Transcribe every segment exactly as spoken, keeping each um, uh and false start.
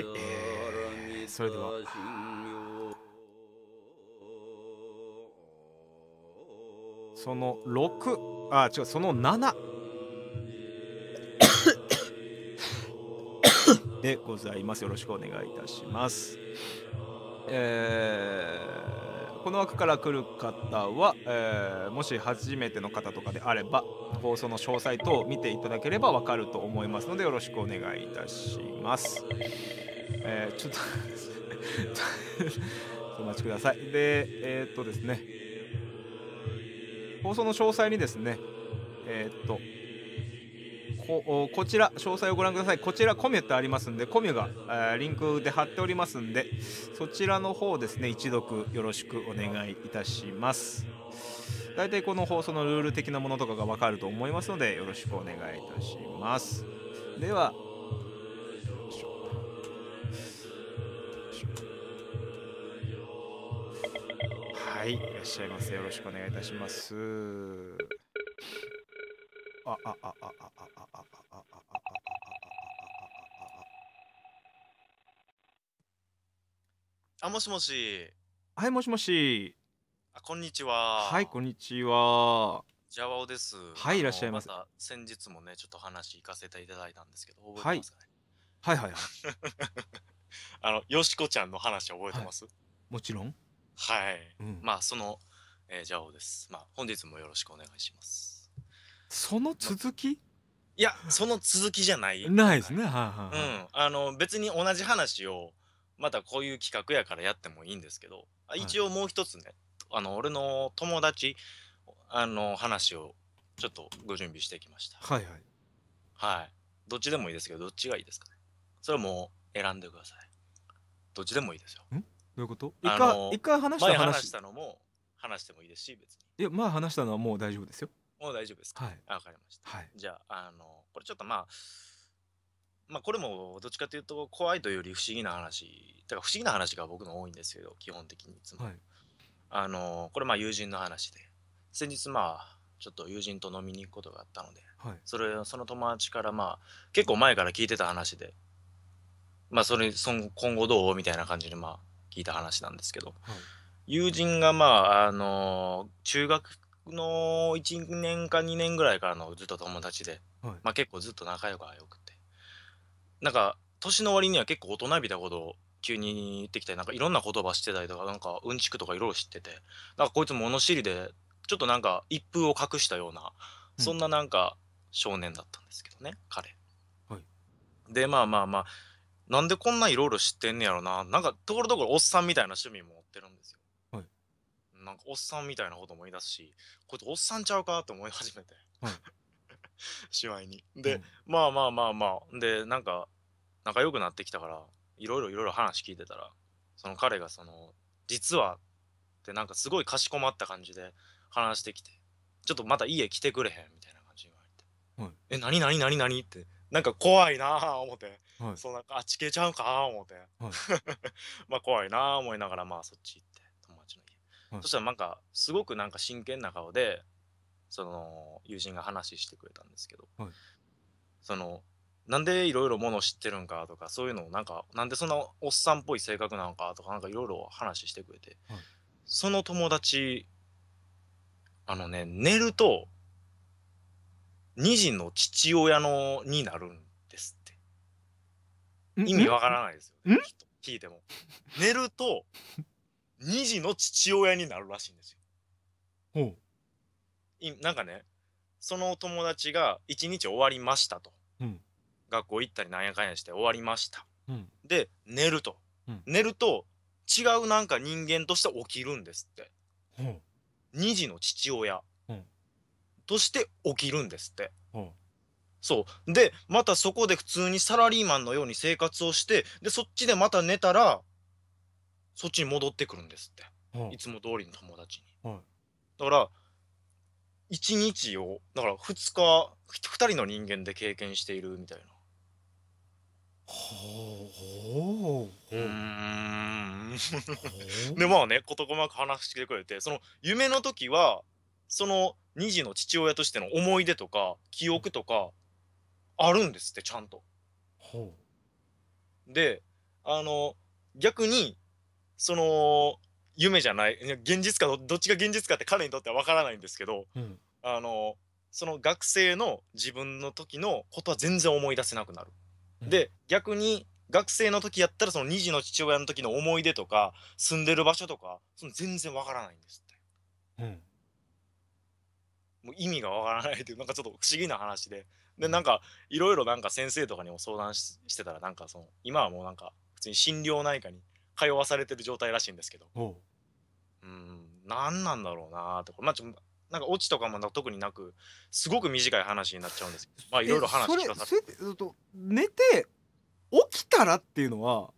はい、えー、それではそのろく、あ違う、そのななでございます。よろしくお願いいたします。えー、この枠から来る方は、えー、もし初めての方とかであれば放送の詳細等を見ていただければ分かると思いますのでよろしくお願いいたします。えー、ちょっとお待ちください。でえー、っとですね放送の詳細にですねえー、っとこ, こちら詳細をご覧ください。こちらコミュってありますんで、コミュが、えー、リンクで貼っておりますんで、そちらの方ですね一読よろしくお願いいたします。大体この放送のルール的なものとかが分かると思いますのでよろしくお願いいたします。でははいいらっしゃいませ。よろしくお願いいたします。ああああああ、もしもし。はい、もしもし。あ、こんにちは。はい、こんにちは。ジャワオです。はい、いらっしゃいます。また先日もね、ちょっと話行かせていただいたんですけど、覚えてますかね。はい、はいはいはい。あの、よしこちゃんの話覚えてます、はい、もちろん。はい。うん、まあ、その、えー、ジャワオです。まあ、本日もよろしくお願いします。その続き、まいや、その続きじゃない。ないですね。はいはいはい。うん。あの、別に同じ話を、またこういう企画やからやってもいいんですけど、一応もう一つね、はい、あの俺の友達あの話をちょっとご準備してきました。はいはいはい。どっちでもいいですけど、どっちがいいですかね。それはもう選んでください。どっちでもいいですよ。んどういうこと。一回一回話した話前話したのも話してもいいですし、別にいやまあ話したのはもう大丈夫ですよ。もう大丈夫ですか。はい、わかりました、はい、じゃあ、あのこれちょっとまあまあこれもどっちかというと怖いというより不思議な話、だから不思議な話が僕の多いんですけど、基本的にいつも、はい、あのこれまあ友人の話で、先日まあちょっと友人と飲みに行くことがあったので、はい、それその友達からまあ結構前から聞いてた話で、まあそれその今後どうみたいな感じでまあ聞いた話なんですけど、はい、友人がまああの中学のいちねんかにねんぐらいからのずっと友達で、はい、まあ結構ずっと仲良くはよくて。なんか年の割には結構大人びたことを急に言ってきたり、なんかいろんな言葉してたりとか、なんかうんちくとかいろいろ知ってて、なんかこいつ物知りでちょっとなんか一風を隠したような、うん、そんななんか少年だったんですけどね彼、はい、でまあまあまあなんでこんないろいろ知ってんねやろな、なんかところどころおっさんみたいな趣味も持ってるんですよ、はい、なんかおっさんみたいなことも言い出すし、こいつおっさんちゃうかと思い始めて、はいしわいにで、うん、まあまあまあまあでなんか仲良くなってきたからいろいろいろいろ話聞いてたら、その彼がその実はってなんかすごいかしこまった感じで話してきて、ちょっとまた家来てくれへんみたいな感じに言われて、はい、え何何何何ってなんか怖いなあ思って、はい、そんなあちけちゃうか思って、はい、まあ怖いなあ思いながらまあそっち行って友達の家、はい、そしたらなんかすごくなんか真剣な顔でその友人が話してくれたんですけど、はい、そのなんでいろいろもの知ってるんかとか、そういうのをなんかなんでそんなおっさんっぽい性格なのかとかなんかいろいろ話してくれて、はい、その友達あのね寝るとにじの父親のになるんですって。意味わからないですよねきっと聞いても。寝るとにじの父親になるらしいんですよ。ほう。なんかねその友達が一日終わりましたと、うん、学校行ったりなんやかんやして終わりました、うん、で寝ると、うん、寝ると違うなんか人間として起きるんですって、うん、にじの父親、うん、として起きるんですって、うん、そうでまたそこで普通にサラリーマンのように生活をして、でそっちでまた寝たらそっちに戻ってくるんですって、うん、いつも通りの友達に、うん、だからいちにちをだからふつかふたりの人間で経験しているみたいな。ほう。うん。でまあね事細かく話してくれて、その夢の時はそのにじの父親としての思い出とか記憶とかあるんですってちゃんと。ほう。であの逆にその夢じゃない現実かどっちが現実かって彼にとっては分からないんですけど、うん、あのその学生の自分の時のことは全然思い出せなくなる、うん、で逆に学生の時やったらそのに児の父親の時の思い出とか住んでる場所とかその全然わからないんですって、うん、もう意味がわからないというなんかちょっと不思議な話で、でなんかいろいろなんか先生とかにも相談 し, してたらなんかその今はもうなんか普通に心療内科に通わされてる状態らしいんですけど、ううーん何なんだろうなとか、まあちょっとなんかオチとかも特になくすごく短い話になっちゃうんですけど、まあいろいろ話聞かされて寝て起きたらっていうのは、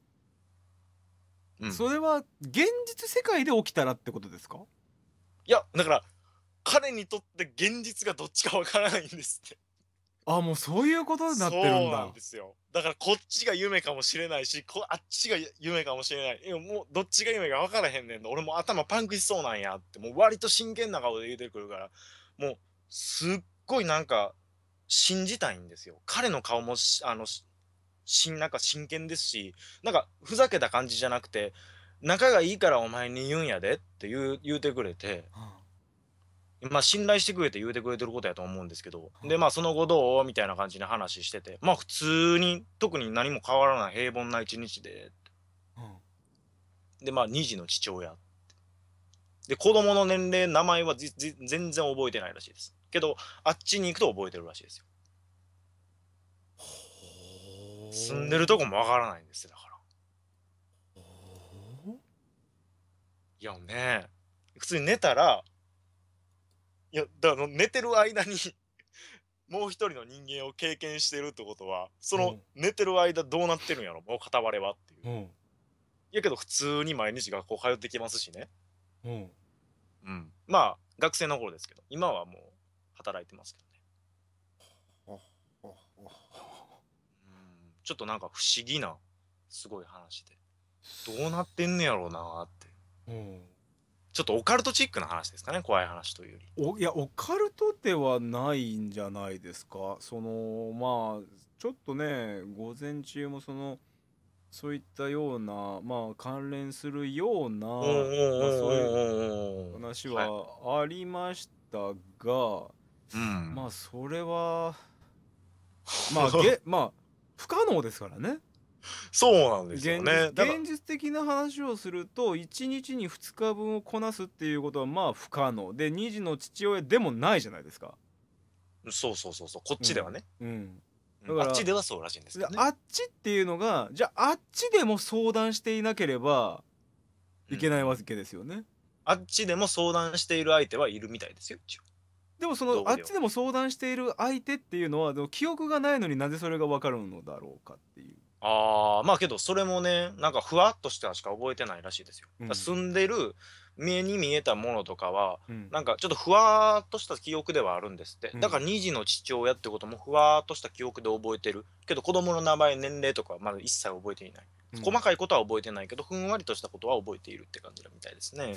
うん、それは現実世界で起きたらってことですか？いやだから彼にとって現実がどっちかわからないんですって。あもうそういうことになってるんだ。そうなんですよ。だからこっちが夢かもしれないしこあっちが夢かもしれない、いやもうどっちが夢かわからへんねんの、俺もう頭パンクしそうなんやってもう割と真剣な顔で言うてくるからもうすっごいなんか信じたいんですよ。彼の顔もあのなんか真剣ですしなんかふざけた感じじゃなくて仲がいいからお前に言うんやでって言う、言うてくれて、まあ信頼してくれて言うてくれてることやと思うんですけど、でまあその後どうみたいな感じで話しててまあ普通に特に何も変わらない平凡な一日で、でまあに児の父親で子供の年齢名前はじじ全然覚えてないらしいですけどあっちに行くと覚えてるらしいですよ。住んでるとこもわからないんですだから。いやね普通に寝たらいやだから寝てる間にもう一人の人間を経験してるってことはその寝てる間どうなってるんやろもう片割れはっていう。うん、いやけど普通に毎日学校通ってきますしね。うんうん、まあ学生の頃ですけど今はもう働いてますけどね。ちょっとなんか不思議なすごい話でどうなってんねやろうなって、うん、ちょっとオカルトチックな話ですかね怖い話というより。おいやオカルトではないんじゃないですか。そのまあちょっとね午前中もそのそういったようなまあ関連するようなそういう話はありましたが、はいうん、まあそれはまあげまあ不可能ですからね。そうなんですよね。現実的な話をするといちにちにふつかぶんをこなすっていうことはまあ不可能でに児の父親でもないじゃないですか。そうそうそうそうこっちではね、うんうん、あっちではそうらしいんですけどね。あっちっていうのがじゃああっちでも相談していなければいけないわけですよね、うん、あっちでも相談している相手はいるみたいですよ。でもそのあっちでも相談している相手っていうのはでも記憶がないのになぜそれが分かるのだろうかっていう。ああまあけどそれもねなんかふわっとしてはしか覚えてないらしいですよ、うん、住んでる目に見えたものとかは、うん、なんかちょっとふわーっとした記憶ではあるんですって、うん、だからに児の父親ってこともふわーっとした記憶で覚えてるけど子供の名前年齢とかはまだ一切覚えていない、うん、細かいことは覚えてないけどふんわりとしたことは覚えているって感じだみたいですね。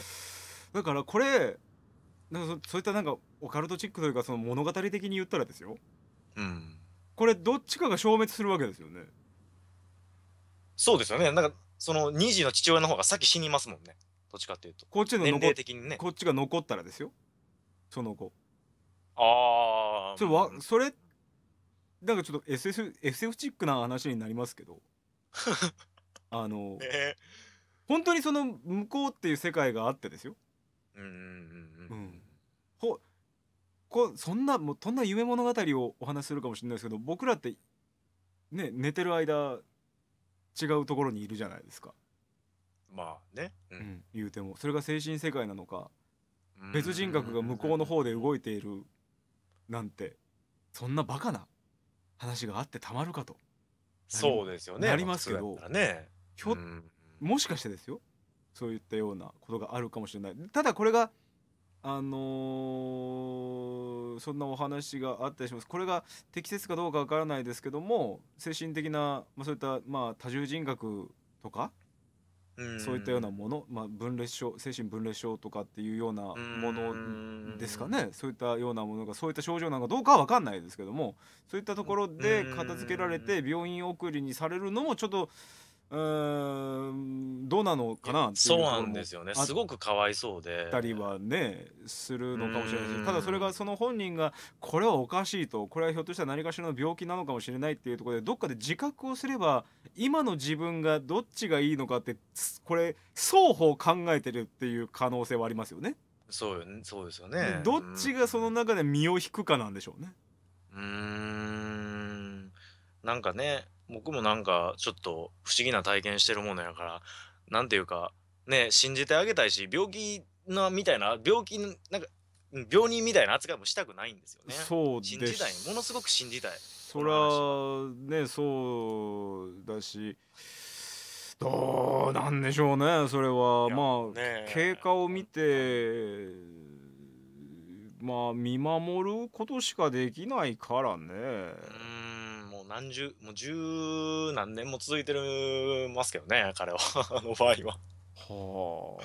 だからこれなんかそそういったなんかオカルトチックというかその物語的に言ったらですよ、うん、これどっちかが消滅するわけですよね。そうですよね。なんかそのに児の父親の方が先死にますもんねどっちかっていうとこっちの年齢的にねこっちが残ったらですよその後。ああ そ, わ、うん、それなんかちょっと エスエフ エスエフ チックな話になりますけどあの、ね、本当にその向こうっていう世界があってですようんほこそんなもうそんな夢物語をお話しするかもしれないですけど僕らってね寝てる間違うところにいるじゃないですか。まあね、うんうん、言うてもそれが精神世界なのか別人格が向こうの方で動いているなんてそんなバカな話があってたまるかとそうですよねなりますけど、ね、ひょ、うん、もしかしてですよそういったようなことがあるかもしれない。ただこれがあのー、そんなお話があったりします。これが適切かどうかわからないですけども精神的な、まあ、そういった、まあ、多重人格とかそういったようなもの、まあ、分裂症精神分裂症とかっていうようなものですかね。そういったようなものがそういった症状なのかどうかはわかんないですけどもそういったところで片付けられて病院送りにされるのもちょっとうーん、どうなのかなっていうそうなんですよね。すごくかわいそうでたりはねするのかもしれないし、ただそれがその本人がこれはおかしいと、これはひょっとしたら何かしらの病気なのかもしれないっていうところでどっかで自覚をすれば、今の自分がどっちがいいのかってこれ双方考えてるっていう可能性はありますよね。そうよね、そうですよね。どっちがその中で身を引くかなんでしょうね。うーん、なんかね、僕もなんかちょっと不思議な体験してるものやから、なんていうかね、信じてあげたいし、病気なみたいな、病気なんか病人みたいな扱いもしたくないんですよね。そうです。信じたい、ものすごく信じたい。それはね、そうだし、どうなんでしょうね。それはまあ経過を見て、まあ見守ることしかできないからね。何十もう十何年も続いてるますけどね、彼はあの場合は。は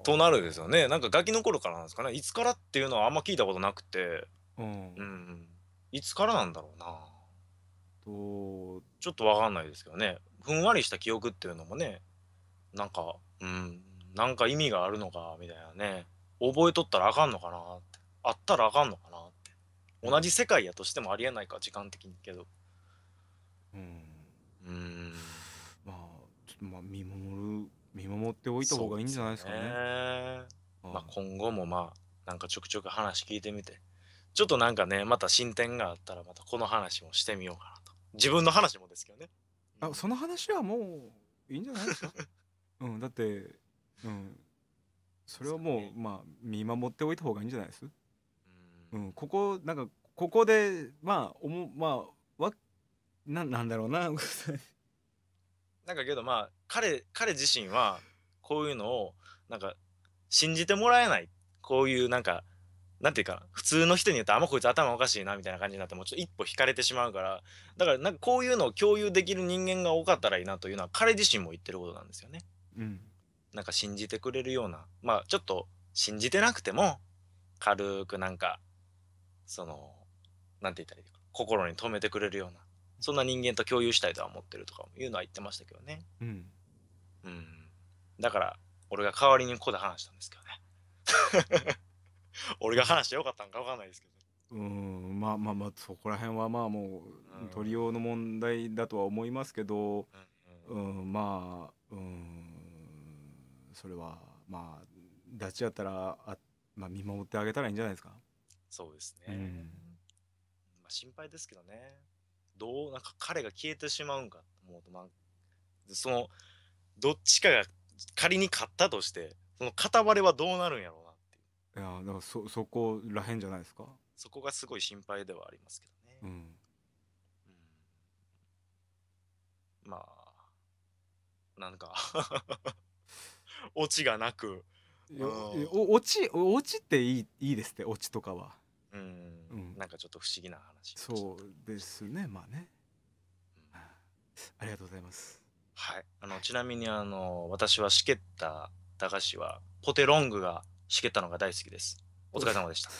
あ。となるんですよね。なんかガキの頃からなんですかね。いつからっていうのはあんま聞いたことなくて、うん、うん、いつからなんだろうな。とちょっとわかんないですけどね。ふんわりした記憶っていうのもね、なんかうんなんか意味があるのかみたいなね。覚えとったらあかんのかなって、あったらあかんのかな。同じ世界やとしてもありえないか、時間的にけど、うんうん、まあちょっとまあ見守る見守っておいた方がいいんじゃないですかね。まあ今後もまあなんかちょくちょく話聞いてみて、ちょっとなんかね、また進展があったらまたこの話もしてみようかなと。自分の話もですけどね、うん、あ、その話はもういいんじゃないですかうん、だってうんそれはもう、ね、まあ見守っておいた方がいいんじゃないですか。うん、ここなんかここでまあおもまあわ な, なんだろうななんかけどまあ彼彼自身はこういうのをなんか信じてもらえない、こういうなんかなんていうか普通の人に言ったらあんまこいつ頭おかしいなみたいな感じになってもうちょっと一歩引かれてしまうから、だからなんかこういうのを共有できる人間が多かったらいいなというのは彼自身も言ってることなんですよね。うん、なんか信じてくれるような、まあちょっと信じてなくても軽くなんか。そのなんて言ったらいいか、心に留めてくれるような、そんな人間と共有したいとは思ってるとかいうのは言ってましたけどね。うん、うん、だから俺が代わりにここで話したんですけどね俺が話してよかったんかわかんないですけど、うん、まあまあまあそこら辺はまあもう取りようの問題だとは思いますけど、うん、うんうん、まあ、うん、それはまあ立ち会ったらあ、まあ、見守ってあげたらいいんじゃないですか。そうですね、うん、まあ心配ですけどね。どうなんか彼が消えてしまうんかと思うと、まあ、そのどっちかが仮に勝ったとしてその片割れはどうなるんやろうなっていう。いやだから そ, そこらへんじゃないですか。そこがすごい心配ではありますけどね。うん、うん、まあなんかオチがなく。落ち落ちっていいいいですって、落ちとかは。うん、なんかちょっと不思議な話。そうですね、まあね。ありがとうございます。はい、あのちなみにあの私はしけった駄菓子はポテロングがしけったのが大好きです。お疲れ様でした。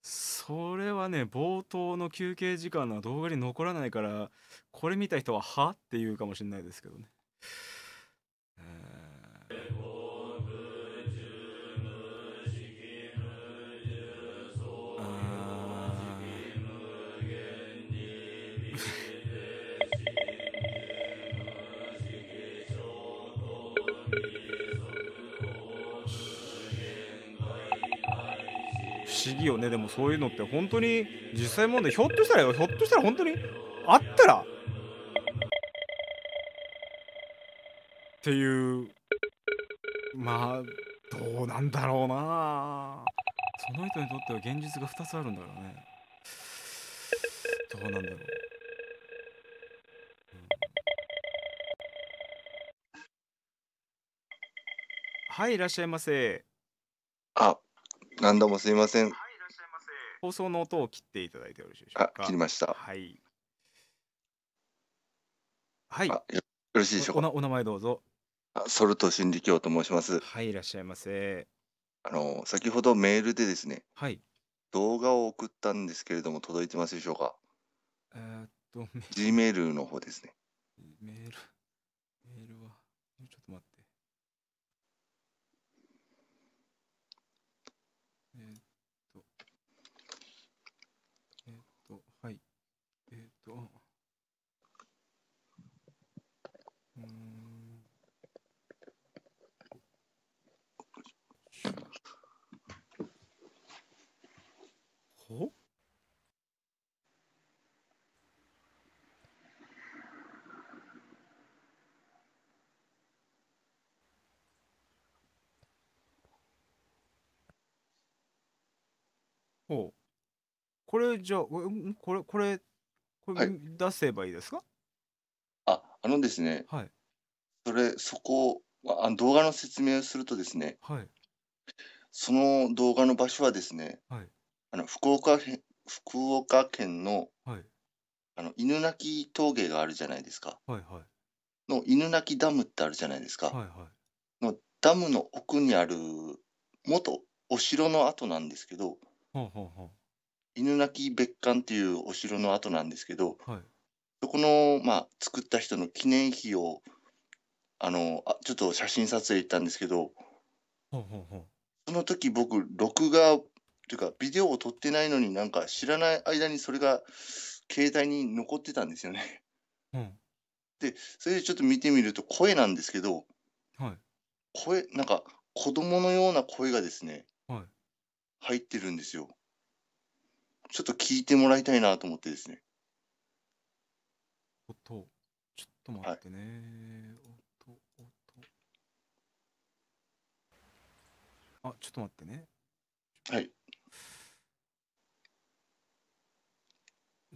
それはね、冒頭の休憩時間の動画に残らないから、これ見た人ははって言うかもしれないですけどね。不思議よね。でもそういうのって本当に実際問題、ひょっとしたらよ、ひょっとしたら本当にあったらっていう、まあどうなんだろうな。その人にとっては現実がふたつあるんだからね。どうなんだろう。うん、はい、いらっしゃいませ。あ、何度もすいません。放送の音を切っていただいてよろしいでしょうか。あ、切りました。はい。はい。よろしいでしょうか。お、お名前どうぞ。あ、ソルト真理教と申します。はい、いらっしゃいませ。あの、先ほどメールでですね。はい。動画を送ったんですけれども、届いてますでしょうか。えーっと、メール。G メールの方ですね。メール。メールは、ちょっと待って。えー、っと。えー、っと、はい。えー、っと。うん。ほ？お、これじゃあ、うんこれ、これ、こはれい出せばいいですか？あ、あのですね、はい。それ、そこ、ああの動画の説明をするとですね、はい。その動画の場所はですね、はい。あの福岡県福岡県のはい。あの犬鳴峠があるじゃないですか。はい。はい。の犬鳴ダムってあるじゃないですか。はい。はい。のダムの奥にある元お城の跡なんですけど、ほうほうほ犬鳴別館っていうお城の跡なんですけど、う。はい。そこの、まあ、作った人の記念碑を、あの、あちょっと写真撮影行ったんですけど、ほうほうほう。その時僕、録画、というか、ビデオを撮ってないのになんか知らない間にそれが携帯に残ってたんですよね。うん。で、それでちょっと見てみると声なんですけど、はい。声、なんか子供のような声がですね、はい。入ってるんですよ。ちょっと聞いてもらいたいなと思ってですね。音。ちょっと待はっい。てね。音、音。あ、ちょっと待ってね。はい。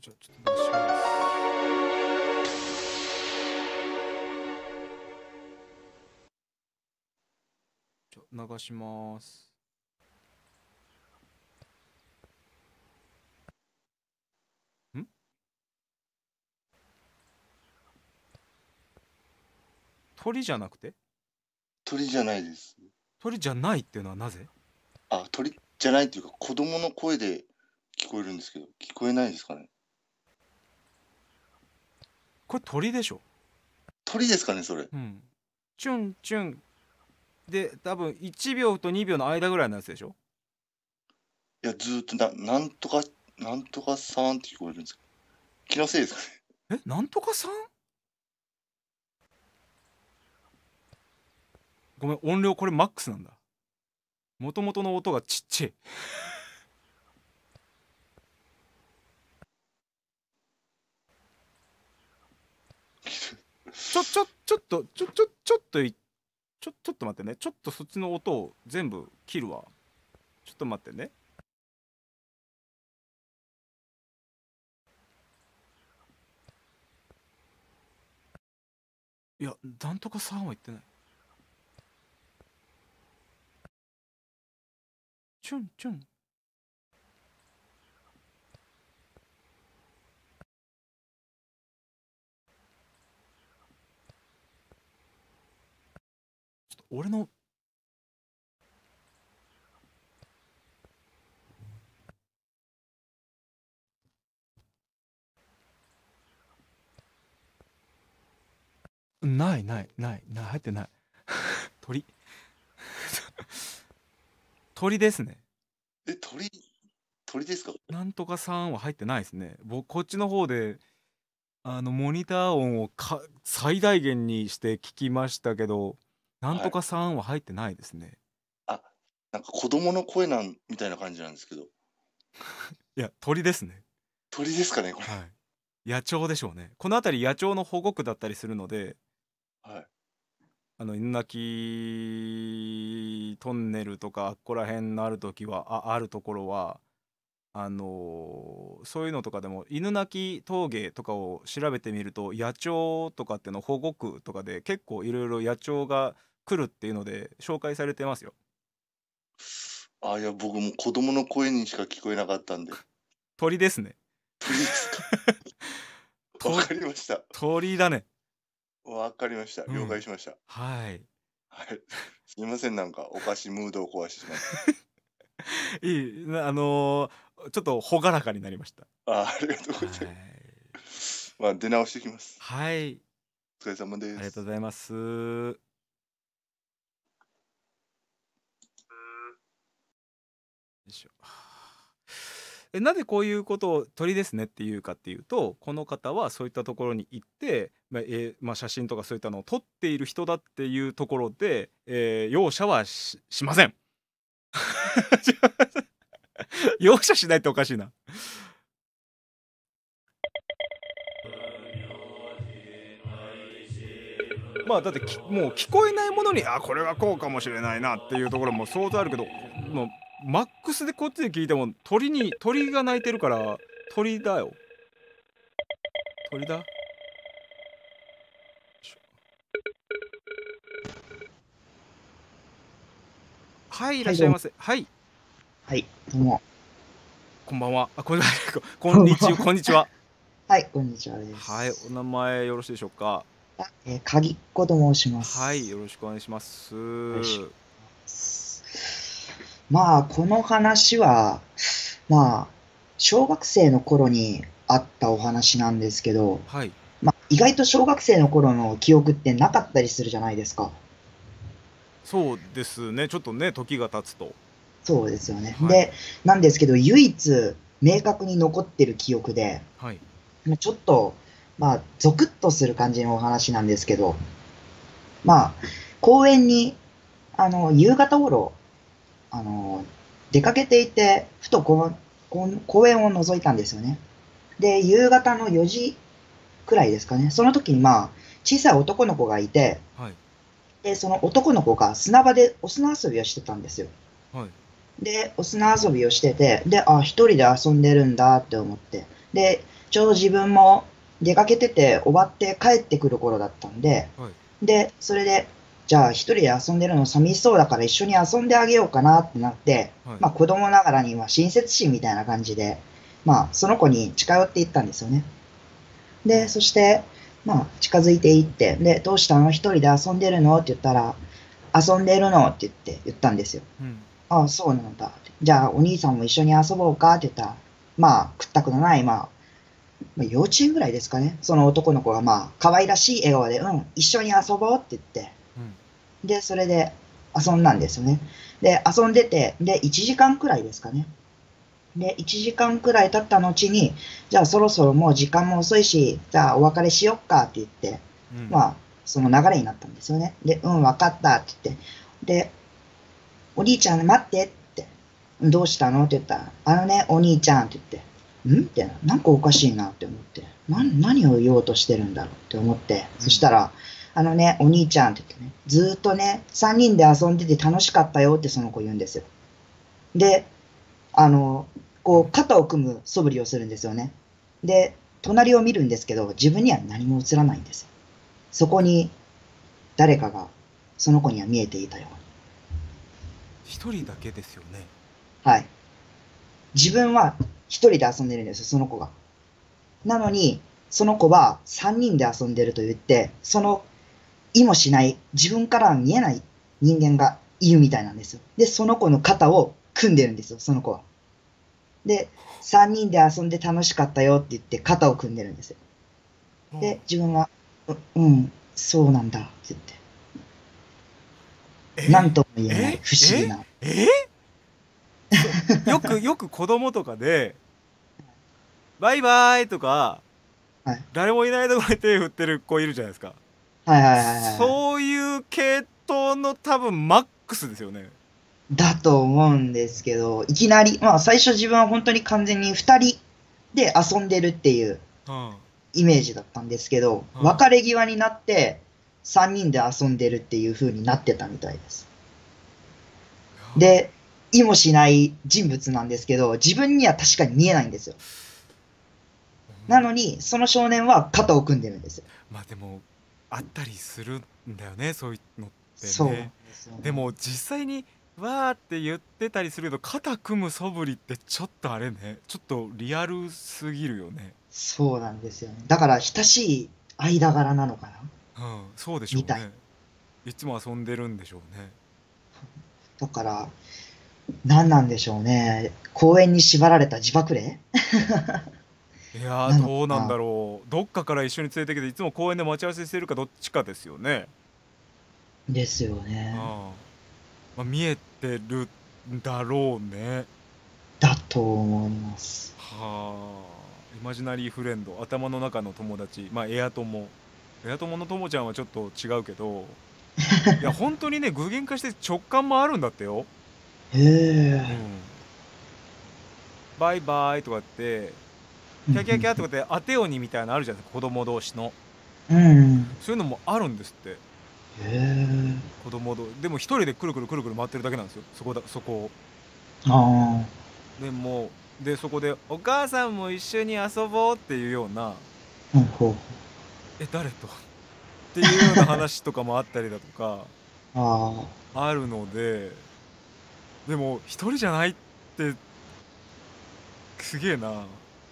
じゃあ、ちょっと出します。じゃあ、流します。ん鳥じゃなくて鳥じゃないです。鳥じゃないっていうのはなぜ？あ、鳥じゃないっていうか、子供の声で聞こえるんですけど、聞こえないですかね。これ鳥でしょ？鳥ですかね、それ。うん。チュンチュンで、多分いちびょうとにびょうの間ぐらいのやつでしょ？いや、ずーっとな、なんとか、なんとかさんって聞こえるんですか。気のせいですかね。え、なんとかさん、ごめん、音量これマックスなんだ。もともとの音がちっちゃい。ちょ、ちょ、ちょっと、ちょ、ちょ、ちょっとい、ちょ、ちょっと待ってね。ちょっとそっちの音を全部切るわ。ちょっと待ってね。いや、なんとかさんは言ってない。チュンチュン。ちょっと俺の、ないないないない、入ってない。鳥。鳥ですね。え、鳥、鳥ですか。なんとかさんは入ってないですね。僕、こっちの方で、あの、モニター音をか最大限にして聞きましたけど、なんはとい。かさんは入ってないですね。あ、なんか子供の声なんみたいな感じなんですけど、いや、鳥ですね。鳥ですかね、これ。はい。野鳥でしょうね。この辺り野鳥の保護区だったりするので、はい。あの、犬鳴トンネルとか、あっこら辺のあるときは、あ、あるところは、あのーそういうのとかでも、犬鳴峠とかを調べてみると、野鳥とかっての保護区とかで結構いろいろ野鳥が来るっていうので紹介されてますよ。あ、いや、僕も子供の声にしか聞こえなかったんで、鳥ですね。鳥ですか。わとかりました。鳥だね。わかりました。う了解ん。しました。はい。はい。すみません、なんかお菓子ムードを壊してしまって。いい、なあのーちょっと朗らかになりました。あ、ありがとうございまはい。す。まあ、出直してきます。はい。お疲れ様でありがとうす。ございます。よいしょ。えなぜこういうことを鳥ですねっていうかっていうと、この方はそういったところに行って、まあえーまあ、写真とかそういったのを撮っている人だっていうところで、えー容赦はししません。容赦しないっておかしいな。まあだってきもう聞こえないものに、あこれはこうかもしれないなっていうところも相当あるけど、もうマックスでこっちで聞いても鳥に鳥が鳴いてるから鳥だよ。鳥だ。はい、いらっしゃいませ。はい。はい、どうも。こんばんは。あ、こんばんは。こんにちは。こんにちは。はい、こんにちはです。はい、お名前よろしいでしょうか。あえー、かぎっこと申します。はい、よろしくお願いします。よろしくお願いします。まあ、この話は、まあ、小学生の頃にあったお話なんですけど、はい。まあ、意外と小学生の頃の記憶ってなかったりするじゃないですか。そうですね。ちょっとね、時が経つと。そうですよね。はい、で、なんですけど、唯一明確に残ってる記憶で、はい、まあちょっと、まあ、ゾクッとする感じのお話なんですけど、まあ、公園に、あの、夕方頃、あの、出かけていて、ふとこの、この公園を覗いたんですよね。で、夕方のよじくらいですかね。その時に、まあ、小さい男の子がいて、はい、で、その男の子が砂場でお砂遊びをしてたんですよ。はい、で、お砂遊びをしてて、で、あ、一人で遊んでるんだって思って、で、ちょうど自分も、出かけてて終わって帰ってくる頃だったんで、はい、で、それで、じゃあ一人で遊んでるの寂しそうだから一緒に遊んであげようかなってなって、はい、まあ子供ながらにまあ親切心みたいな感じで、まあその子に近寄っていったんですよね。で、そして、まあ近づいていって、で、どうしたの一人で遊んでるのって言ったら、遊んでるのって言って言ったんですよ。うん、ああ、そうなんだ。じゃあお兄さんも一緒に遊ぼうかって言ったら、まあくったくのない、まあ、まあ幼稚園ぐらいですかね、その男の子がまあ可愛らしい笑顔で、うん、一緒に遊ぼうって言って、うん、で、それで遊んだんですよね。で、遊んでて、で、いちじかんくらいですかね。で、いちじかんくらい経った後に、じゃあそろそろもう時間も遅いし、じゃあお別れしよっかって言って、うん、まあ、その流れになったんですよね。で、うん、わかったって言って、で、お兄ちゃん待ってって、どうしたのって言ったら、あのね、お兄ちゃんって言って、んってなんかおかしいなって思って、な何を言おうとしてるんだろうって思って、そしたら「あのねお兄ちゃん」って言ってね、ずーっとねさんにんで遊んでて楽しかったよってその子言うんですよ。で、あのこう肩を組む素振りをするんですよね。で、隣を見るんですけど自分には何も映らないんですよ。そこに誰かがその子には見えていたように。一人だけですよね。はい、自分は一人で遊んでるんですよ、その子が。なのに、その子は三人で遊んでると言って、その意もしない、自分からは見えない人間がいるみたいなんですよ。で、その子の肩を組んでるんですよ、その子は。で、三人で遊んで楽しかったよって言って肩を組んでるんですよ。で、自分は、う、うん、そうなんだって言って。なんとも言えない、不思議な。えええよくよく子供とかで「バイバイ」とか、はい、誰もいないところに手振ってる子いるじゃないですか。そういう系統の多分マックスですよね。だと思うんですけど、いきなり、まあ、最初自分は本当に完全にふたりで遊んでるっていうイメージだったんですけど、うん、別れ際になってさんにんで遊んでるっていう風になってたみたいです。で、意もしない人物なんですけど、自分には確かに見えないんですよ。なのに、その少年は肩を組んでるんですよ。まあでも、あったりするんだよね、そういうのってね。そうですよね。でも実際に、わーって言ってたりするけど、肩組む素振りってちょっとあれね、ちょっとリアルすぎるよね。そうなんですよね。だから、親しい間柄なのかな。うん、そうでしょうね。みたい。いつも遊んでるんでしょうね。だから、何なんでしょうね、公園に縛られた自爆霊いやなー、のどうなんだか。ろう。どっかから一緒に連れてきて、いつも公園で待ち合わせしてるかどっちかですよね。ですよね。ああ、まあ、見えてるんだろうね。だと思います。はあ、イマジナリーフレンド、頭の中の友達、まあエア友。エア友の友ちゃんはちょっと違うけど、いや、本当にね、具現化して直感もあるんだってよ。へうえ。ん。バイバイとかって、うキャキャキャとかっんて当て鬼みたいなのあるじゃないですか、子供同士の。うんうん。うんそういうのもあるんですって。うん。へえ。子供同でも一人でくるくるくるくる回ってるだけなんですよ、そこだ、そこを。ああ。でもう、で、そこで、お母さんも一緒に遊ぼうっていうような、うん、ほう。え、誰と っていうような話とかもあったりだとか、ああ。あるので、でも、一人じゃないって、すげえな。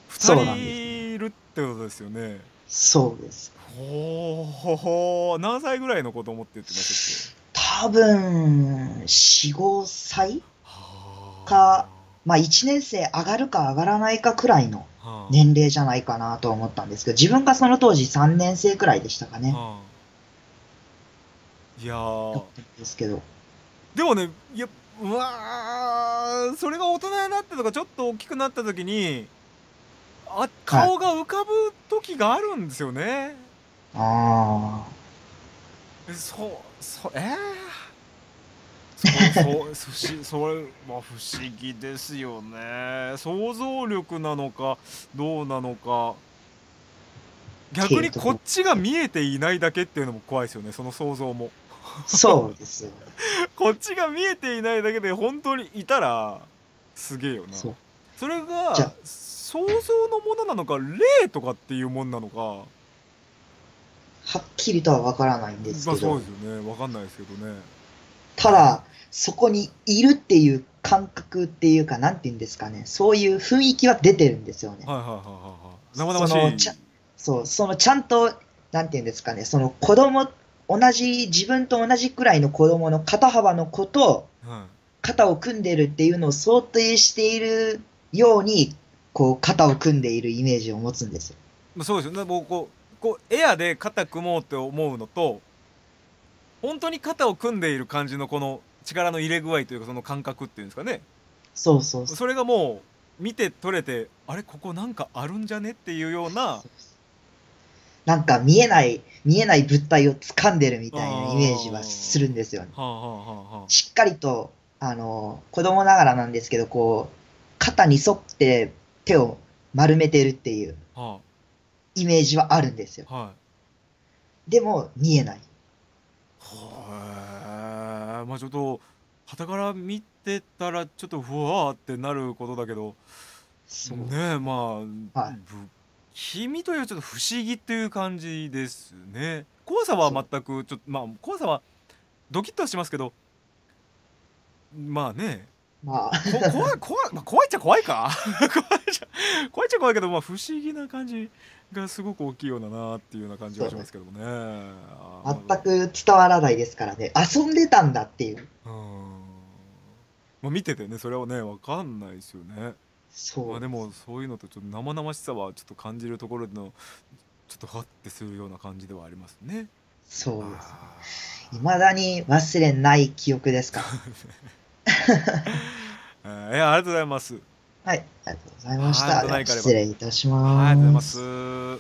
二そうなんですね。人いるってことですよね。そうです。ほーほほー、何歳ぐらいの子供って言ってましたっけ？多分、よん、ごさいか、はまあいちねん生上がるか上がらないかくらいのあ、は年齢じゃないかなとは思ったんですけど、自分がその当時さんねん生くらいでしたかあ、ね。はあ。いやだっー、たんですけど。でもね、いや、うわー、それが大人になってとか、ちょっと大きくなった時に、あ、はい。顔が浮かぶ時があるんですよね。ああ。え、そう、そう、えー、そう、そう、不思、それは不思議ですよね。想像力なのか、どうなのか。って逆いうにとここっろちがで。見えていないだけっていうのも怖いですよね、その想像も。そうですよね。こっちが見えていないだけで本当にいたらすげえよな。そう。それじゃがあ、想像のものなのか、霊とかっていうもんなのか、はっきりとはわからないんですまあけそうど、ですよね、わかんないですけどね。ただ、そこにいるっていう感覚っていうか、なんて言うんですかね、そういう雰囲気は出てるんですよね。はいはいはいはいはい。生々そしのちゃ、い。そう、そのちゃんと、なんて言うんですかね、その子供、同じ、自分と同じくらいの子供の肩幅の子とはい。肩を組んでるっていうのを想定しているように、こう、肩を組んでいるイメージを持つんですよ。まあそうですよね。もうこう、こうエアで肩組もうって思うのと、本当に肩を組んでいる感じのこの力の入れ具合というか、その感覚っていうんですかね。そうそうそそれがもう見て取れて、あれ、ここなんかあるんじゃねっていうような、う。なんか見えない、見えない物体を掴んでるみあたいなイメージはするんですよね。ーはあはあはあはしっかりと、あの、子供ながらなんですけど、こう、肩に沿って手を丸めてるっていうあ、はイメージはあるんですよ。あ、はい。でも、見えない。はあ、まあちょっと、傍から見てたら、ちょっとふわーってなることだけど、そう。ねえ、まあ、はい。不気味というよりちょっと不思議という感じですね。怖さはそう。全く、ちょっと、まあ、怖さはドキッとはしますけど、まあね、まあ、こ、怖い、怖い、まあ、怖いっちゃ怖いか 怖いっちゃ、怖いっちゃ怖いけど、まあ、不思議な感じがすごく大きいようだなっていうような感じそがうしまですす。けどもね。あー、ま全く伝わらないですからね。遊んでたんだっていう。あ、うん。まあ、見ててね、それはね、わかんないですよね。まそあうでです。もそういうのとちょっと生々しさはちょっと感じるところのちょっとハッてするような感じではありますね。そうです。未あだに忘れない記憶ですから。あ、えー、いや、ありがとうございます。はい、ありがとうございましはい、また。たでは何かあれば。失礼いたしはい、ありがとうごまざいす。ます。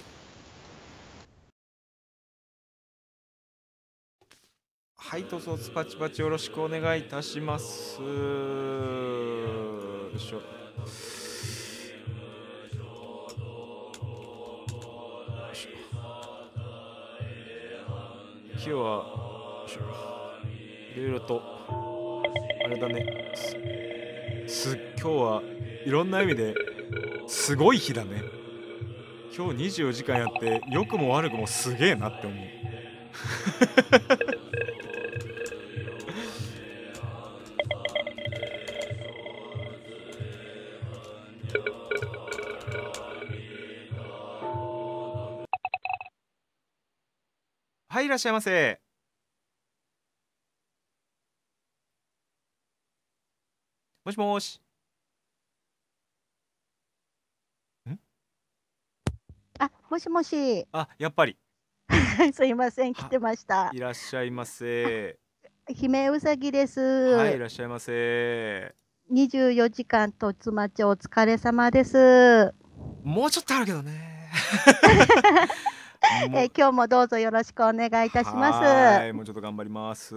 はい、どうぞパチパチよろしくお願いいたします。よいしょ。よいしょ。今日は、よいしょ、いろいろと、あれだね、す、す、今日はいろんな意味ですごい日だね。今日にじゅうよじかんやって、良くも悪くもすげえなって思う。はい、いらっしゃいませ。もしもーし。んもしもし。あ、やっぱり。すいません、来はてました。いらっしゃいませ。姫うさぎではい、いす。らっしゃいませ。にじゅうよじかんとつまちお疲れ様です。もうちょっとあるけどね。えーも今日もどうぞよろしくお願いいたします。はーい、もうちょっと頑張ります。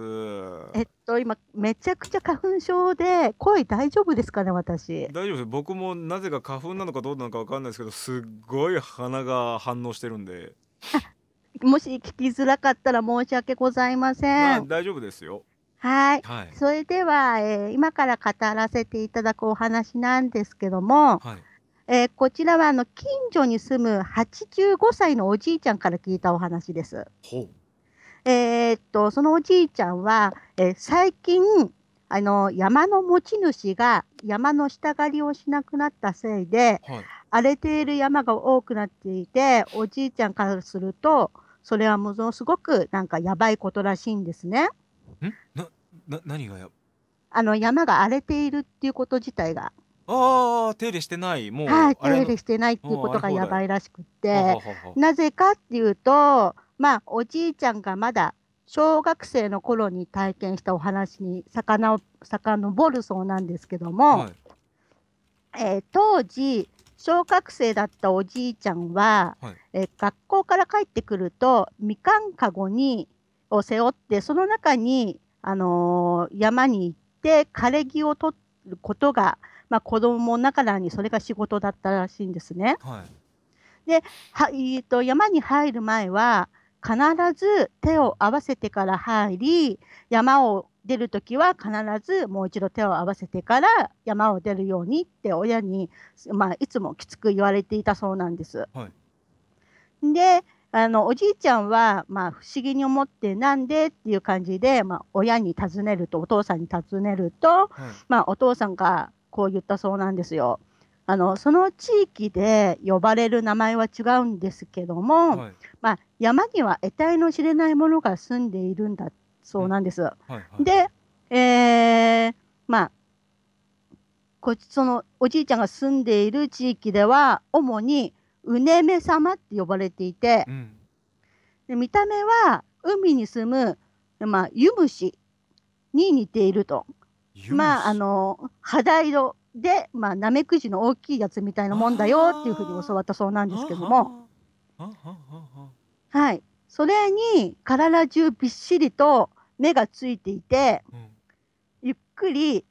えっと、今、めちゃくちゃ花粉症で、声大丈夫ですかね、私。大丈夫です。僕もなぜか花粉なのかどうなのかわかんないですけど、すっごい鼻が反応してるんで。もし聞きづらかったら申し訳ございませまあん。大丈夫ですよ。はい。はいそれでは、えー今から語らせていただくお話なんですけども、はいえーこちらはあの近所に住むはちじゅうごさいのおじいちゃんから聞いたお話です。ほうえーっとそのおじいちゃんは、えー最近あの山の持ち主が山の下刈りをしなくなったせいではい荒れている山が多くなっていて、おじいちゃんからするとそれはものすごくなんかやばいことらしいんですね。んなな何がやあの山が荒れているっていうこと自体が、ああ、手入れしてない。もうはい、あ手れ入のれしてないっていうこあとあがれ放や題。ばいらしくっははて、ははなぜかっていうと、まあ、おじいちゃんがまだ小学生の頃に体験したお話に魚を遡るそうなんですけどはも、いえー当時、小学生だったおじいちゃんは、はいえー学校から帰ってくると、みかんかごにを背負って、その中に、あのー山に行って枯れ木を取ることが、まあ、子供ながらにそれが仕事だったらしいんですね。はいで、はえーと山に入る前は必ず手を合わせてから入り、山を出るときは必ずもう一度手を合わせてから山を出るようにって親に、まあ、いつもきつく言われていたそうなんです。はいであのおじいちゃんは、まあ、不思議に思って、なんでっていう感じで、まあ、親に尋ねると、お父さんに尋ねると、はいまあ、お父さんがこう言ったそうなんですよ。あのその地域で呼ばれる名前は違うんですけども、はいまあ、山には得体の知れないものが住んでいるんだそうなんです。はいはいで、えーまあ、こそのおじいちゃんが住んでいる地域では主にうねめ様って呼ばれていて、うんで見た目は海に住む、まあ、湯虫に似ていると。湯虫まああの肌色で、まあ、ナメクジの大きいやつみたいなもんだよっていうふうに教わったそうなんですけども、あははあはははい、それに体中びっしりと目がついていて、うんゆっくり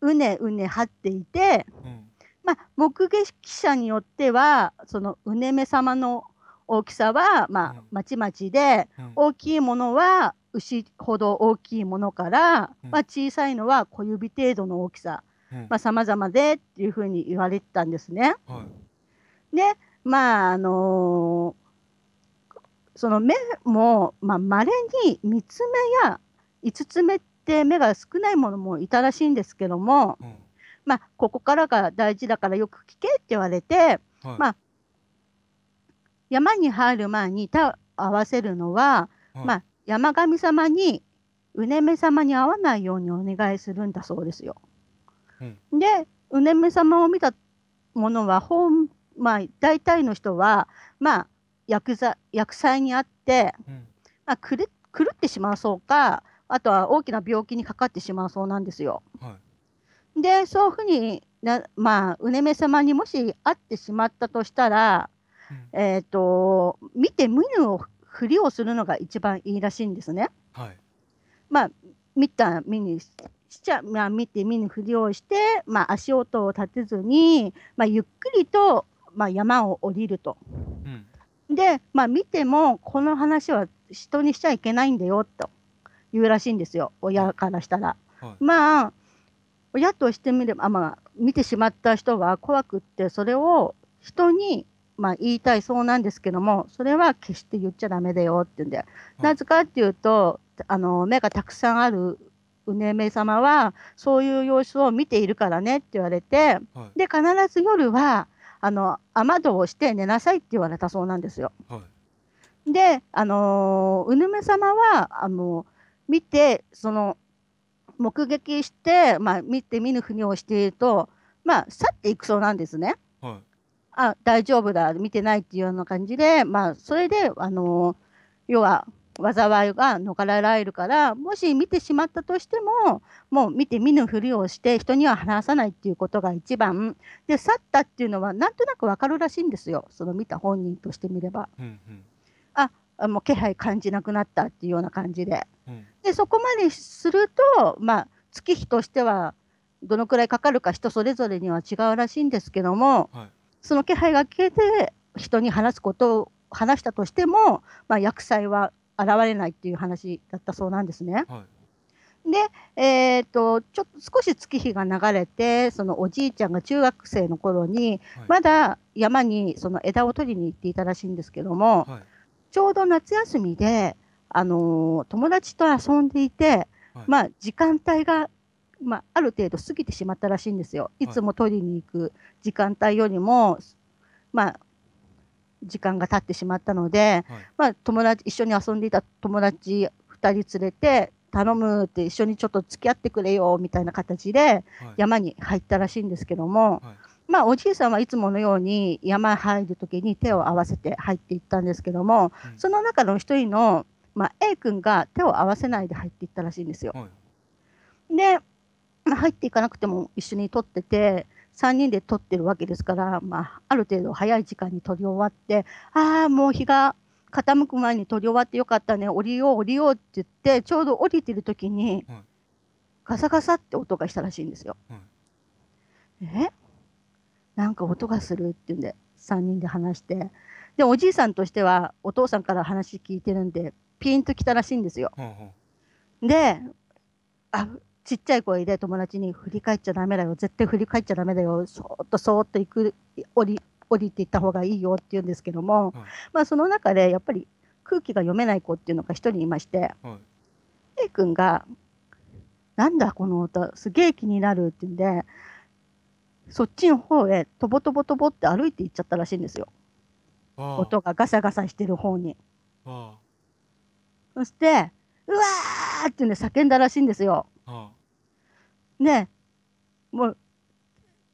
うねうね張っていて、うんまあ、目撃者によってはそのうねめ様の大きさは、まうあん、まちまちで、うん大きいものは牛ほど大きいものから、うんまあ、小さいのは小指程度の大きさ、うんまあ、様々でっていうふうに言われてたんですね。はいで、まああのーその目もまあ、稀にみつ目やいつつ目って目が少ないものもいたらしいんですけども、うんまあ、ここからが大事だからよく聞けって言われて、はいまあ、山に入る前に手を合わせるのは、はいまあ、山神様にうねめ様に会わないようにお願いするんだそうですよ。うんで、うねめ様を見たものは、ほんまあ、大体の人は、まあ、薬剤薬剤にあって、うんまあ、狂っ狂ってしまうそうか、あとは大きな病気にかかってしまうそうなんですよ。はいで、そういうふうにな、まあ、うねめ様にもし会ってしまったとしたら、うんえー、と見て見ぬをふりをするのが一番いいらしいんですね。はいまあ、見た見にししちゃ、まあ、見て見ぬふりをして、まあ、足音を立てずに、まあ、ゆっくりと、まあ、山を降りると。うんで、まあ、見てもこの話は人にしちゃいけないんだよと言うらしいんですよ、親からしたら。はいまあ親としてみれば、あまあ、見てしまった人は怖くって、それを人に、まあ、言いたいそうなんですけども、それは決して言っちゃダメだよって言うんで、はいなぜかっていうと、あの目がたくさんあるうねめ様は、そういう様子を見ているからねって言われて、はいで、必ず夜は、あの雨戸をして寝なさいって言われたそうなんですよ。はいで、あのうねめ様は、あの見て、その、目撃して、まあ、見て見ぬふりをしていると、まあ、去っていくそうなんですね。はいあ、大丈夫だ、見てないっていうような感じで、まあ、それで、あの、要は、災いが逃れられるから、もし見てしまったとしても、もう見て見ぬふりをして、人には話さないっていうことが一番。で、去ったっていうのは、なんとなくわかるらしいんですよ。その見た本人としてみれば。うんうん、あ、もう気配感じなくなったっていうような感じで。うん、で、そこまですると、まあ、月日としては、どのくらいかかるか人それぞれには違うらしいんですけども、はい、その気配が消えて、人に話すことを話したとしても、まあ、厄災は、現れないっていう話だったそうなんですね。はい、で、えー、とちょっと少し月日が流れて、そのおじいちゃんが中学生の頃に、はい、まだ山にその枝を取りに行っていたらしいんですけども、はい、ちょうど夏休みで、あのー、友達と遊んでいて、はい、まあ、時間帯が、まあ、ある程度過ぎてしまったらしいんですよ。いつも取りに行く時間帯よりも、まあ、時間が経ってしまったので、はい、まあ、友達、一緒に遊んでいた友達ふたり連れて、頼むって一緒にちょっと付き合ってくれよみたいな形で山に入ったらしいんですけども、はい、まあ、おじいさんはいつものように山入る時に手を合わせて入っていったんですけども、うん、その中の一人の、まあ、A 君が手を合わせないで入っていったらしいんですよ。はい、で、入っていかなくても一緒に撮ってて、さんにんで撮ってるわけですから、まあ、ある程度早い時間に撮り終わって、ああ、もう日が傾く前に撮り終わってよかったね、降りよう降りようって言って、ちょうど降りてる時に、はい、ガサガサって音がしたらしいんですよ。はい、え、なんか音がするっていうんで、さんにんで話して。で、おじいさんとしては、お父さんから話聞いてるんで、ピンときたらしいんですよ。はいはい、で、あ、ちっちゃい声で友達に、振り返っちゃダメだよ、絶対振り返っちゃダメだよ、そーっとそーっと行く、降り、降りていった方がいいよって言うんですけども、はい、まあその中でやっぱり空気が読めない子っていうのが一人いまして、はい、A 君が、なんだこの音、すげえ気になるって言うんで、そっちの方へとぼとぼとぼって歩いて行っちゃったらしいんですよ。音がガサガサしてる方に。そして、うわーって言うんで叫んだらしいんですよ。ね、もう、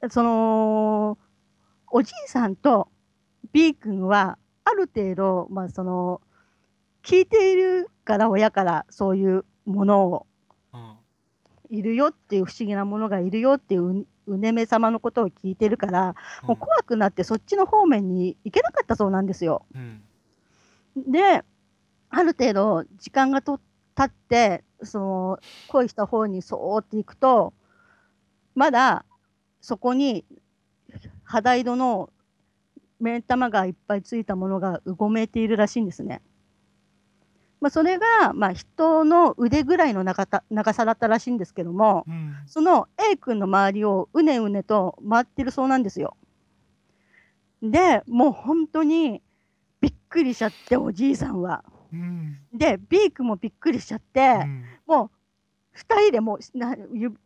その、おじいさんと B 君は、ある程度、まあ、その、聞いているから、親から、そういうものを、いるよっていう、不思議なものがいるよっていう、うねめ様のことを聞いてるから、もう怖くなって、そっちの方面に行けなかったそうなんですよ。うん、で、ある程度、時間がと経って、その恋した方にそーっていくと、まだそこに肌色の目玉がいっぱいついたものがうごめいているらしいんですね。まあ、それが、まあ、人の腕ぐらいの長た長さだったらしいんですけども、うん、その A 君の周りをうねうねと回ってるそうなんですよ。で、もう本当にびっくりしちゃって、おじいさんは。うん、で、B 君もびっくりしちゃって、うん、もうふたりでもうな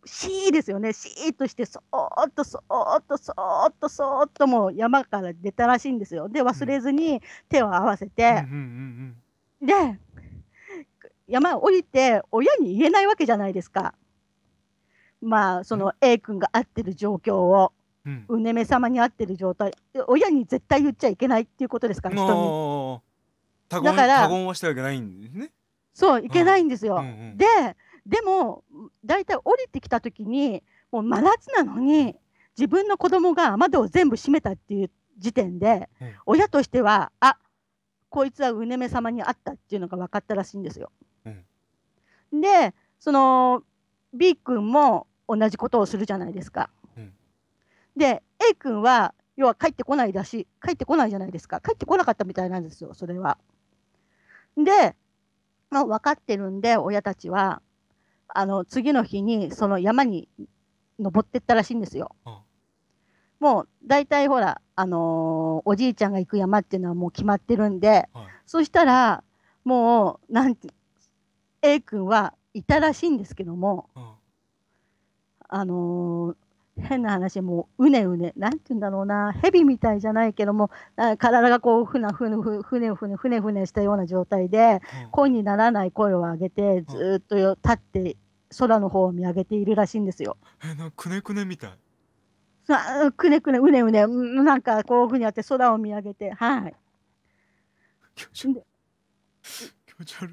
シーですよね、シーっとしてそーっとそーっとそーっとそーっともう山から出たらしいんですよ。で、忘れずに手を合わせて、で、山を降りて親に言えないわけじゃないですか。まあ、その A 君が会ってる状況を、うん、うねめ様に会ってる状態、親に絶対言っちゃいけないっていうことですから、人に。だから、他言はしてはいけないんですね。そう、いけないんですよ。で、でも、大体降りてきたときに、もう真夏なのに、自分の子供が窓を全部閉めたっていう時点で、うん、親としては、あ、こいつはうねめ様に会ったっていうのが分かったらしいんですよ。うん、で、その、B 君も同じことをするじゃないですか。うん、で、A 君は、要は帰ってこないだし、帰ってこないじゃないですか。帰ってこなかったみたいなんですよ、それは。で、まあ、分かってるんで、親たちは、あの、次の日に、その山に登ってったらしいんですよ。うん、もう、大体ほら、あのー、おじいちゃんが行く山っていうのはもう決まってるんで、うん、そしたら、もう、なんて、A 君はいたらしいんですけども、うん、あのー、変な話、もううねうね、なんて言うんだろうな、蛇みたいじゃないけども、体がこう、ふなふなふふねふねふねふねしたような状態で、声にならない声を上げて、ずっと立って、空の方を見上げているらしいんですよ。え、なんかくねくねみたい。ああ、くねくね、うねうね、うんなんかこういうふうにやって空を見上げて、はい。気持ち悪い。気持ち悪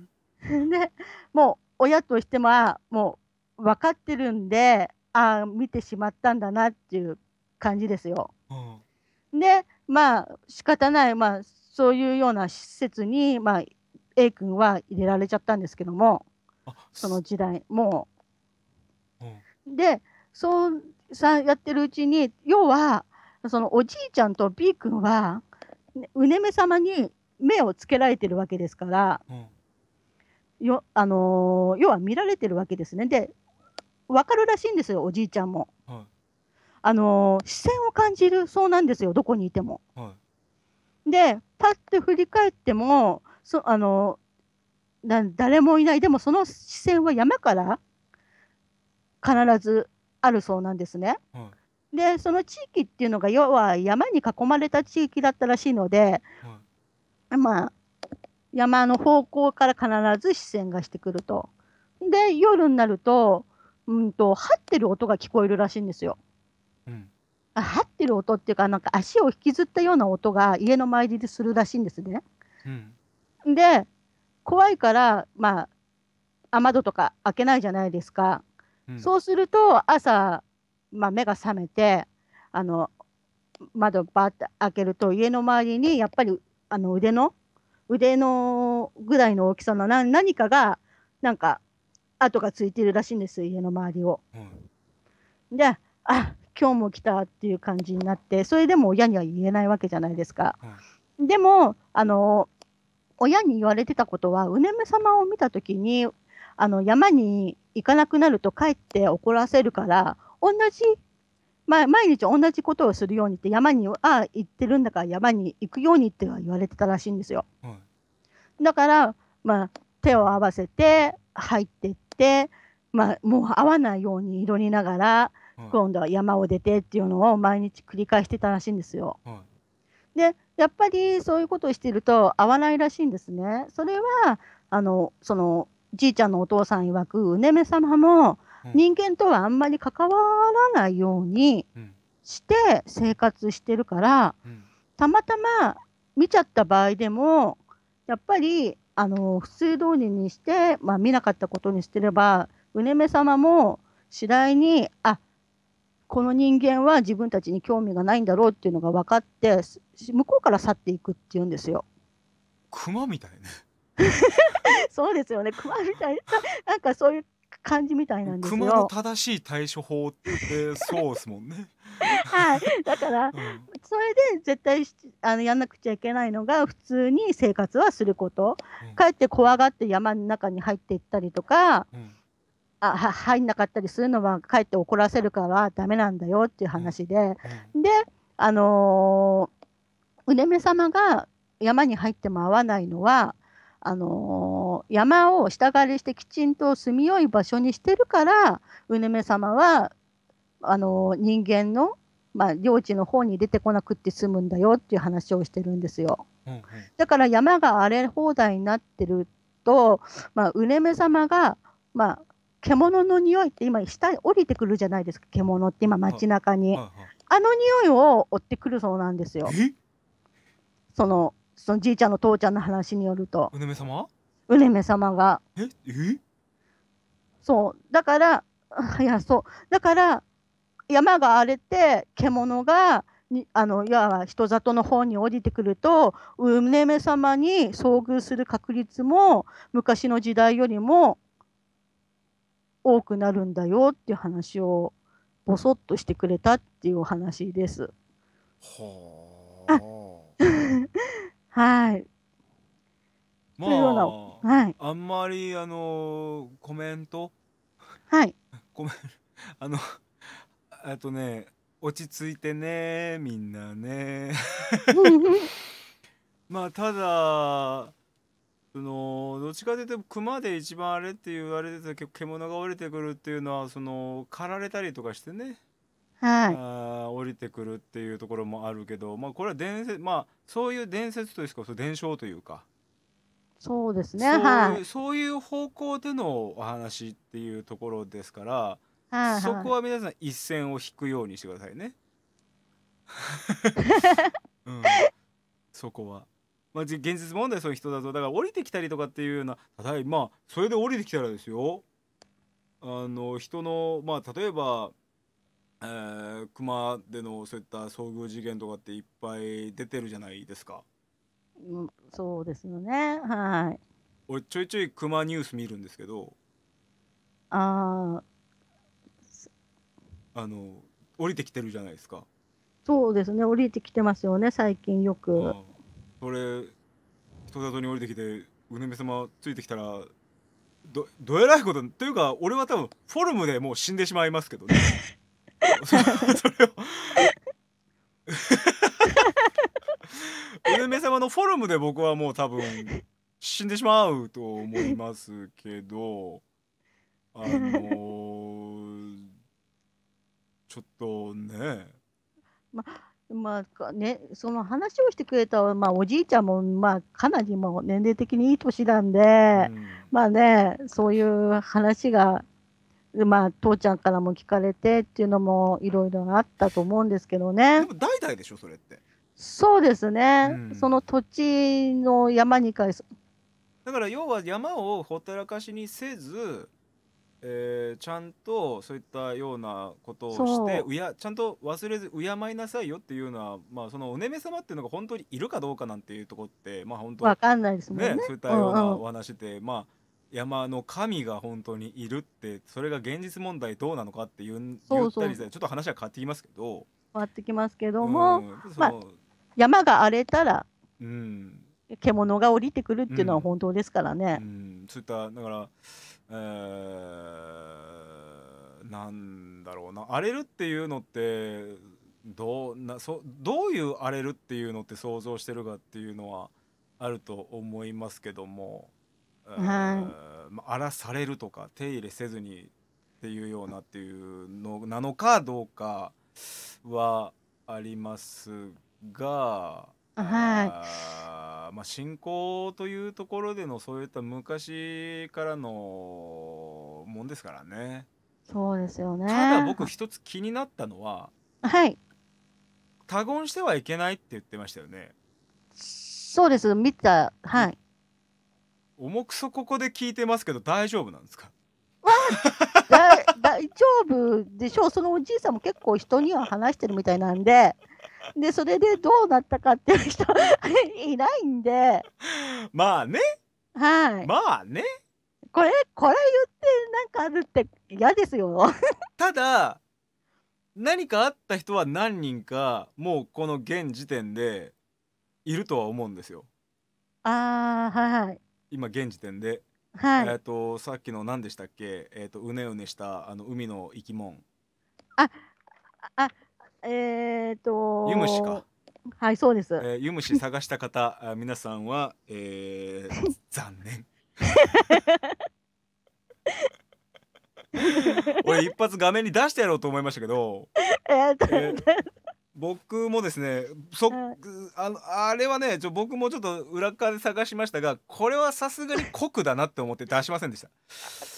い。で、もう親としても、あもう分かってるんで、ああ、見てしまったんだなっていう感じですよ。うん、で、まあ、仕方ない、まあ、そういうような施設に、まあ、A 君は入れられちゃったんですけども、その時代、もう。うん、で、そうさやってるうちに、要はそのおじいちゃんと B 君はうねめ様に目をつけられてるわけですから、うん、よあのー、要は見られてるわけですね。で分かるらしいんですよ、おじいちゃんも、はい、あのー、視線を感じるそうなんですよ、どこにいても。はい、でパッと振り返ってもそ、あのー、誰もいない。でもその視線は山から必ずあるそうなんですね。はい、でその地域っていうのが要は山に囲まれた地域だったらしいので、はい、まあ山の方向から必ず視線がしてくると。で夜になると、うんと這ってる音が聞こえるらしいんですよ。うん、あ這ってる音っていうか、なんか足を引きずったような音が家の周りでするらしいんですね。うん、で怖いから、まあ、雨戸とか開けないじゃないですか。そうすると朝、まあ、目が覚めてあの窓をバーッと開けると、家の周りにやっぱりあの腕の腕のぐらいの大きさの何、何かがなんか跡がついてるらしいんです、家の周りを。うん、で「あ今日も来た」っていう感じになって、それでも親には言えないわけじゃないですか。うん、でもあの親に言われてたことは、うねめ様を見た時にあの山に行かなくなると帰って怒らせるから、同じ、まあ、毎日同じことをするようにって、山にああ行ってるんだから山に行くようにっては言われてたらしいんですよ。うん、だから、まあ、手を合わせて入ってって、まあ、もう会わないように祈りながら、うん、今度は山を出てっていうのを毎日繰り返してたらしいんですよ。うん、でやっぱりそういうことをしていると会わないらしいんですね。それはあのそのじいちゃんのお父さん曰く、うねめ様も人間とはあんまり関わらないようにして生活してるから、たまたま見ちゃった場合でもやっぱりあの普通通りにして、まあ、見なかったことにしてれば、うねめ様も次第にあこの人間は自分たちに興味がないんだろうっていうのが分かって、向こうから去っていくっていうんですよ。熊みたいね。そうですよね、熊みたいな、なんかそういう感じみたいなんですよ。熊の正しい対処法ってそうですもんね。はい、だから、うん、それで絶対あのやんなくちゃいけないのが、普通に生活はすること、うん、かえって怖がって山の中に入っていったりとか、うん、あは入んなかったりするのはかえって怒らせるからダメなんだよっていう話で、うんうん、であのー、うねめ様が山に入っても合わないのは、あのー、山を下刈りしてきちんと住みよい場所にしてるから、うねめ様はあのー、人間の、まあ、領地の方に出てこなくって済むんだよっていう話をしてるんですよ。うんうん、だから山が荒れ放題になってると、まあ、うねめ様が、まあ、獣の匂いって今下に降りてくるじゃないですか、獣って今街中に、うんうんうん、あの匂いを追ってくるそうなんですよ。そのそのじいちゃんの父ちゃんの話によると、うねめ様うねめ様がええそうだからいやそうだから山が荒れて獣がにあのいわば人里の方に降りてくると、うねめ様に遭遇する確率も昔の時代よりも多くなるんだよっていう話をぼそっとしてくれたっていうお話です。はあはい、まあ、はい、あんまりあのコメントはいごめんあのあとね落ち着いてねみんなねまあただそのどっちかというと熊で一番あれって言われてたけど、獣が降りてくるっていうのはその狩られたりとかしてね、はい、あ降りてくるっていうところもあるけど、まあこれは伝説、まあそういう伝説というか、そう伝承というか、そうですね、そういう、はい、そういう方向でのお話っていうところですから、はいはい、そこは皆さん一線を引くようにしてくださいね。うん、そこはまあ現実問題そういう人だと、だから降りてきたりとかっていうような、ただいまあそれで降りてきたらですよ、あの人のまあ例えば、えー、熊でのそういった遭遇事件とかっていっぱい出てるじゃないですか。うん、そうですよね。はい。俺ちょいちょい熊ニュース見るんですけど、ああ、あの降りてきてるじゃないですか。そうですね、降りてきてますよね、最近よく。それ人里に降りてきてうねめ様ついてきたら ど, どえらいことというか、俺は多分フォルムでもう死んでしまいますけどね。それをうねめ様のフォルムで僕はもう多分死んでしまうと思いますけど、あのー、ちょっとね、ままあね、その話をしてくれた、まあ、おじいちゃんも、まあ、かなりもう年齢的にいい年なんで、うん、まあね、そういう話が、まあ、父ちゃんからも聞かれてっていうのもいろいろあったと思うんですけどね。でも代々でしょそれって。そうですね、うん、その土地の山に返す。だから要は山をほったらかしにせず、えー、ちゃんとそういったようなことをしてうやちゃんと忘れず敬いなさいよっていうのは、まあ、そのおねめ様っていうのが本当にいるかどうかなんていうところって、まあ、本当わかんないですもんね。そういったようなお話で、うんうん、まあ、山の神が本当にいるって、それが現実問題どうなのかっていう言ったりして、ちょっと話は変わってきますけど、変わってきますけども、うん、まあ、山が荒れたら、うん、獣が降りてくるっていうのは本当ですからね。うんうん、そういっただからえー、なんだろうな、荒れるっていうのってどうな、そどういう荒れるっていうのって想像してるかっていうのはあると思いますけども、荒らされるとか手入れせずにっていうようなっていうのなのかどうかはありますが。はい、まあ信仰というところでのそういった昔からのもんですからね。そうですよね。ただ僕一つ気になったのは、はい、他言してはいけないって言ってましたよね。そうです、見た。はい。重くそここで聞いてますけど大丈夫なんですか？だ大丈夫でしょう。そのおじいさんも結構人には話してるみたいなんで。でそれでどうなったかっていう人いないんで、まあね、はい、まあね、これこれ言ってなんかあるって嫌ですよ。ただ何かあった人は何人かもうこの現時点でいるとは思うんですよ。ああ、はいはい。今現時点で、はい、えっとさっきの何でしたっけ、えっとうねうねしたあの海の生き物。ああ。えーとー、湯虫か。はい、そうです。えー、湯虫探した方、皆さんは、えー、残念。俺一発画面に出してやろうと思いましたけど。えーと、えー、僕もですね、そ、あの、あれはね、ちょ、僕もちょっと裏側で探しましたが、これはさすがに酷だなって思って出しませんでした。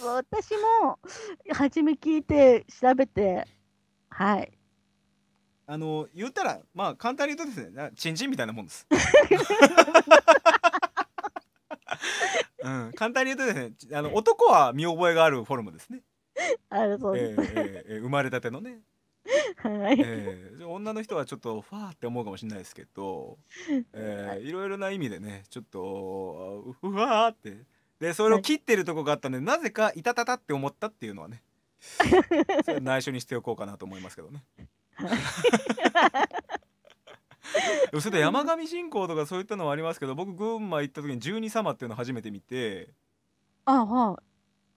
私も初め聞いて調べて、はい。あの言ったらまあ簡単に言うとですね、チンチンみたいなもんです。うん、簡単に言うとですね、あの男は見覚えがあるフォルムですね。あれそうです。えーえー、生まれたてのね。はい、えー、女の人はちょっとファーって思うかもしれないですけど、えー、いろいろな意味でね、ちょっとうわーってでそれを切ってるとこがあったんで、なぜかいたたたって思ったっていうのはね、それ内緒にしておこうかなと思いますけどね。それで山上信仰とかそういったのはありますけど、僕群馬行った時に十二様っていうのを初めて見て、あ、はあ、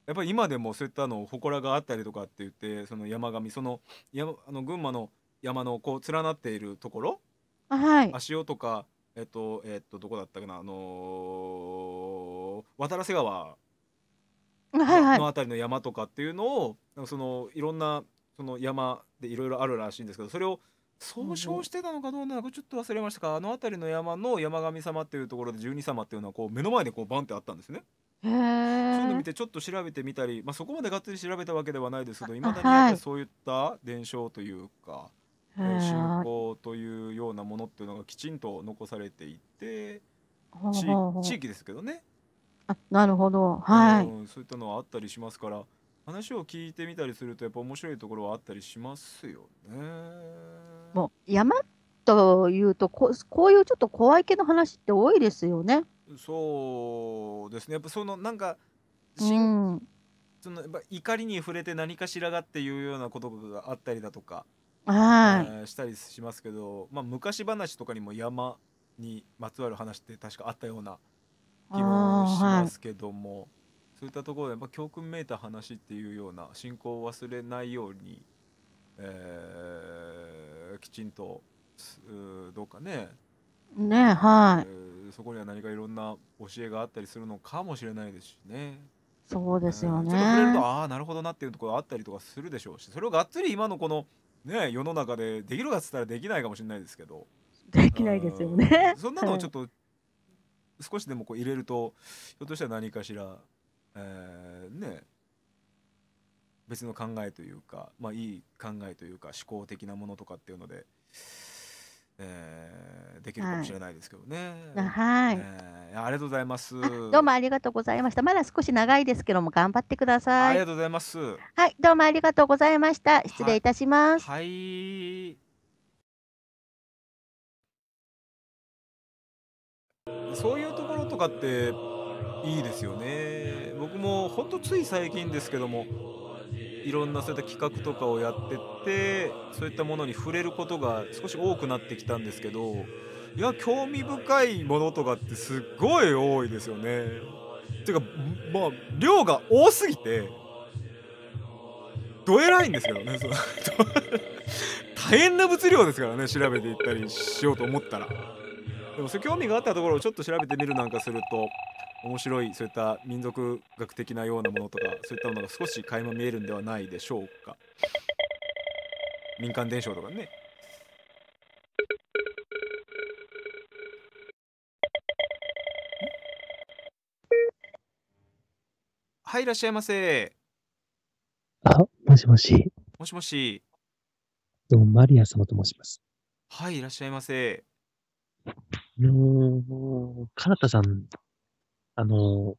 やっぱり今でもそういったの祠があったりとかって言って、その山上その山あの群馬の山のこう連なっているところ、はい、足尾とかえっとえっとどこだったかな、あのー、渡良瀬川のあたりの山とかっていうのを、はい、そのいろんなその山でいろいろあるらしいんですけど、それを総称してたのかどうなのかちょっと忘れましたが、あの辺りの山の山神様っていうところで十二様っていうのはこう目の前でこうバンってあったんですね。へー。そういうの見てちょっと調べてみたり、まあ、そこまでがっつり調べたわけではないですけど、いまだにそういった伝承というか、えー信仰というようなものっていうのがきちんと残されていて、ほう地ほうほ地う。域ですけどね、あ、なるほど。はい。うん、そういったのはあったりしますから、話を聞いてみたりするとやっぱ面白いところはあったりしますよね。もう山というとこ、こういうちょっと怖い系の話って多いですよね。そうですね、やっぱそのなんかうしんん。そのやっぱ怒りに触れて何かしらがっていうようなことがあったりだとか、えはい。ーしたりしますけど、まあ、昔話とかにも山にまつわる話って確かあったようなあ気もしあ、まはい。すけども、そういったところでやっぱ教訓めいた話っていうような信仰を忘れないように、えーきちんとすうーどうかね、ねえ、えはい。ーそこには何かいろんな教えがあったりするのかもしれないですしね。そうでうすよん、ちょっと触れるとね。ああーなるほどなっていうところあったりとかするでしょうし、それをがっつり今のこのね世の中でできるかっつったらできないかもしれないですけど、でうきないですよんね。そん なのをはちょっい。と少しでもこう入れるとひょっとしたら何かしら、えーね別の考えというか、まあいい考えというか思考的なものとかっていうので、えーできるかもはしい。れないですけどね。なはい。えーありがとうございます。あ、どうもありがとうございました。まだ少し長いですけども、頑張ってくだあさりがい。とうございます。はい、どうもありがとうございました。失礼はいたします。はいそういうところとかっていいですよね。僕もほんとつい最近ですけども、いろんなそういった企画とかをやってって、そういったものに触れることが少し多くなってきたんですけど、いや興味深いものとかってすっごい多いですよね。ていうかまあ量が多すぎてどえらいんですけどね。そう 大変な物量ですからね、調べていったりしようと思ったら。でもそういう興味があったところをちょっと調べてみるなんかすると面白い、そういった民族学的なようなものとかそういったものが少し垣間見えるんではないでしょうか。民間伝承とかね。はい、いらっしゃいませ。あ、もしもし。もしもし。どうも、マリア様と申します。はい、いらっしゃいませ。あのー、カナタさん、あの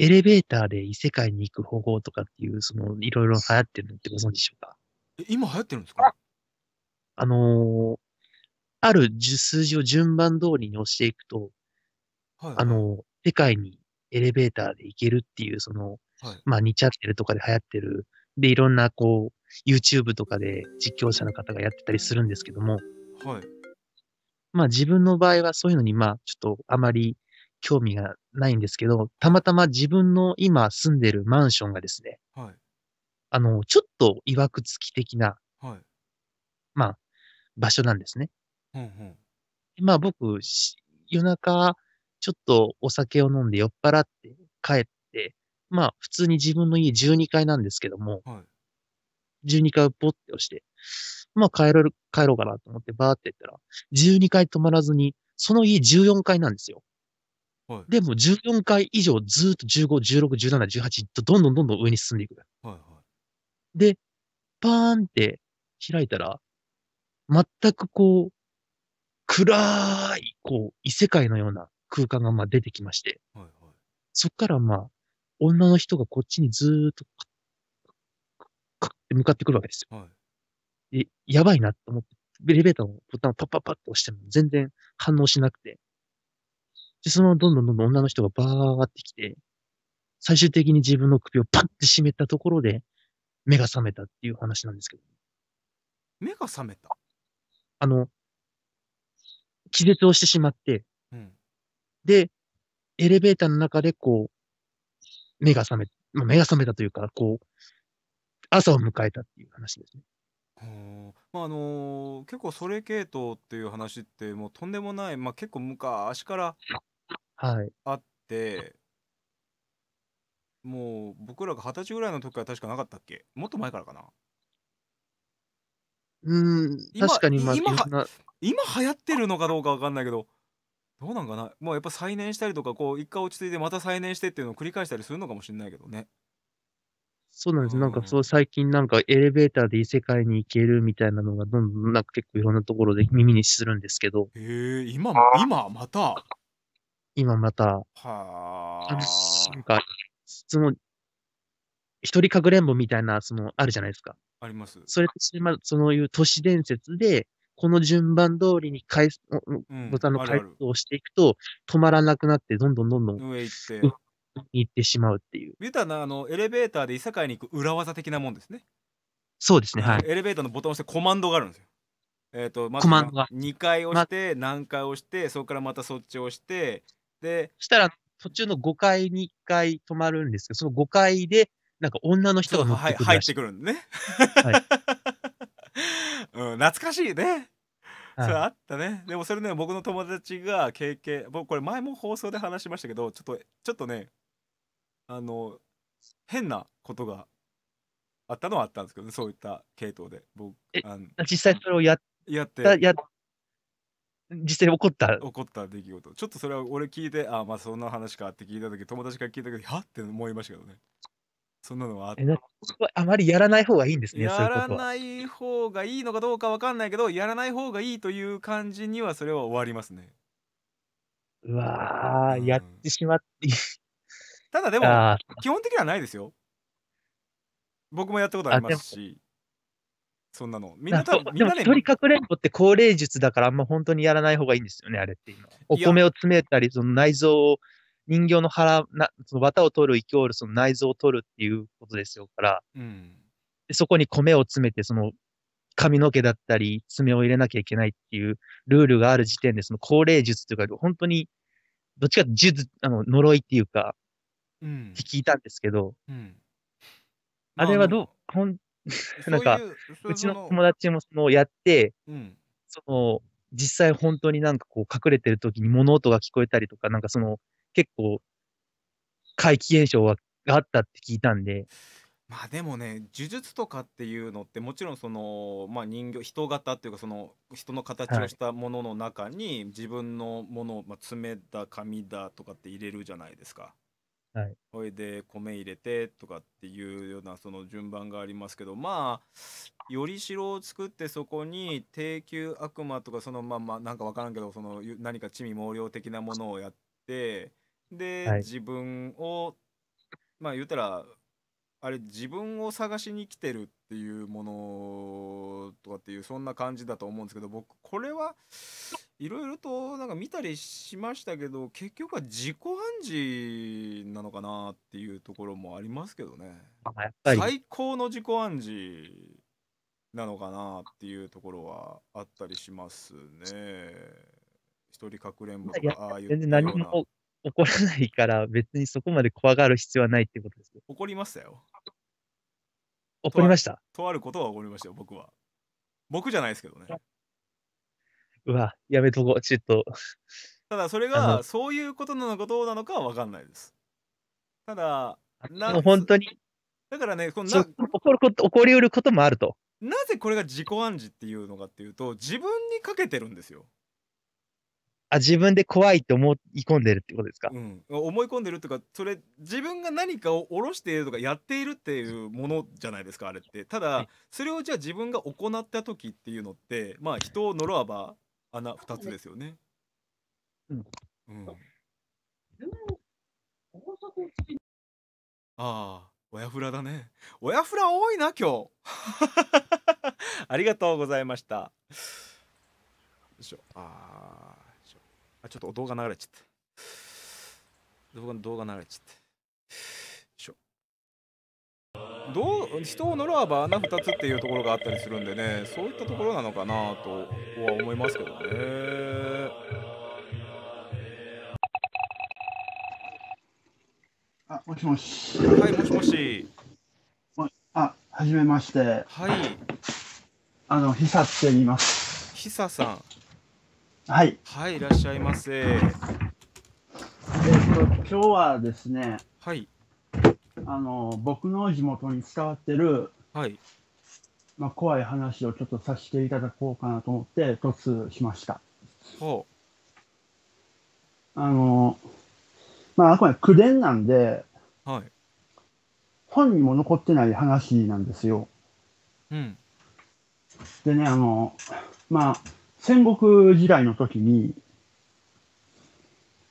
ー、エレベーターで異世界に行く方法とかっていう、その、いろいろ流行ってるのってご存知でしょうか？え、今流行ってるんですか？あのー、ある数数字を順番通りに押していくと、はいあはの、世界にエレベーターで行けるっていう、その、い。はい。まあ、にチャンネルとかで流行ってる、で、いろんな、こう、YouTube とかで実況者の方がやってたりするんですけども、はい。まあ、自分の場合はそういうのに、まあ、ちょっとあまり興味がないんですけど、たまたま自分の今住んでるマンションがですね、はい。あの、ちょっと曰くつき的な、はい。まあ、場所なんですね。うんうん。まあ僕、し夜中、ちょっとお酒を飲んで酔っ払って帰って、まあ普通に自分の家じゅうにかいなんですけども、はい。じゅうにかいをポッて押して、まあ帰ろう、帰ろうかなと思ってバーって行ったら、じゅうにかい止まらずに、その家じゅうよんかいなんですよ。はい。でもじゅうよんかい以上ずーっとじゅうご、じゅうろく、じゅうなな、じゅうはちとどんどんどんどん上に進んでいく。はいはい。で、パーンって開いたら、全くこう、暗い、こう、異世界のような空間がまあ出てきまして、はいはい。そっからまあ、女の人がこっちにずーっとカッて向かってくるわけですよ。はい。で、やばいなと思って、エレベーターのボタンをパッパッパッと押しても全然反応しなくて。で、そのままどんどんどんどん女の人がバーってきて、最終的に自分の首をパッて締めたところで、目が覚めたっていう話なんですけど。目が覚めた。あの、気絶をしてしまって、うん。で、エレベーターの中でこう、目が覚め、まあ、目が覚めたというか、こう、朝を迎えたっていう話ですね。ほうまああのー結構それ系統っていう話ってもうとんでもない、まあ、結構昔からはい。あって、もう僕らがはたちぐらいの時から確かなかったっけ？もっと前からかな。うーん、確今かにまあいい今ろんはな、今流行ってるのかどうかわかんないけど、どうなんかな。もうやっぱ再燃したりとか、こう一回落ち着いてまた再燃してっていうのを繰り返したりするのかもしれないけどね。そうなんです。なんかそう、最近なんかエレベーターで異世界に行けるみたいなのが、どんどんなんか結構いろんなところで耳にするんですけど、へえ、今も、今また。今また、あの、はなんあ。か、その一人かくれんぼみたいな、その、あるじゃないですか。あります。それとしてま、そういう都市伝説で、この順番通りにかいすおおうボん、タンのあるあ解る。数をしていくと、止まらなくなって、どんどんどんどん、上行っうて。行ってしまうっていう。言うたら、あの、エレベーターで異世界に行く裏技的なもんですね。そうですね、ははい、い。エレベーターのボタンを押してコマンドがあるんですよ。えっと、まコずマンなドが。にかい押しまて、何回押して、そこからまたそっち押して、でしたら、途中のごかいにいっかい止まるんですけど、そのごかいで、なんか女の人そう、が乗っはていくる入らっしてい。くるんね。はい。うん、懐かしいね。そはれい。あったね。でもそれね、僕の友達が経験僕これ前も放送で話しましたけど、ちょっとちょっとね、あの、変なことがあったのはあったんですけどね、そういった系統で。ぼえ、あんあ、実際それをやっやった、てや実際起こった起こった出来事。ちょっとそれは俺聞いて、あ、まあそんな話かって聞いた時、友達から聞いた時、はって思いましたけどね。そんなのはあえ、なんか、そこはあまりやらない方がいいんですね、そういやうこらとは。ない方がいいのかどうかわかんないけど、やらない方がいいという感じにはそれは終わりますね。ううわ、やっん。てしまって。ただでも、ああ。基本的にはないですよ。僕もやったことありあ、まですもし。そんなの。みんなな、多そ分、う、みでんもなね、一人みかくれんぼって高齢術だから、あんまほんとにやらない方がいいんですよね、あれっていうのは。おいや米を詰めたり、その内臓を、人形の腹、なその綿を取るイコール、その内臓を取るっていうことですよから。うん。で、そこに米を詰めて、その、髪の毛だったり、爪を入れなきゃいけないっていうルールがある時点で、その高齢術というか、ほんとに、どっちかってじゅずあの、呪いっていうか、うん。聞いたんですけど。うん。あまあ、れあはの、どうほんなんそうか、いう、そうういうちそのの友達もそのやって、うん。その、実際ほんとになんかこう隠れてる時に物音が聞こえたりとか、なんかその、結構怪奇現象はがあったって聞いたんで。まあ、でもね、呪術とかっていうのって、もちろんその、まあ、人形人型っていうか、その、人の形はをしい。たものの中に、自分のものを、まあ、爪だ、髪だとかって入れるじゃないですか。はい。ほいで、米入れてとかっていうような、その順番がありますけど、まあ、よりしろを作って、そこに低級悪魔とか、その、まあまあ、なんかわからんけど、その、ゆ何か魑魅魍魎的なものをやって、で、はい。自分を、まあ言うたら、あれ、自分を探しに来てるっていうものとかっていう、そんな感じだと思うんですけど、僕これはいろいろとなんか見たりしましたけど、結局は自己暗示なのかなっていうところもありますけどね。あ、やっぱり。最高の自己暗示なのかなっていうところはあったりしますね。一人かくれんぼとやか、っああ言っ全然た何ようもな。起こらないから、別にそこまで怖がる必要はないってことですよ。怒りましたよ。起ことりあまるした？とあることは起こりましたよ、僕は。僕じゃないですけどね。あ。うわ、やめとこう。ちょっと、ただ、それあのがそういうことなのかどうなのかはわかんないです。ただ、あ、でなもほんすとにだからね、このそう、な起こること起こりうることもあると。なぜこれが自己暗示っていうのかっていうと、自分にかけてるんですよ。あ、自分で怖いって思い込んでるってことですか？うん。思い込んでるっていうか、それ、自分が何かを下ろしているとかやっているっていうものじゃないですか、あれって。たはだ、い。それをじゃあ自分が行った時っていうのって、まあ、人を呪わば穴二つですよね。うん。うん。ああ、親フラだね。親フラ多いな、今日。ありがとうございました。よいしょ。ああ、よいしょ。あ、ちょっと動画流れちゃった。動画動画流れちゃった。よいしょ。どう人を呪わば穴二つっていうところがあったりするんでね、そういったところなのかなとは思いますけどね。あ、もしもし。はい、もしもし。もあ、はじめまして。はい。あの、ひさって言います。ひささん。はい。はい、いらっしゃいませ。えっと、今日はですね、はい。あの、僕の地元に伝わってる、はい。まあ、怖い話をちょっとさせていただこうかなと思って、突しました。ほう。あの、まあ、あくまで口伝なんではい。本にも残ってない話なんですよ。うん、でね、あの、まあ、戦国時代の時に、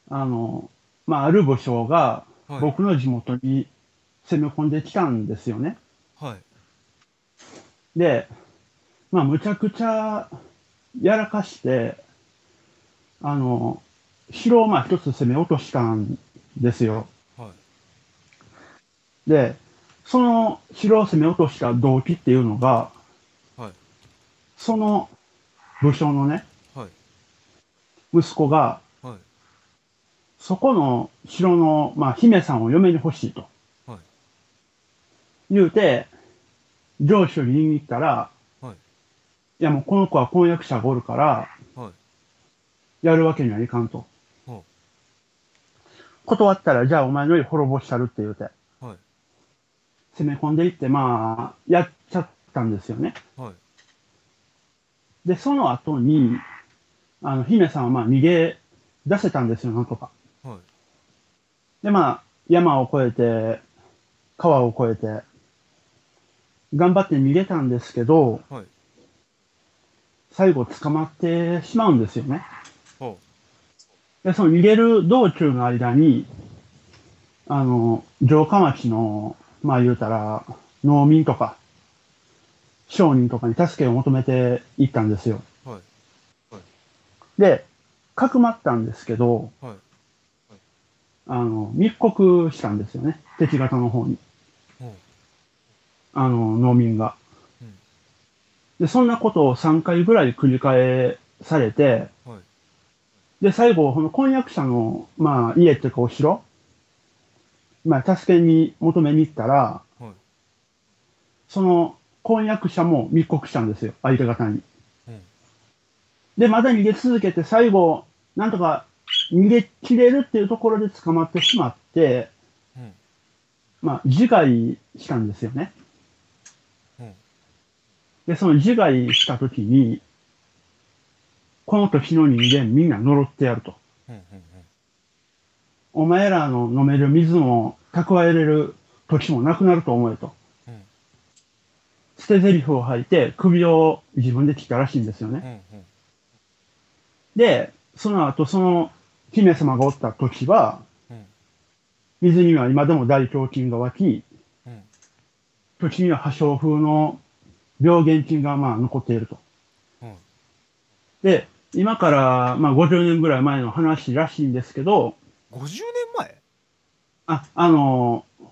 あの、まあ、ある武将が僕の地元に攻め込んできたんですよね。はい。で、まあ、むちゃくちゃやらかして、あの、城をまあ一つ攻め落としたんですよ。はい。で、その城を攻め落とした動機っていうのが、はい、その武将のね、はい、息子が、はい、そこの城の、まあ、姫さんを嫁に欲しいと、はい、言うて、上司を言いに行ったら、はい、いやもうこの子は婚約者がおるから、はい、やるわけにはいかんと。はい、断ったら、じゃあお前の家滅ぼしたるって言うて。攻め込んでいって、まあ、やっちゃったんですよね。はい、で、その後に、あの、姫さんはまあ逃げ出せたんですよ、なんとか。はい、で、まあ、山を越えて、川を越えて、頑張って逃げたんですけど、はい、最後捕まってしまうんですよね。で、その逃げる道中の間に、あの、城下町の、まあ言うたら、農民とか、商人とかに助けを求めていったんですよ。はいはい、で、かくまったんですけど、はいはい、あの、密告したんですよね。敵方の方に。あの、農民が。うん、で、そんなことをさんかいぐらい繰り返されて、はい、で、最後、この婚約者の、まあ、家っていうかお城、まあ、助けに求めに行ったら、はい、その婚約者も密告したんですよ、相手方に。うん、で、まだ逃げ続けて、最後、なんとか逃げ切れるっていうところで捕まってしまって、うん、まあ、自害したんですよね。うん、で、その自害したときに、この時の人間みんな呪ってやると。うんうんうん、お前らの飲める水も蓄えれる時もなくなると思えと。うん、捨て台詞を吐いて首を自分で切ったらしいんですよね。うんうん、で、その後その姫様がおった時は、うん、水には今でも大腸菌が湧き、うん、時には破傷風の病原菌がまあ残っていると。うん、で、今からまあごじゅうねんぐらい前の話らしいんですけど、ごじゅうねんまえ？あ、あのー、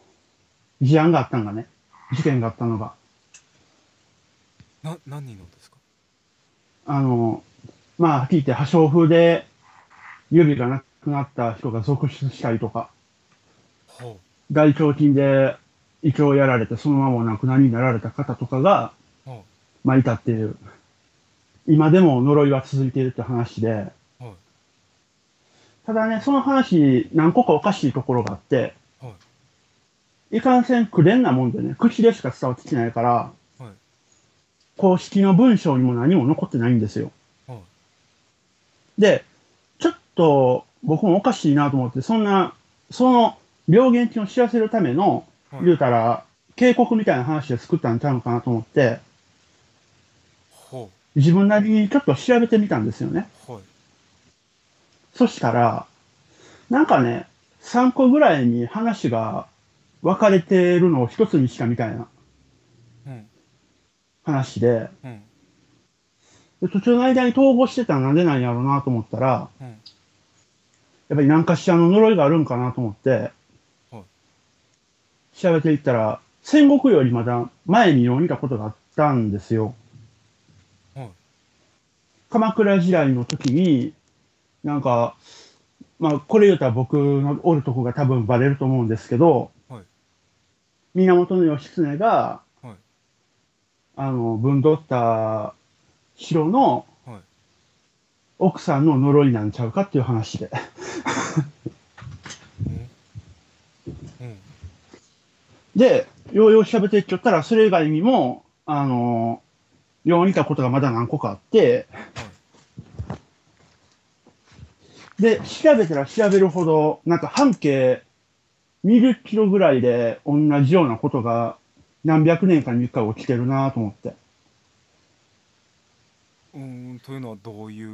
事案があったんがね。事件があったのが。な、何人のですか？あのー、まあ、聞いて破傷風で指がなくなった人が続出したりとか、はあ、大腸菌で胃腸をやられてそのままお亡くなりになられた方とかが、はあ、まあ、いたっていう。今でも呪いは続いているって話で、ただね、その話、何個かおかしいところがあって、はい、いかんせん口伝なもんでね、口でしか伝わってきないから、はい、公式の文章にも何も残ってないんですよ。はい、で、ちょっと僕もおかしいなと思って、そんな、その病原菌を知らせるための、はい、言うたら、警告みたいな話で作ったんちゃうのかなと思って、はい、自分なりにちょっと調べてみたんですよね。はい、そしたら、なんかね、さんこぐらいに話が分かれてるのを一つにしたみたいな話で、うんうん、途中の間に統合してたらなんでなんやろうなと思ったら、うん、やっぱり何かしらの呪いがあるんかなと思って、はい、調べていったら、戦国よりまだ前によう見たことがあったんですよ。はい、鎌倉時代の時に、なんか、まあ、これ言うたら僕のおるとこが多分バレると思うんですけど、はい、源義経が、はい、あの、ぶんどった城の、はい、奥さんの呪いなんちゃうかっていう話で。うんうん、で、ようよう調べていっちゃったら、それ以外にも、あの、よう似たことがまだ何個かあって、はいで、調べたら調べるほど、なんか半径にじゅっキロぐらいで同じようなことが何百年かに一回起きてるなと思って。うん、というのはどういう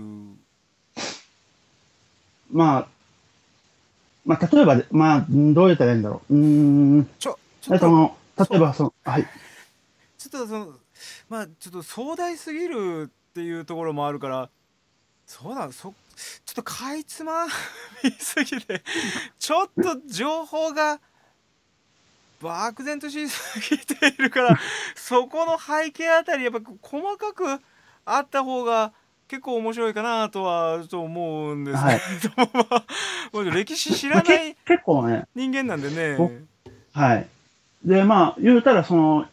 まあ、まあ、例えば、まあ、どう言ったらいいんだろう。うん。ちょ、ちょっと、あの、例えば、その、はい。ちょっと、その、まあ、ちょっと壮大すぎるっていうところもあるから、そうだ、そ、ちょっとかいつまみすぎて、ちょっと情報が漠然としすぎているから、そこの背景あたり、やっぱ細かくあった方が、結構面白いかなとはと思うんですけど、はい、歴史知らない結構ね人間なんでね。はい。でまあ言うたらその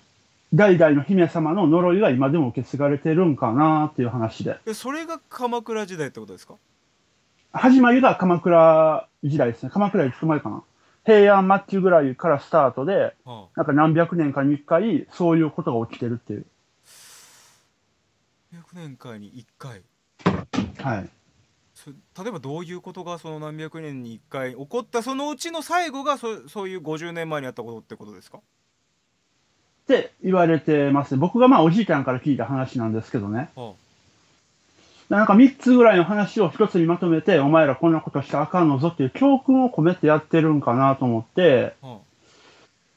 代々の姫様の呪いが今でも受け継がれてるんかなっていう話で。それが鎌倉時代ってことですか？始まりが鎌倉時代ですね。鎌倉より少ないかな。平安末期ぐらいからスタートで、はあ、なんか何百年かに一回そういうことが起きてるっていう。ひゃくねんかんにいっかい、はい、そ例えばどういうことがその何百年にいっかい起こったそのうちの最後が そ, そういうごじゅうねんまえにあったことってことですかって言われてます。僕がまあおじいちゃんから聞いた話なんですけどね、はあ、なんかみっつぐらいの話をひとつにまとめてお前らこんなことしたらあかんのぞっていう教訓を込めてやってるんかなと思って、はあ、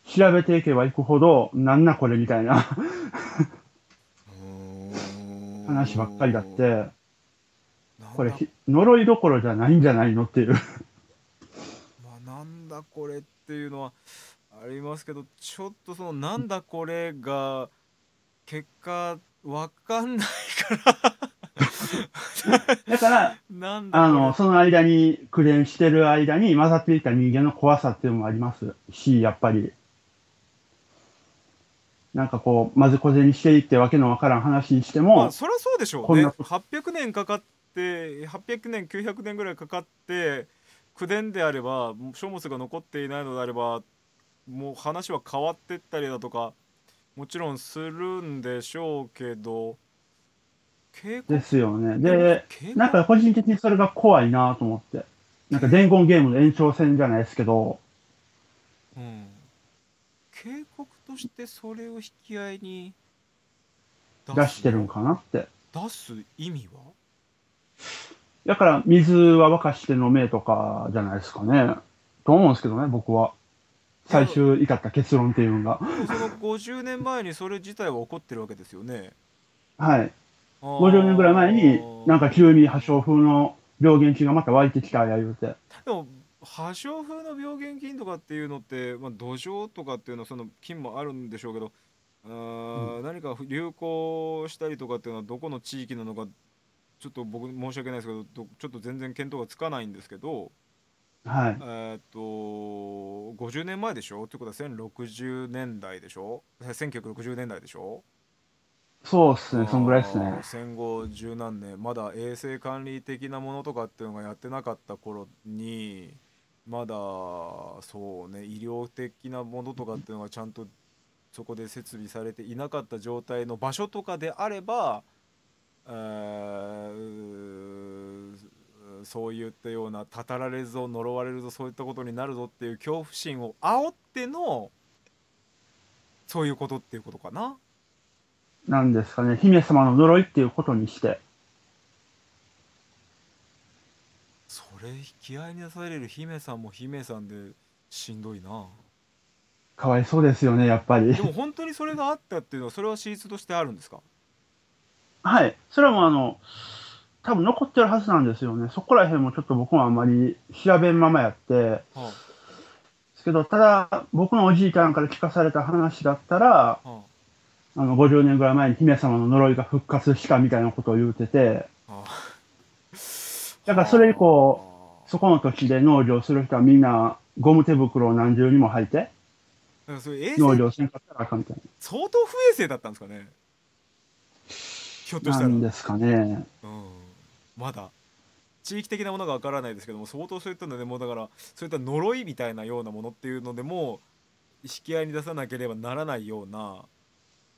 調べていけばいくほどなんなこれみたいな話ばっかりだって、これ呪いどころじゃないんじゃないのっていう。まあなんだこれっていうのはありますけど、ちょっとそのなんだこれが結果わかんないから。だからなんだあのその間に苦練してる間に混ざっていた人間の怖さっていうのもありますし、やっぱり。なんかこうまず小銭していってわけのわからん話にしても、まあ、そりゃそうでしょうね。はっぴゃくねんかかってはっぴゃくねんきゅうひゃくねんぐらいかかって口伝であれば書物が残っていないのであればもう話は変わってったりだとかもちろんするんでしょうけどですよね。でなんか個人的にそれが怖いなと思って、なんか伝言ゲームの延長戦じゃないですけど、うん、警告そしてそれを引き合いに出してるんかなって。出す意味はだから水は沸かして飲めとかじゃないですかねと思うんですけどね、僕は最終至った結論っていうのがそのごじゅうねんまえにそれ自体は起こってるわけですよね。はいごじゅうねんぐらい前になんか急に破傷風の病原菌がまた湧いてきたや言うて。でも破傷風の病原菌とかっていうのって、まあ、土壌とかっていうのはその菌もあるんでしょうけどあ、うん、何か流行したりとかっていうのはどこの地域なのかちょっと僕申し訳ないですけどちょっと全然見当がつかないんですけど、はい、えっとごじゅうねんまえでしょってことはせんろくじゅうねんだいでしょせんきゅうひゃくろくじゅうねんだいでしょ。そうっすね、そんぐらいっすね。戦後十何年まだ衛生管理的なものとかっていうのがやってなかった頃にまだそうね医療的なものとかっていうのがちゃんとそこで設備されていなかった状態の場所とかであれば、えー、そういったようなたたられるぞ呪われるぞそういったことになるぞっていう恐怖心を煽ってのそういうことっていうことかな。なんですかね、姫様の呪いっていうことにしてそれ引き合いに出される姫さんも姫さんでしんどいな。かわいそうですよねやっぱり。でも本当にそれがあったっていうのはそれは史実としてあるんですか？はい、それはもうあの多分残ってるはずなんですよね。そこら辺もちょっと僕もあんまり調べんままやって、はあ、ですけどただ僕のおじいちゃんから聞かされた話だったら、はああのごじゅうねんぐらい前に姫様の呪いが復活したみたいなことを言うてて、だからそれ以降そこの土地で農業する人はみんなゴム手袋を何重にも履いて農業せんかったらあかんみたいな。相当不衛生だったんですかねひょっとしたら。なんですかね、うん、まだ地域的なものがわからないですけども相当そういったのでもうだからそういった呪いみたいなようなものっていうのでも引き合いに出さなければならないような。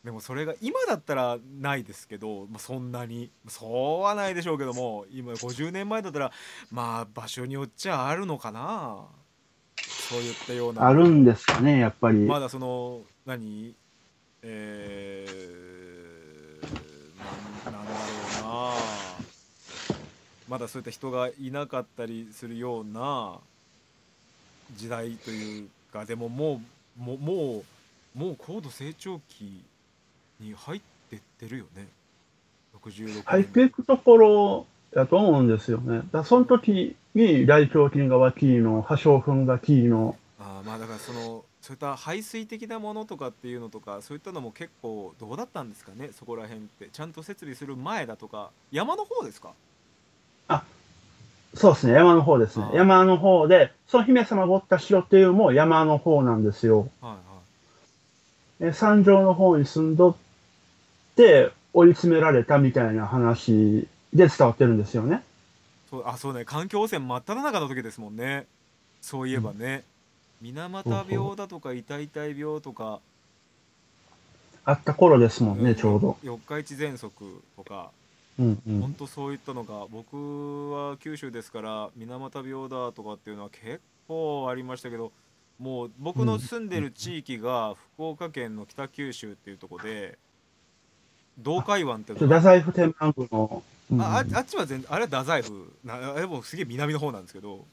でもそれが今だったらないですけど、まあ、そんなにそうはないでしょうけども今ごじゅうねんまえだったらまあ場所によっちゃあるのかな。そういったようなあるんですかね、やっぱり。まだその何えー、な, なんだろうな、まだそういった人がいなかったりするような時代というか、でももうもうもうもう高度成長期に入ってってるよね。ろくじゅうろくねん入っていくところだと思うんですよね。だその時に大腸菌がはキーの、破傷風がキーの。あまあだからそのそういった排水的なものとかっていうのとか、そういったのも結構どうだったんですかね、そこら辺ってちゃんと設備する前だとか。山の方ですか？あ、そうですね、山の方ですね。山の方で、その姫様ぼった城っていうも山の方なんですよ。はいはい、山上の方に住んどって追い詰められたみたいな話で伝わってるんですよね。そう、あ、そうね、環境汚染真っただ中の時ですもんね、そういえばね。うん、水俣病だとかイタイタイ病とかあった頃ですもんね、ちょうど。四日市喘息とか。うんうん、本当そういったのが、僕は九州ですから水俣病だとかっていうのは結構ありましたけど、もう僕の住んでる地域が福岡県の北九州っていうところで、洞海湾っていうのが、太宰府天満宮の、うん、あ, あっちは全あれは太宰府な、あれもすげえ南の方なんですけど、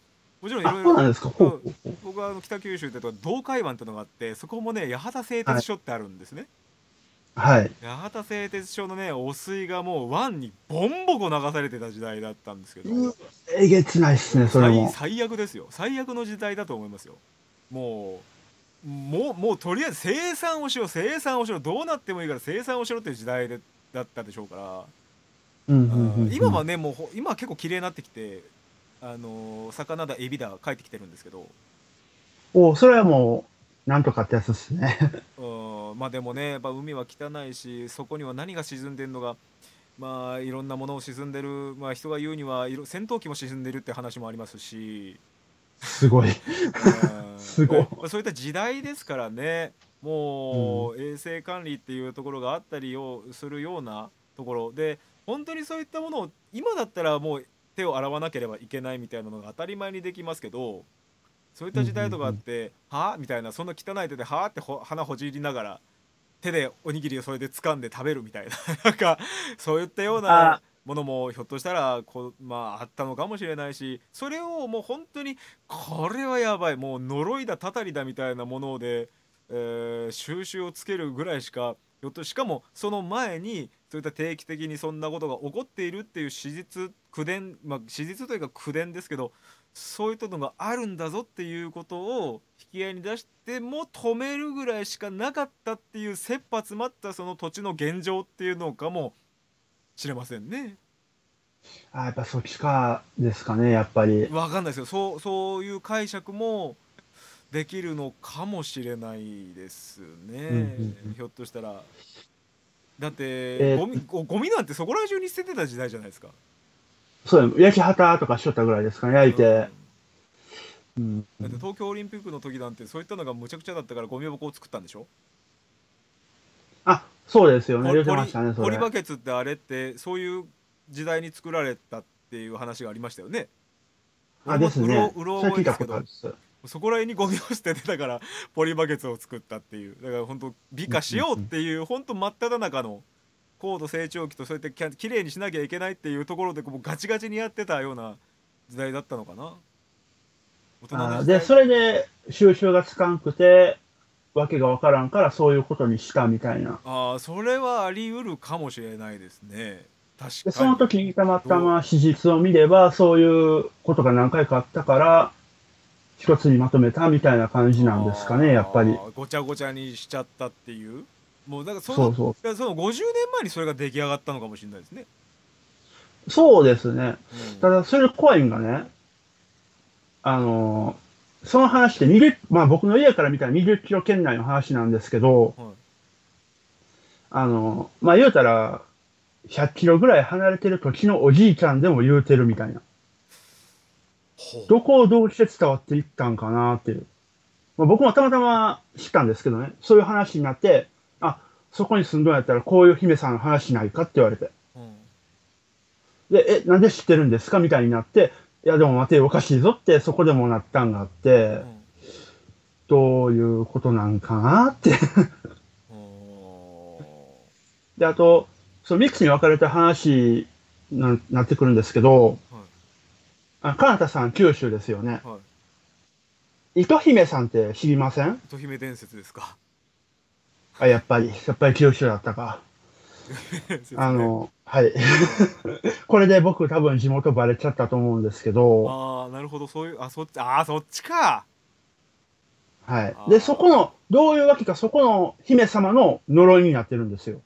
もちろんいろいろ僕は北九州ってとこ洞海湾っていうのがあって、そこもね八幡製鉄所ってあるんですね。はいはい、八幡製鉄所のね汚水がもう湾にボンボコ流されてた時代だったんですけど、うん、えげつないっすね、それも。最悪ですよ、最悪の時代だと思いますよ。もうもうもうとりあえず生産をしろ、生産をしろ、どうなってもいいから生産をしろっていう時代でだったでしょうから、今はねもう今は結構綺麗になってきて、あの魚だエビだ帰ってきてるんですけど。お、それはもうなんとかってやつですね。まあでもね、やっぱ海は汚いし、そこには何が沈んでるのが、まあいろんなものを沈んでる、まあ人が言うには戦闘機も沈んでるって話もありますし、すごいすごい、そういった時代ですからね。もう衛生管理っていうところがあったりをするようなところで、本当にそういったものを今だったらもう手を洗わなければいけないみたいなのが当たり前にできますけど、そういった時代とかあって「はあ?」みたいな、そんな汚い手で「はあ?」ってほ鼻ほじりながら手でおにぎりをそれで掴んで食べるみたいななんかそういったようなものもひょっとしたらこ、まあ、あったのかもしれないし、それをもう本当にこれはやばい、もう呪いだたたりだみたいなもので、えー、収拾をつけるぐらいしか、ひょっとしかもその前にそういった定期的にそんなことが起こっているっていう史実口伝、まあ、史実というか口伝ですけど。そういったのがあるんだぞっていうことを引き合いに出しても止めるぐらいしかなかったっていう切羽詰まったその土地の現状っていうのかもしれませんね。あ、やっぱそっちかですかね、やっぱり。わかんないですよ、そうそういう解釈もできるのかもしれないですね、ひょっとしたら。だって、えー、ゴミ、ゴミなんてそこら中に捨ててた時代じゃないですか。そう、焼き畑とかしとったぐらいですかね、焼いて。うん、だって東京オリンピックの時なんてそういったのがむちゃくちゃだったからゴミ箱を作ったんでしょ。あ、そうですよね、言ってましたね、それ。ポリバケツってあれってそういう時代に作られたっていう話がありましたよね。あ、ですね。うろ覚えですけど、そこら辺にゴミを捨ててたからポリバケツを作ったっていう、だから本当美化しようっていう本当真っただ中の。高度成長期とそうやってきれいにしなきゃいけないっていうところでこうガチガチにやってたような時代だったのかな。あ、でそれで収集がつかんくて訳が分からんからそういうことにしたみたいな。あ、それはあり得るかもしれないですね、確かに。でその時にたまたま史実を見ればそういうことが何回かあったから一つにまとめたみたいな感じなんですかね、やっぱり。ごちゃごちゃにしちゃったっていう。もうだからそのごじゅうねんまえにそれが出来上がったのかもしれないですね。そうですね、うん、ただそれ怖いんがね、あのその話ってにじゅう、まあ、僕の家から見たらにじゅっキロ圏内の話なんですけど、はい、あのまあ言うたらひゃっキロぐらい離れてる時のおじいちゃんでも言うてるみたいな。どこをどうして伝わっていったんかなっていう、まあ、僕もたまたま知ったんですけどね、そういう話になって。そこに住んどんやったらこういう姫さんの話ないかって言われて、うん、で、え、なんで知ってるんですかみたいになって、いやでも待ておかしいぞってそこでもなったんがあって、うん、どういうことなんかなってで、あとそのみっつに分かれた話に な, なってくるんですけど、はい、あかなたさん九州ですよね、はい、糸姫さんって知りません？糸姫伝説ですか？あ、やっぱりやっぱり九州だったかあのはいこれで僕多分地元バレちゃったと思うんですけど、ああなるほど、そういう、あそっち、あそっちか、はい。でそこのどういうわけかそこの姫様の呪いになってるんですよ。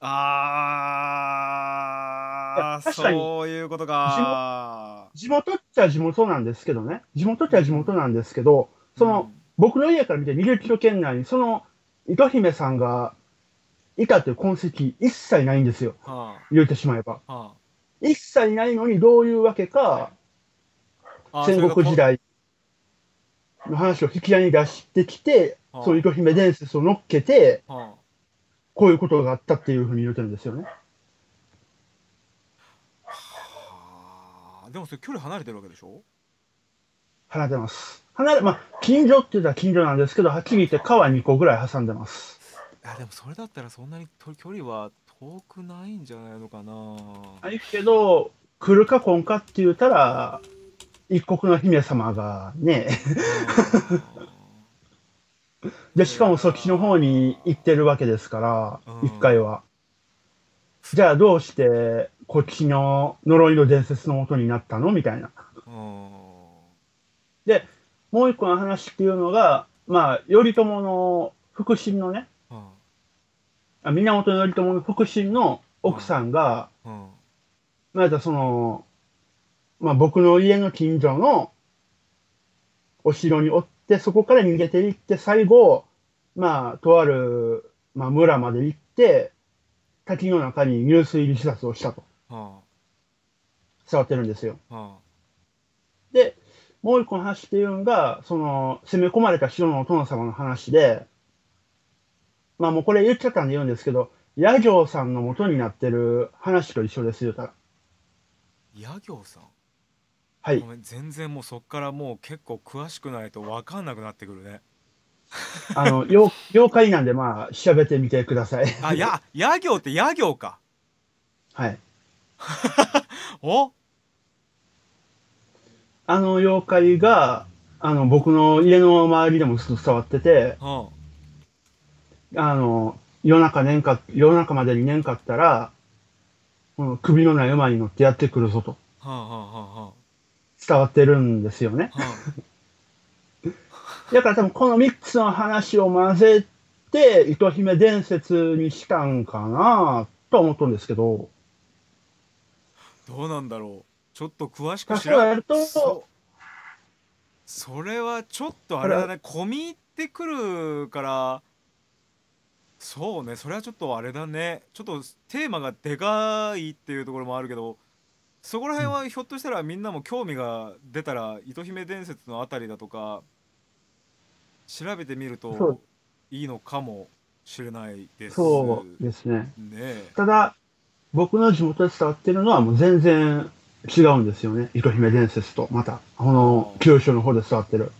ああ確かにそういうことか。地元っちゃ地元なんですけどね、地元っちゃ地元なんですけど、その、うん、僕の家から見てにじゅっキロ圏内にその糸姫さんがいたという痕跡一切ないんですよ、はあ、言うてしまえば、はあ、一切ないのにどういうわけか、はい、戦国時代の話を引き合いに出してきて、はあ、そういう糸姫伝説を乗っけて、はあ、こういうことがあったっていうふうに言うてるんですよね。はあ、でもそれ距離離れてるわけでしょ？離れてます。離れ、まあ、近所って言ったら近所なんですけど、はっきり言って川にこぐらい挟んでます。あ、でもそれだったらそんなに距離は遠くないんじゃないのかな。ないけど来るか来んかって言ったら一国の姫様がねでしかもそっちの方に行ってるわけですから、一回はじゃあどうしてこっちの呪いの伝説の元になったのみたいな。でもう一個の話っていうのが、まあ頼朝の腹心のね、源頼朝の腹心の奥さんが、うんうん、またその、まあ、僕の家の近所のお城におって、そこから逃げていって、最後、まあ、とある、まあ、村まで行って滝の中に入水自殺をしたと、うん、伝わってるんですよ。うん、でもう一個の話っていうのが、その攻め込まれた城のお殿様の話で。まあもうこれ言っちゃったんで言うんですけど、夜行さんの元になってる話と一緒です。言うたら夜行さん、はい、全然もうそっからもう結構詳しくないと分かんなくなってくるねあの妖怪なんで、まあ調べてみてくださいあ、や夜行って夜行か、はい。おあの妖怪があの僕の家の周りでもずっと伝わってて、うん、あの夜中年か夜中までに年かったらこの首のない馬に乗ってやってくるぞと、はあはあはあ、伝わってるんですよね、はあ、だから多分このみっつの話を混ぜて糸姫伝説にしたんかなと思ったんですけど、どうなんだろう、ちょっと詳しく知らないと そ, それはちょっとあれだね、込み入ってくるから、そうね、それはちょっとあれだね、ちょっとテーマがでかいっていうところもあるけど、そこら辺はひょっとしたらみんなも興味が出たら、糸姫伝説のあたりだとか調べてみるといいのかもしれないです。そうですね。ね、ただ僕の地元で伝わってるのはもう全然違うんですよね、糸姫伝説と。またこの九州の方で伝わってる、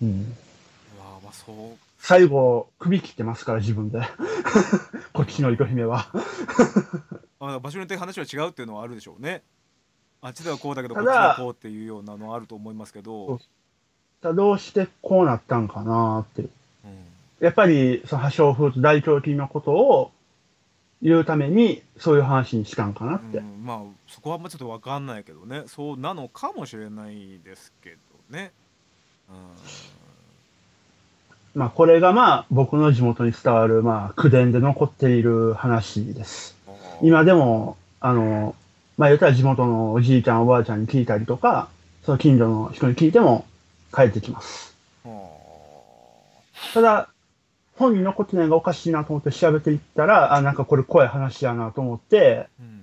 うん、まあまあそう最後、首切ってますから、自分で。こっちの糸姫は。場所によって話は違うっていうのはあるでしょうね。あっちではこうだけど、こっちはこうっていうようなのはあると思いますけど。どうしてこうなったんかなって。うん、やっぱり、その破傷風と大腸菌のことを言うために、そういう話にしたんかなって。うん、まあ、そこはちょっとわかんないけどね。そうなのかもしれないですけどね。うん、まあこれがまあ僕の地元に伝わるまあ口伝で残っている話です。今でも、あの、まあ言ったら地元のおじいちゃんおばあちゃんに聞いたりとか、その近所の人に聞いても帰ってきます。ただ、本に残ってないのがおかしいなと思って調べていったら、あ、なんかこれ怖い話やなと思って、うん、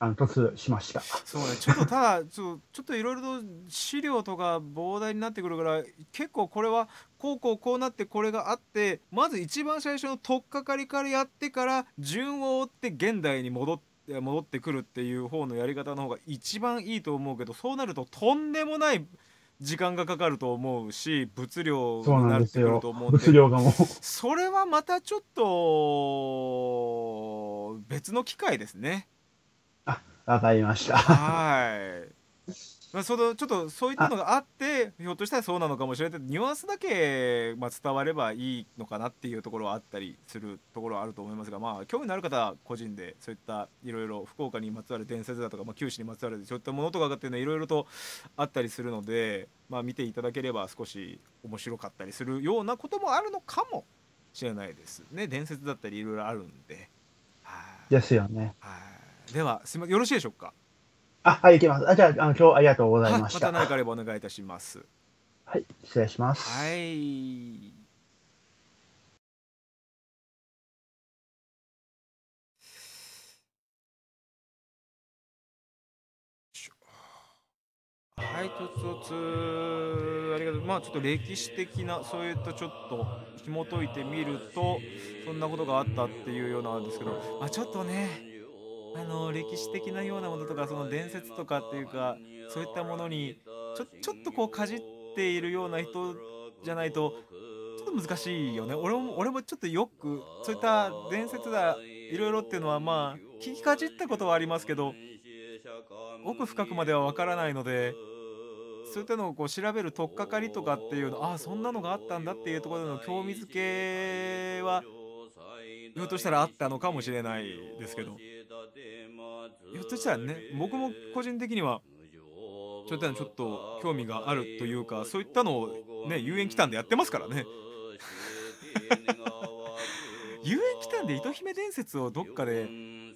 あの、突しました。そうね、ちょっとただ、ちょっといろいろと資料とか膨大になってくるから、結構これは、こうこうこうなってこれがあって、まず一番最初の取っかかりからやってから順を追って現代に戻って戻ってくるっていう方のやり方の方が一番いいと思うけど、そうなるととんでもない時間がかかると思うし、物量になってくると思うんで、物量がもうそれはまたちょっと別の機会ですね。あ、わかりました。はい。そのちょっとそういったのがあってひょっとしたらそうなのかもしれないけど、ニュアンスだけ、まあ、伝わればいいのかなっていうところはあったりするところはあると思いますが、まあ、興味のある方は個人でそういったいろいろ福岡にまつわる伝説だとか、まあ、九州にまつわるそういったものとかっていうのはいろいろとあったりするので、まあ、見ていただければ少し面白かったりするようなこともあるのかもしれないですね。伝説だったりいろいろあるんで。ですよね。ではすみません、よろしいでしょうか。あ、はい、いけます。あ、じゃあ、あの、今日ありがとうございました。また何かあればお願いいたします。はい、失礼します。はい。はい、とつおつ、ありがとう。まあ、ちょっと歴史的な、そういったちょっと紐解いてみると、そんなことがあったっていうようなんですけど、まあ、ちょっとね。あの歴史的なようなものとか、その伝説とかっていうか、そういったものにちょちょっとこうかじっているような人じゃないとちょっと難しいよね。俺も俺もちょっとよくそういった伝説だいろいろっていうのは、まあ聞きかじったことはありますけど、奥深くまでは分からないので、そういったのをこう調べる取っかかりとかっていうの、ああそんなのがあったんだっていうところでの興味づけはひょっとしたらあったのかもしれないですけど。ひょっとしたらね、僕も個人的にはちょっとちょっと興味があるというか、そういったのをね、遊園期間でやってますからね。遊園期間で糸姫伝説をどっかで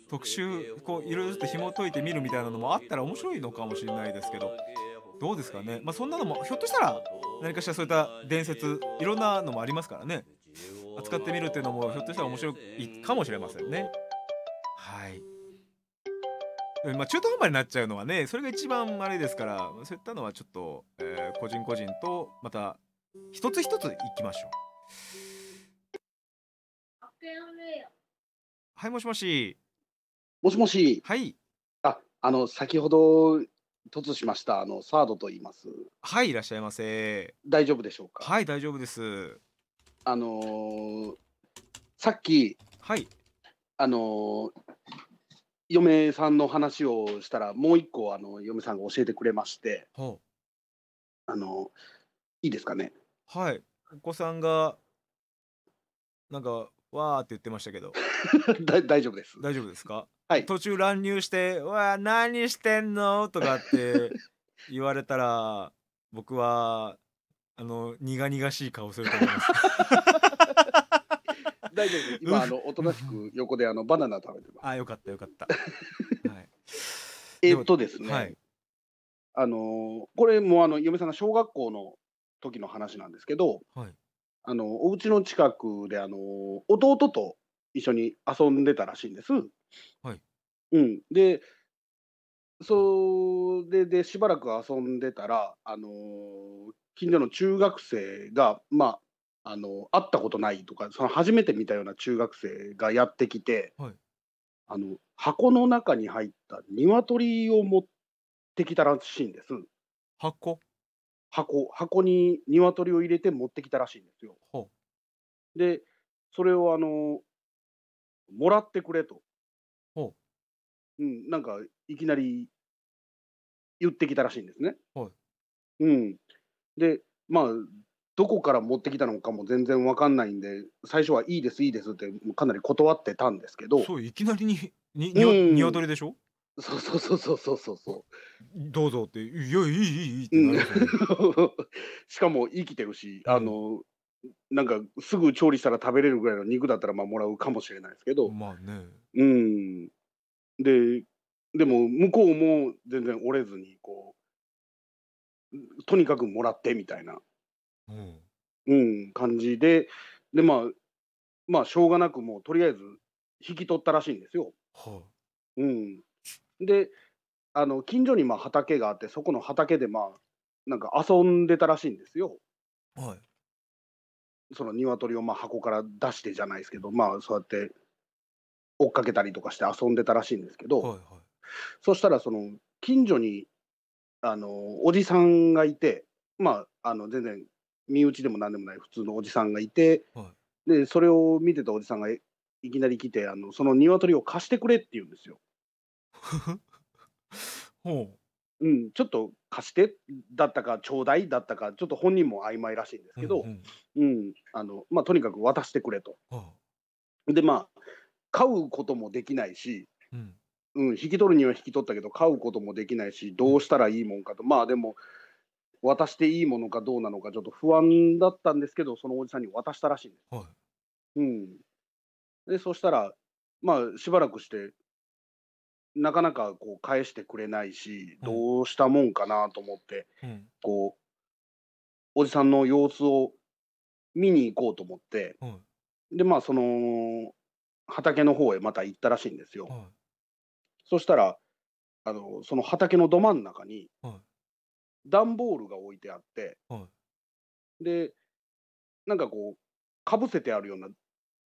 特集、こういろいろと紐解いてみるみたいなのもあったら面白いのかもしれないですけど、どうですかね。まあそんなのもひょっとしたら何かしらそういった伝説いろんなのもありますからね、扱ってみるっていうのもひょっとしたら面白いかもしれませんね。はい、まあ中途半端になっちゃうのはね、それが一番あれですから、そういったのはちょっと、えー、個人個人とまた一つ一ついきましょう。はい、もしもし。もしもし。はい。あ、あの先ほど突しましたあのサードと言います。はい、いらっしゃいませ。大丈夫でしょうか。はい、大丈夫です。あのー、さっき。はい。あのー。嫁さんの話をしたら、もう一個あの嫁さんが教えてくれまして、はあ、あのいいですかね。はい、お子さんがなんかわーって言ってましたけどだ大丈夫です。大丈夫ですか。はい、途中乱入して「わあ何してんの?」とかって言われたら僕はあの苦々しい顔すると思います。大丈夫、今あのおとなしく横であのバナナ食べてます。あ、よかったよかったはい、えっとですね、はい、あのこれもあの嫁さんが小学校の時の話なんですけど、はい、あのお家の近くであの弟と一緒に遊んでたらしいんです。はい、うん、でそれでしばらく遊んでたら、あの近所の中学生がまああの会ったことないとか、その初めて見たような中学生がやってきて、はい、あの箱の中に入った鶏を持ってきたらしいんです。箱箱箱に鶏を入れて持ってきたらしいんですよ。でそれをあのもらってくれと、うん、なんかいきなり言ってきたらしいんですね。はい、うん、でまあどこから持ってきたのかも全然わかんないんで、最初はいいですいいですってかなり断ってたんですけど、そういきなりににニワトリでしょ。そうそうそうそうそうそうそうどうぞって「いやいいいいいい」ってなるしかも生きてるし、あの、うん、なんかすぐ調理したら食べれるぐらいの肉だったらまあもらうかもしれないですけど、まあね、うん、ででも向こうも全然折れずにこうとにかくもらってみたいな。うんうん、感じで、でまあまあしょうがなくもうとりあえず引き取ったらしいんですよ。はあ、うん、であの近所にまあ畑があって、そこの畑でまあなんか遊んでたらしいんですよ。はい、その鶏をまあ箱から出してじゃないですけど、まあそうやって追っかけたりとかして遊んでたらしいんですけど、はいはい、そしたらその近所にあのおじさんがいて。まあ、あの全然身内でも何でもない普通のおじさんがいて、はい、でそれを見てたおじさんがいきなり来て、あのその鶏を貸してくれって言うんですよ。ほう、うん、ちょっと貸してだったかちょうだいだったかちょっと本人も曖昧らしいんですけど、とにかく渡してくれと。はあ、でまあ飼うこともできないし、うんうん、引き取るには引き取ったけど飼うこともできないし、どうしたらいいもんかと、うん、まあでも渡していいものかどうなのかちょっと不安だったんですけど、そのおじさんに渡したらしいんです。はい、うん、でそしたらまあしばらくしてなかなかこう返してくれないし、うん、どうしたもんかなと思って、うん、こうおじさんの様子を見に行こうと思って、うん、でまあその畑の方へまた行ったらしいんですよ。うん、そしたらあのその畑のど真ん中に、うん、段ボールが置いてあって、はい、でなんかこうかぶせてあるような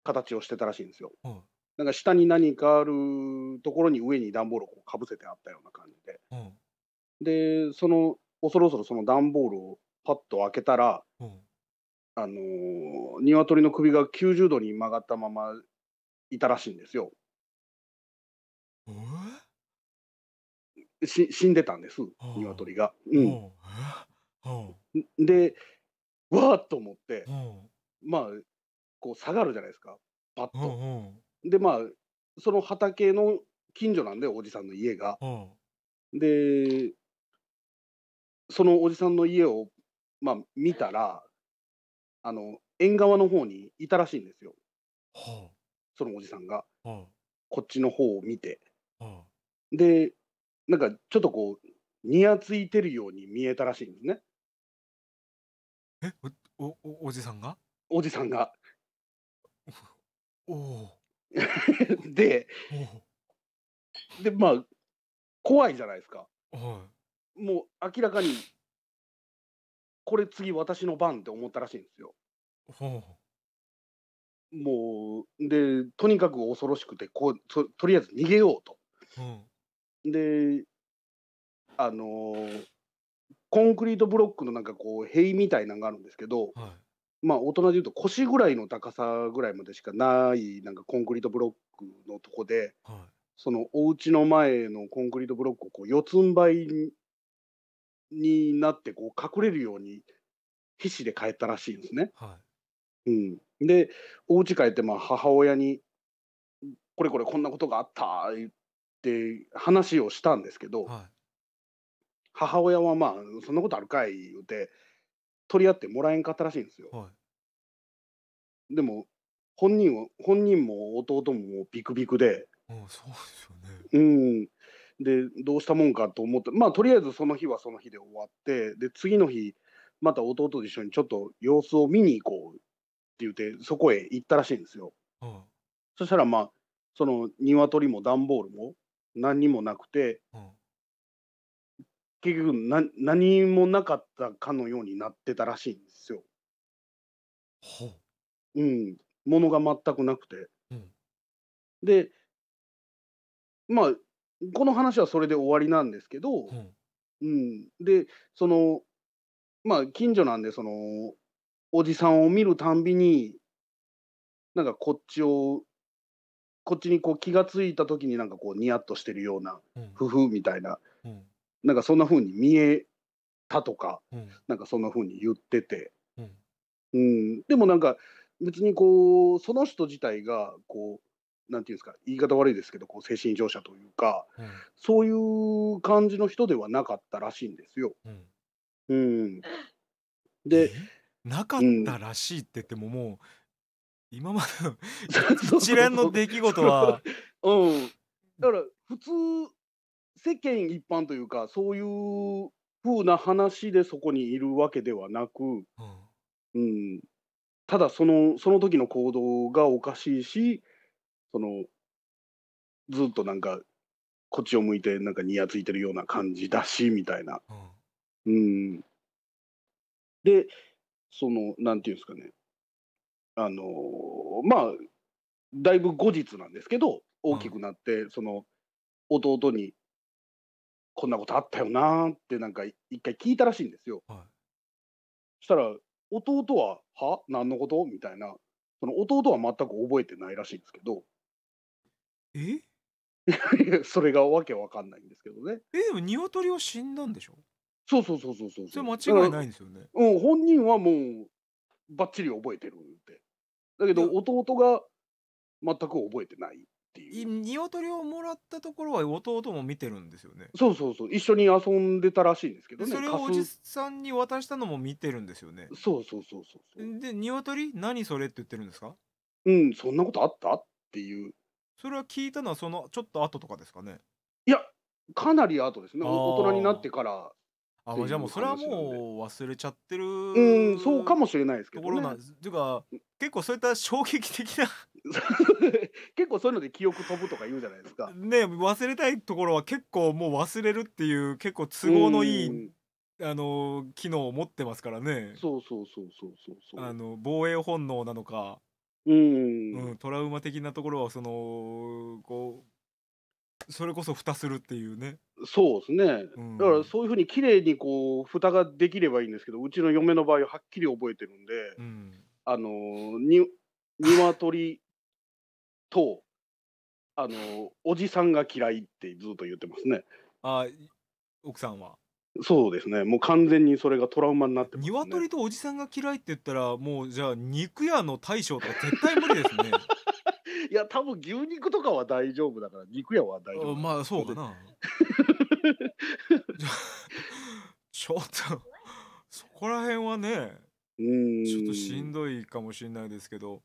形をしてたらしいんですよ。はい、なんか下に何かあるところに上に段ボールをこうかぶせてあったような感じで、はい、でその恐る恐るその段ボールをパッと開けたら、はい、あのー、鶏の首がきゅうじゅうどに曲がったままいたらしいんですよ。えーし死んでたんです、鶏が。でわーっと思って、まあこう下がるじゃないですかパッと。でまあその畑の近所なんでおじさんの家が。でそのおじさんの家を、まあ、見たらあの縁側の方にいたらしいんですよ。そのおじさんがこっちの方を見て。でなんかちょっとこうにやついてるように見えたらしいんですね。え、おおおじさんが？おじさんが。おお。で、でまあ怖いじゃないですか。はい。もう明らかにこれ次私の番って思ったらしいんですよ。ほう。もうでとにかく恐ろしくてこう と, とりあえず逃げようと。うん。であのー、コンクリートブロックのなんかこう塀みたいなのがあるんですけど、はい、まあ大人でいうと腰ぐらいの高さぐらいまでしかないなんかコンクリートブロックのとこで、はい、そのお家の前のコンクリートブロックをこう四つん這いになってこう隠れるように必死で帰ったらしいんですね。はい、うん、でお家帰ってまあ母親に「これこれこんなことがあった」言って。って話をしたんですけど、はい、母親はまあそんなことあるかい言うて取り合ってもらえんかったらしいんですよ。はい、でも本人は本人も弟もビクビクで、うん、そうですよね。うん、でどうしたもんかと思って、まあとりあえずその日はその日で終わって、で次の日また弟と一緒にちょっと様子を見に行こうって言ってそこへ行ったらしいんですよ。はい、そしたらまあその鶏も段ボールも何にもなくて、うん、結局な何もなかったかのようになってたらしいんですよ。ほう、うん、ものが全くなくて、うん、でまあこの話はそれで終わりなんですけど、うんうん、でそのまあ近所なんでそのおじさんを見るたんびになんかこっちをこっちにこう気がついた時になんかこうニヤッとしてるような夫婦みたいな、うん、なんかそんな風に見えたとか、うん、なんかそんな風に言ってて、うんうん、でもなんか別にこうその人自体がこうなんていうんですか、言い方悪いですけどこう精神異常者というか、うん、そういう感じの人ではなかったらしいんですよ。うんうん、でなかったらしいって言ってももう、うん、今までの一連の出来事はうん、だから普通世間一般というかそういう風な話でそこにいるわけではなく、うんうん、ただそのその時の行動がおかしいし、そのずっとなんかこっちを向いてなんかにやついてるような感じだしみたいな、うんうん、でそのなんていうんですかね、あのー、まあだいぶ後日なんですけど大きくなって、うん、その弟に「こんなことあったよな」ってなんか一回聞いたらしいんですよ。はしたら弟は「は何のこと？」みたいな、その弟は全く覚えてないらしいんですけど、えそれがわけわかんないんですけどね。えでも鶏は死んだんでしょ？そうそうそうそうそう、それ間違いないんですよね。うん、本人はもうばっちり覚えてるって。だけど弟が全く覚えてないっていう。鶏をもらったところは弟も見てるんですよね。そうそうそう、一緒に遊んでたらしいんですけどでね。それをおじさんに渡したのも見てるんですよね。そうそうそうそうそう。で鶏何それって言ってるんですか？うん、そんなことあったっていう。それは聞いたのはそのちょっと後とかですかね。いや、かなり後ですね。お大人になってから。あ、じゃあもうそれはもう忘れちゃってる。うん、そうかもしれないですけどね。ところなんです。ていうか結構そういった衝撃的な結構そういうので記憶飛ぶとか言うじゃないですか。ね、忘れたいところは結構もう忘れるっていう結構都合のいいあの機能を持ってますからね。そうそうそうそうそうそう。あの防衛本能なのか、うん、うん、トラウマ的なところはそのこう。それこそ蓋するっていうね。そうですね、うん、だからそういうふうに綺麗にこう蓋ができればいいんですけど、うちの嫁の場合ははっきり覚えてるんで、うん、あのに鶏とあのおじさんが嫌いってずっと言ってますね。あ、奥さんは。そうですね、もう完全にそれがトラウマになってますね。鶏とおじさんが嫌いって言ったらもうじゃあ肉屋の大将とか絶対無理ですね。いや多分牛肉とかは大丈夫だから肉屋は大丈夫。まあそうかな。ちょっとそこら辺はね、うんちょっとしんどいかもしれないですけど、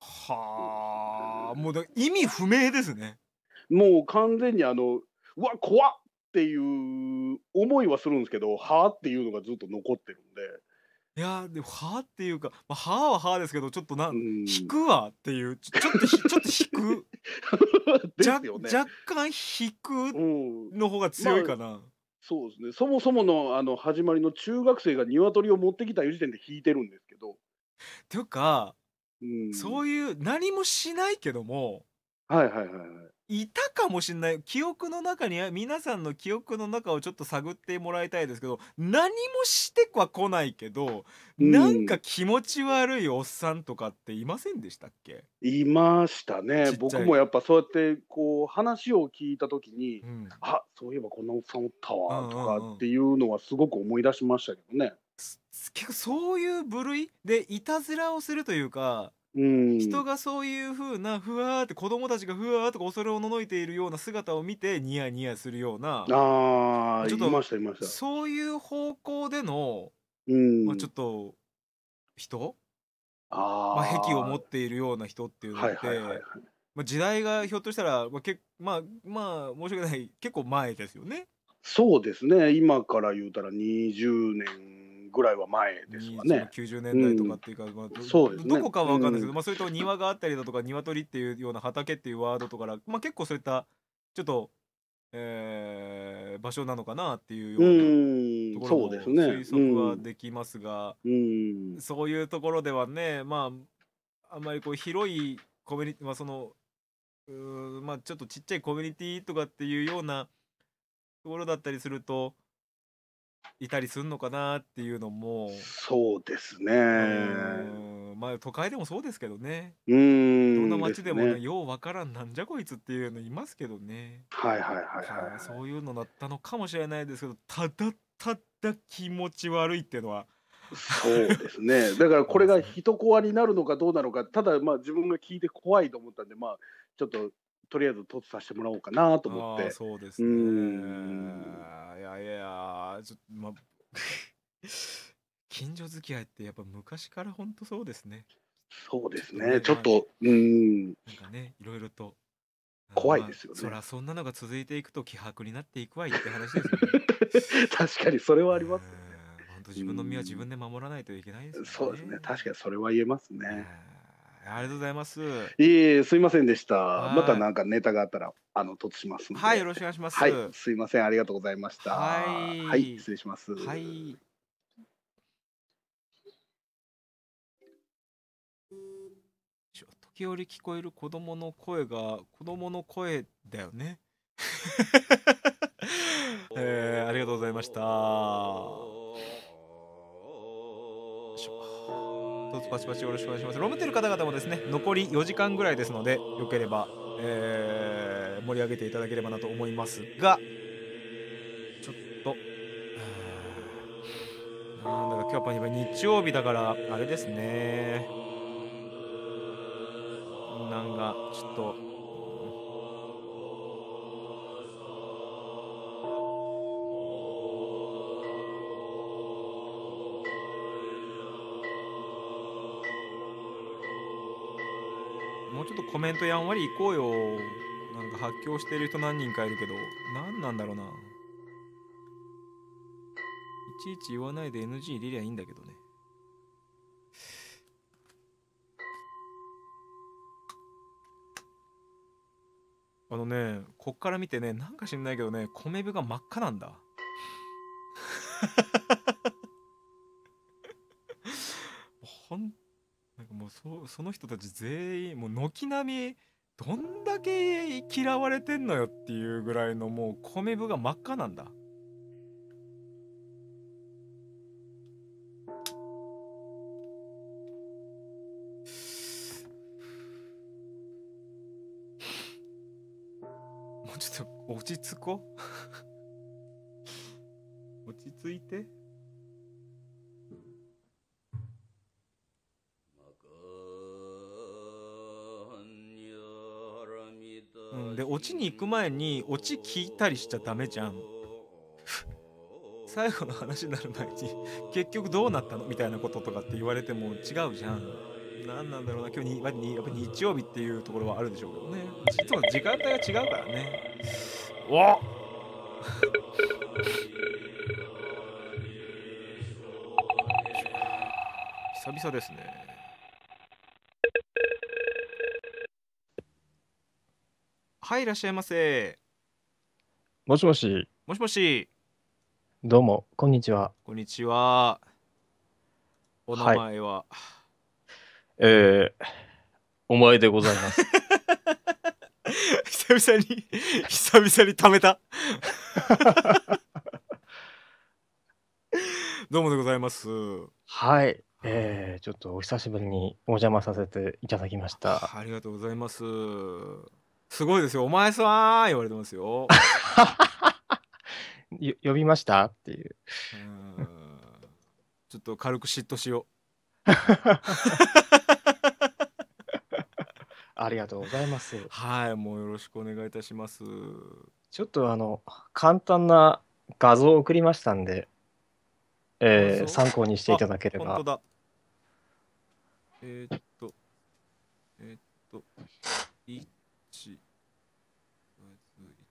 はあもうだ意味不明ですね。もう完全にあのうわ怖っっていう思いはするんですけど、はあっていうのがずっと残ってるんで。いやでもはあっていうか、まあ、はあははあですけどちょっとなん引くわっていうち ょ, ちょっとちょっと引くですよ、ね、若干引くの方が強いかな、まあ、そうですね。そもそも の, あの始まりの中学生が鶏を持ってきたいう時点で引いてるんですけど。ていうかうんそういう何もしないけどもはいはいはいはいいたかもしれない。記憶の中に皆さんの記憶の中をちょっと探ってもらいたいですけど、何もしては来ないけど、うん、なんか気持ち悪いおっさんとかっていませんでしたっけ？いましたね。僕もやっぱそうやってこう話を聞いた時に、うん、あそういえばこんなおっさんおったわとかっていうのはすごく思い出しましたけどね。結構そういう部類でいたずらをするというか。うん、人がそういうふうなふわーって子供たちがふわーとか恐れをののいているような姿を見てニヤニヤするような、あちょっといましたいました。そういう方向での、うん、まあちょっと人あまあ癖を持っているような人っていうのって時代がひょっとしたら、まあけまあ、まあ申し訳ない結構前ですよね。そうですね、今から言うたらにじゅうねんぐらいは前ですわね。きゅうじゅうねんだいとかっていうか、どこかは分かんないですけど、うん、まあそういった庭があったりだとか鶏っていうような畑っていうワードとかから、まあ、結構そういったちょっと、えー、場所なのかなっていうようなところも推測はできますが、そういうところではね、まああんまりこう広いコミュニティ、まあそのうーまあちょっとちっちゃいコミュニティとかっていうようなところだったりすると。いたりするのかなっていうのも。そうですね。まあ都会でもそうですけどね。うん。どんな街でもね、ようわからんなんじゃこいつっていうのいますけどね。はいはいはいはい。そういうのだったのかもしれないですけど、ただただ気持ち悪いっていうのは。そうですね。だからこれが人コアになるのかどうなのか、ただまあ自分が聞いて怖いと思ったんで、まあちょっと。とりあえず突させてもらおうかなと思って。そうですね。いやいや、ちょっと、ま近所付き合いってやっぱ昔から本当そうですね。そうですね。ちょっと、うん。なんかね、いろいろと。怖いですよね。そら、そんなのが続いていくと、希薄になっていくわいって話ですよね。確かに、それはありますね。本当、自分の身は自分で守らないといけないですね。そうですね。確かに、それは言えますね。ありがとうございます。いえ、すいませんでした。またなんかネタがあったら、あの、突しますので。はい、よろしくお願いします。はい、すいません、ありがとうございました。はい、はい、失礼します。はい。時折聞こえる子供の声が、子供の声だよね。えー、ありがとうございました。しょうか。どうぞパチパチよろしくお願いします。ロムテル方々もですね残りよじかんぐらいですので、よければ、えー、盛り上げていただければなと思いますが、ちょっとなんだか今日は日曜日だからあれですね、なんかちょっともうちょっとコメントやんわりいこうよ。なんか発狂してる人何人かいるけど、何なんだろうな。いちいち言わないで エヌジー 入れりゃいいんだけどね。あのね、こっから見てね、なんか知んないけどね、米部が真っ赤なんだ。ほんなんかもう そ, その人たち全員もう軒並みどんだけ嫌われてんのよっていうぐらいの、もう米部が真っ赤なんだ。ちょっと落ち着こう。落ち着いて。うん、で落ちに行く前に落ち聞いたりしちゃダメじゃん。最後の話になる前に結局どうなったのみたいなこととかって言われても違うじゃん。何なんだろうな、今日に、まあ、にやっぱり日曜日っていうところはあるでしょうけどね。いつも時間帯が違うからね。おっ久々ですね。はい、いらっしゃいませ。もしもし。もしもし。どうもこんにちは。こんにちは。お名前は、はい、えー、お前でございます。久々に久々にためた。どうもでございます。はい、えー、ちょっとお久しぶりにお邪魔させていただきました。ありがとうございます。すごいですよ。お前さー言われてますよ。よ呼びましたっていう。うんちょっと軽く嫉妬しよう。ありがとうございます。はい、もうよろしくお願いいたします。ちょっとあの簡単な画像を送りましたんで、えー、参考にしていただければ。本当だ。えー、っと、えー、っと、いち、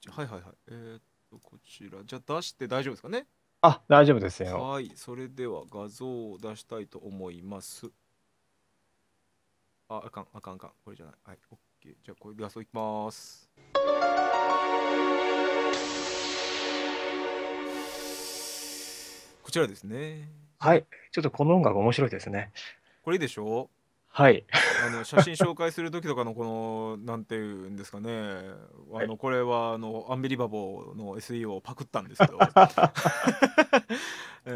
はいはいはい。えー、っと、こちら、じゃあ出して大丈夫ですかね。あ、大丈夫ですよ。はい、それでは画像を出したいと思います。あ、あかん、あかん、あかん。これじゃない。はい、オッケー。じゃあ、これで画像いきます。こちらですね。はい、ちょっとこの音楽面白いですね。これいいでしょう。はい。あの写真紹介する時とかのこのなんていうんですかね、あのこれはあのアンビリバボーの エスイーオー をパクったんですけど。ア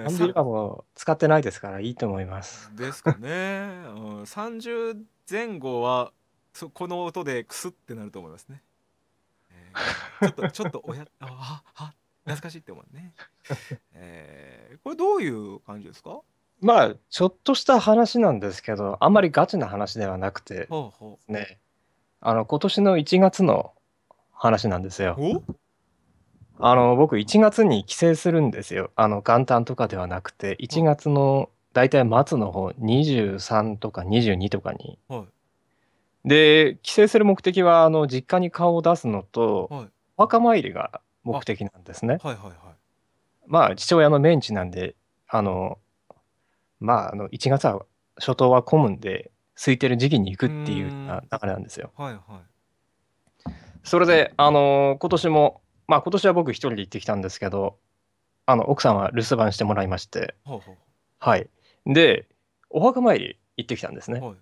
ンビリバボー使ってないですからいいと思います。ですかね。うん、さんじゅうぜんごはそこの音でクスってなると思いますね。えー、ちょっとちょっとおやあは懐かしいって思うね。えー、これどういう感じですか？まあちょっとした話なんですけど、あんまりガチな話ではなくて、ほうほうね、あの今年のいちがつの話なんですよ。あの僕いちがつに帰省するんですよ。あの元旦とかではなくていちがつの大体末の方、にじゅうさんとかにじゅうにとかに。はい、で帰省する目的はあの実家に顔を出すのと、はい、お墓参りが目的なんですね。まあ父親のメンチなんで、あのまあ、あのいちがつは初頭は混むんで空いてる時期に行くっていう流れなんですよ。はいはい、それで、あのー、今年も、まあ、今年は僕一人で行ってきたんですけど、あの奥さんは留守番してもらいまして、ほうほう、はい、でお墓参り行ってきたんですね。はい、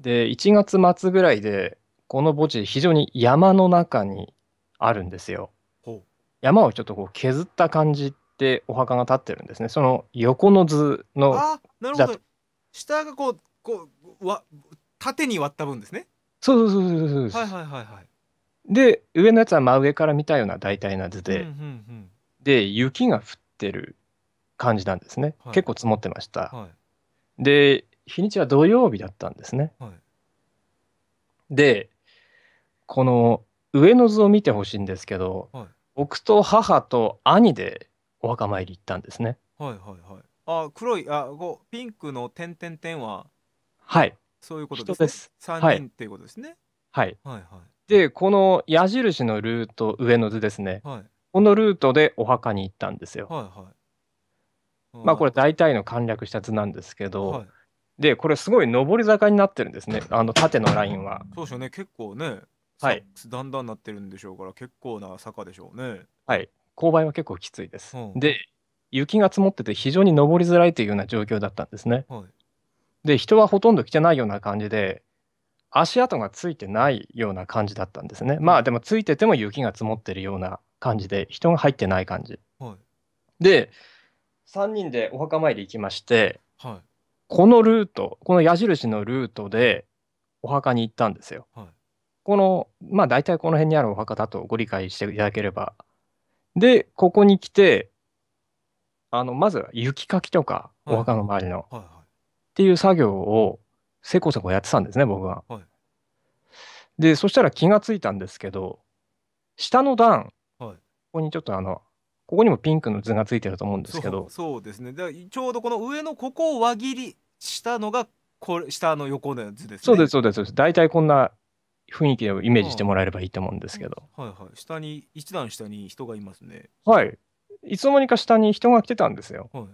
でいちがつ末ぐらいでこの墓地非常に山の中にあるんですよ。ほう、山をちょっとこう削った感じでお墓が立ってるんですね。その横の図の、あ、なるほど、下がこうこうわ縦に割った分ですね。そうそうそうそうそうです。はいはいはいはい。で上のやつは真上から見たような大体な図で、で雪が降ってる感じなんですね。はい、結構積もってました。はい、で日にちは土曜日だったんですね。はい、でこの上の図を見てほしいんですけど、はい、僕と母と兄でお墓参り行ったんですね。はいはいはい。あ、黒い、あ、こうピンクの点点点は、はい、そういうことですね。人です。さんにんっていうことですね。はい。はいはいはい。でこの矢印のルート、上の図ですね、はい、このルートでお墓に行ったんですよ。はいはい。まあこれ大体の簡略した図なんですけど、はい、でこれすごい上り坂になってるんですね、あの縦のラインは。そうですよね、結構ね、はい、だんだんなってるんでしょうから、結構な坂でしょうね。はい、勾配は結構きついです。うん、で雪が積もってて非常に上りづらいというような状況だったんですね。はい、で人はほとんど来てないような感じで、足跡がついてないような感じだったんですね。まあでもついてても雪が積もってるような感じで、人が入ってない感じ、はい、でさんにんでお墓参り行きまして、はい、このルート、この矢印のルートでお墓に行ったんですよ。はい、このまあ大体この辺にあるお墓だとご理解していただければ。でここに来て、あのまずは雪かきとか、お墓の周りのっていう作業をせこせこやってたんですね、僕は。はい、でそしたら気がついたんですけど、下の段、はい、ここにちょっとあのここにもピンクの図がついてると思うんですけど、そう、そうですね、だちょうどこの上のここを輪切りしたのがこれ、下の横の図ですね。そうですそうですそうです。大体こんな雰囲気をイメージしてもらえればいいと思うんですけど、はいはい、下に一段下に人がいますね。はい、いつの間にか下に人が来てたんですよ。はい、あ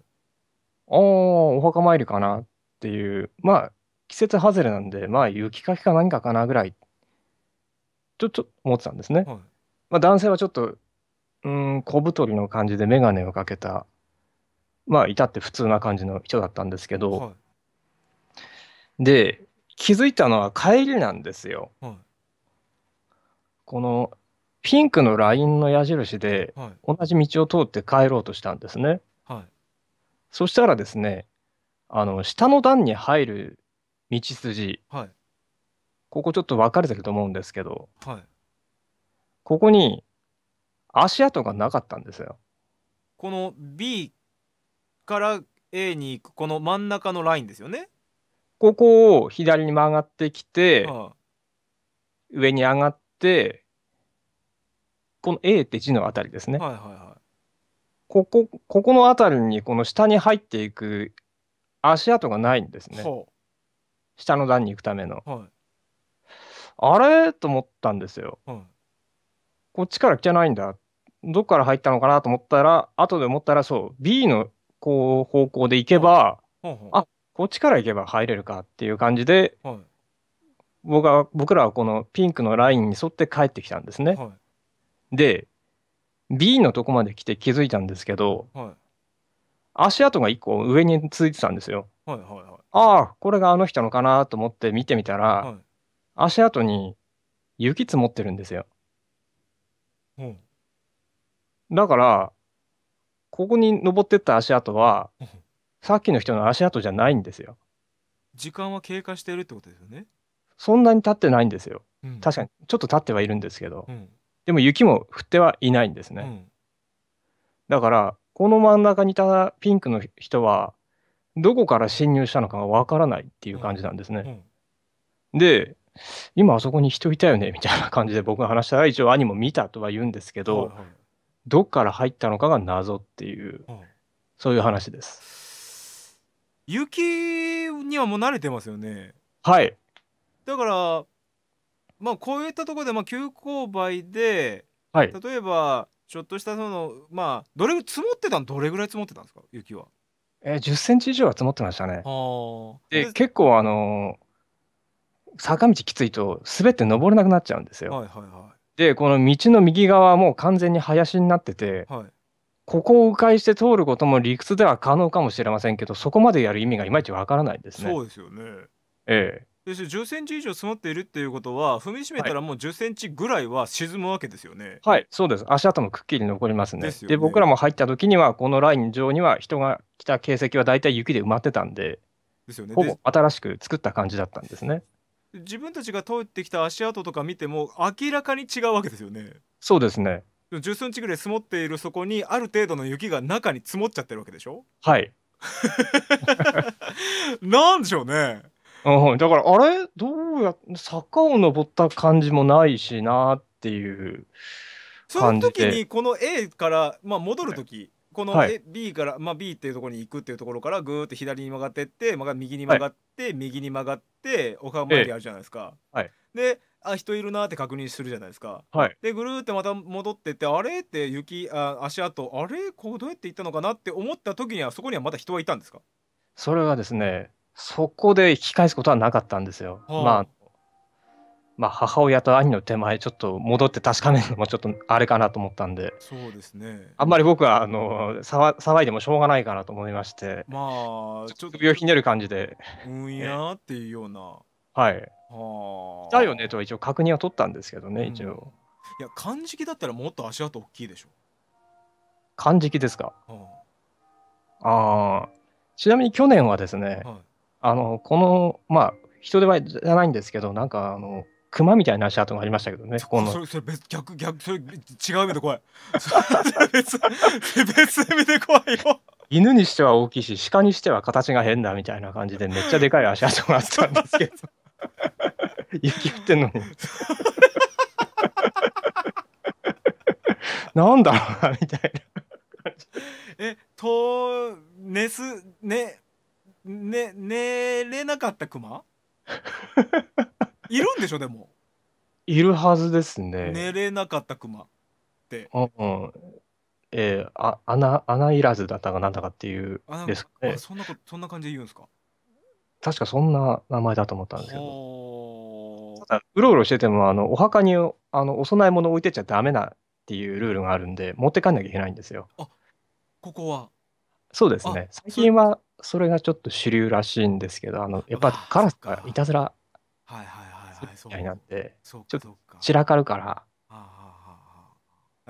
あお墓参りかなっていう、まあ季節外れなんで、まあ雪かきか何かかなぐらいちょっと思ってたんですね。はい、まあ男性はちょっとうん、小太りの感じで眼鏡をかけた、まあ至って普通な感じの人だったんですけど、はい、で気づいたのは帰りなんですよ。はい、このピンクのラインの矢印で同じ道を通って帰ろうとしたんですね。はい、そしたらですね、あの下の段に入る道筋、はい、ここちょっと分かれてると思うんですけど、はい、ここに足跡がなかったんですよ。この ビー から エー に行くこの真ん中のラインですよね。ここを左に曲がってきて、ああ上に上がって、この エー って字のあたりですね。ここここのあたりにこの下に入っていく足跡がないんですね。はあ、下の段に行くための。はい、あれと思ったんですよ。はい、こっちから来てないんだ、どっから入ったのかなと思ったら、後で思ったら、そう ビー のこう方向で行けば、はい、あ、こっちから行けば入れるかっていう感じで、はい、僕は僕らはこのピンクのラインに沿って帰ってきたんですね。はい、で ビー のとこまで来て気づいたんですけど、はい、足跡がいっこ上に続いてたんですよ。はいはいはい、ああこれがあの人のかなと思って見てみたら、はい、足跡に雪積もってるんですよ。うん、だからここに登ってった足跡は、うん、さっきの人の足跡じゃないんですよ。時間は経過してるってことですよね。そんなに経ってないんですよ。うん、確かにちょっと経ってはいるんですけど、うん、でも雪も降ってはいないんですね。うん、だからこの真ん中にいたピンクの人はどこから侵入したのかがわからないっていう感じなんですね。うん、で今あそこに人いたよねみたいな感じで僕が話したら、一応兄も見たとは言うんですけど、はい、はい、どっから入ったのかが謎っていう、はい、そういう話です。雪にはもう慣れてますよね。はい、だからまあこういったところで、まあ急勾配で、はい、例えばちょっとしたそのまあどれ積もってたの、どれぐらい積もってたんですか、雪は。えー、じゅっセンチ以上は積もってましたね。で結構あのー坂道きついと滑って登れなくなっちゃうんですよ。でこの道の右側もう完全に林になってて、はい、ここを迂回して通ることも理屈では可能かもしれませんけど、そこまでやる意味がいまいちわからないですね。そうですよね。ええ、じゅっセンチ以上積もっているっていうことは、踏みしめたらもうじゅっセンチぐらいは沈むわけですよね。はい、はい、そうです。足跡もくっきり残りますね。ですよね。で僕らも入った時にはこのライン上には人が来た形跡は大体雪で埋まってたんで、ですよね。ほぼ新しく作った感じだったんですね。自分たちが通ってきた足跡とか見ても明らかに違うわけですよね。そうですね。じゅっセンチぐらい積もっているそこにある程度の雪が中に積もっちゃってるわけでしょ。はい。なんでしょうね。うん、だからあれどうや坂を登った感じもないしなっていう感じで、その時にこの A から、まあ、戻る時、はい、この A、はい、B から、まあ、B っていうところに行くっていうところからぐーっと左に曲がってって、まあ、右に曲がって、はい、右に曲がってお顔周りあるじゃないですか。はい、であ人いるなって確認するじゃないですか。はい、でぐるーってまた戻ってってあれって雪あ足跡あれこうどうやって行ったのかなって思った時にはそこにはまた人はいたんですか？それはですねそこで引き返すことはなかったんですよ。はあ、まあ、まあ母親と兄の手前ちょっと戻って確かめるのもちょっとあれかなと思ったんで、そうですね、あんまり僕はあの騒いでもしょうがないかなと思いまして、まあちょっと首をひねる感じでうんやっていうようなはい「だよね」とは一応確認は取ったんですけどね、一応、うん、いや漢字記だったらもっと足跡大きいでしょ。漢字記ですか。はあ、あちなみに去年はですね、はい、あのこのまあ人手はじゃないんですけどなんかあの熊みたいな足跡がありましたけどね。それそれ別逆逆それ違う意味で怖い。別別意味で怖いよ。犬にしては大きいし鹿にしては形が変だみたいな感じでめっちゃでかい足跡があったんですけど。雪降ってんのに。なんだろうなみたいな感じ。えと寝すね。ね、寝れなかったクマいるんでしょ。でもいるはずですね。寝れなかったクマって、うんうん、えー、あ穴穴いらずだったかなんだかっていうですかね。そんなことそんな感じで言うんですか。確かそんな名前だと思ったんですけど、ただうろうろしててもあのお墓にあのお供え物置いてっちゃダメなっていうルールがあるんで持って帰んなきゃいけないんですよ。あ、ここはそうですね。最近はそれがちょっと主流らしいんですけど、あのやっぱカラスがいたずらみたいなんでちょっと散らかるから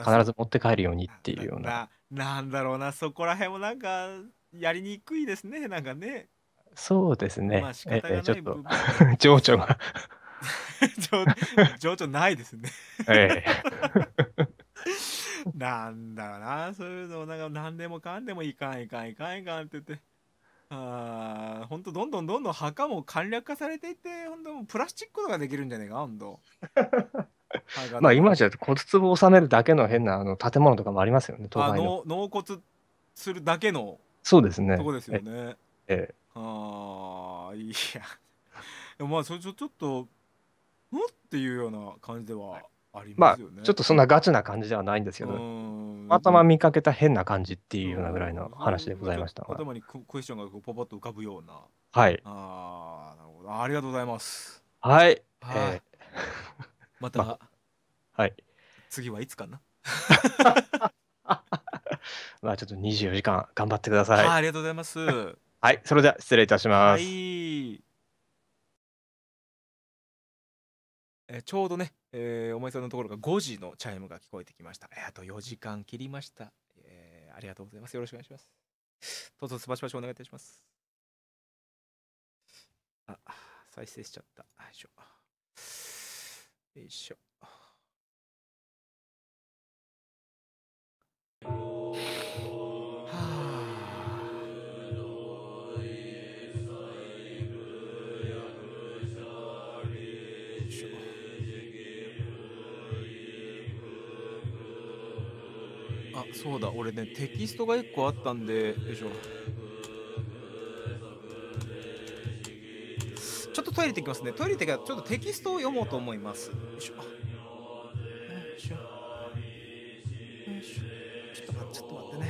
必ず持って帰るようにっていうような。なんだろうな、そこら辺もなんかやりにくいですね、なんかね。そうですね、ちょっと情緒が情緒ないですね。ええ。なんだろうな、そういうのなんか何でもかんでもいかんいかんいかんいかんって言って、ああほんとどんどんどんどん墓も簡略化されていって、ほんともうプラスチックとかできるんじゃねえかほんと。まあ今じゃ骨壺を収めるだけの変なあの建物とかもありますよね、東海の。あの納骨するだけの、そうですね、とこですよね。ええ、ああいやでもまあそれちょっと「ん？」っていうような感じでは。はい、ありますよね。まあちょっとそんなガチな感じではないんですけど、頭見かけた変な感じっていうようなぐらいの話でございました。頭にクエスチョンがポポッと浮かぶような。はい。ああなるほど、ありがとうございます。はい、またはい、次はいつかな。まあちょっとにじゅうよじかん頑張ってください。ありがとうございます。はい、それでは失礼いたします。えー、ちょうどね、えー、お前さんのところがごじのチャイムが聞こえてきました。えー、あとよじかん切りました、えー。ありがとうございます。よろしくお願いします。どうぞすばしばしお願いいたします。あ、再生しちゃった。よいしょ。よいしょ。はあ。あ、そうだ、俺ねテキストがいっこあったんで、よいしょ、ちょっとトイレ行ってきますね。トイレ行ってからちょっとテキストを読もうと思います。よいしょよいしょよいしょ、ちょっと待って、ちょっと待ってね、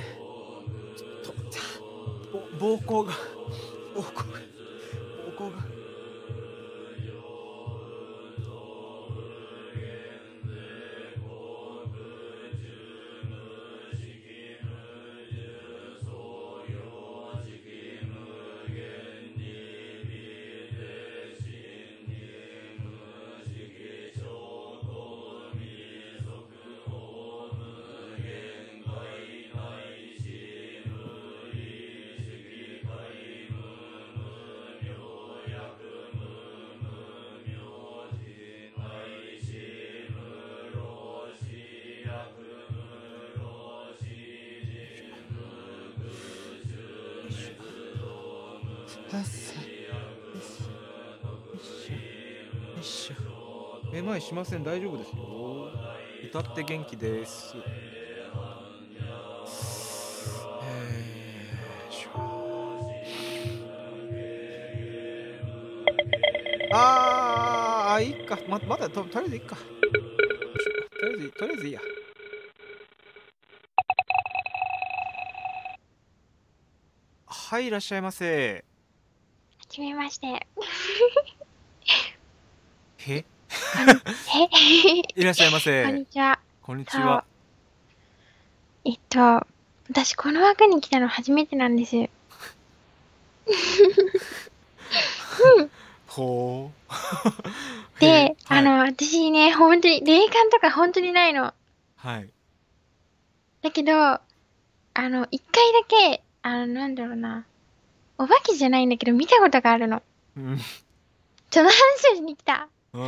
ちょっとぼ膀胱が膀胱が膀胱がめまいしません。大丈夫ですよ。歌って元気です。ああ、いいか。ま、まだと、とりあえずいいか。とりあえず、とりあえずいいや。はい、いらっしゃいませ。はじめまして。へいらっしゃいませ。こんにちは。こんにちは。えっと、私、この枠に来たの初めてなんです。うん。ほうで、はい、あの私ね、本当に霊感とか本当にないの。はい。だけどあの一回だけ、あのなんだろうな、お化けじゃないんだけど見たことがあるの。うん。その話をしに来た。すご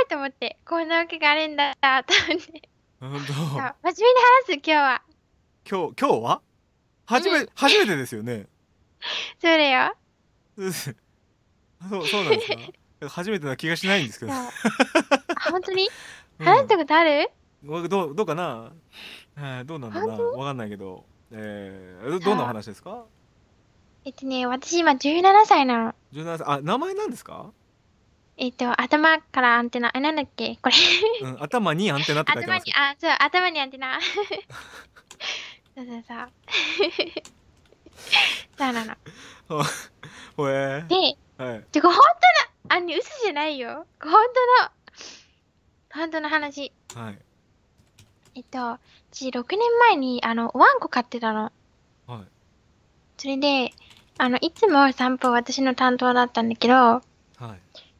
いと思って、こんなわけがあるんだと思って。本当真面目に話す。今日は今日今日は初め、うん、初めてですよね。そうだよ。そう、そうなんですか。初めてな気がしないんですけど。本当に話したことある？うん、どう、どうかな、えー、どうなんだろうな、わかんないけど、えー、どんなお話ですか？えっとね、私今じゅうななさいなの。じゅうななさい。あ、名前なんですか？えっと、頭からアンテナ、え、なんだっけこれ。うん、頭にアンテナって書いてます。頭に、あ、そう、頭にアンテナ。そうそうそう。そうなの。ほえー。で、はい、で、本当の、あの、嘘じゃないよ。本当の、本当の話。はい。えっと、私、ろくねんまえに、あの、ワンコ飼ってたの。はい。それで、あの、いつも散歩、私の担当だったんだけど、はい。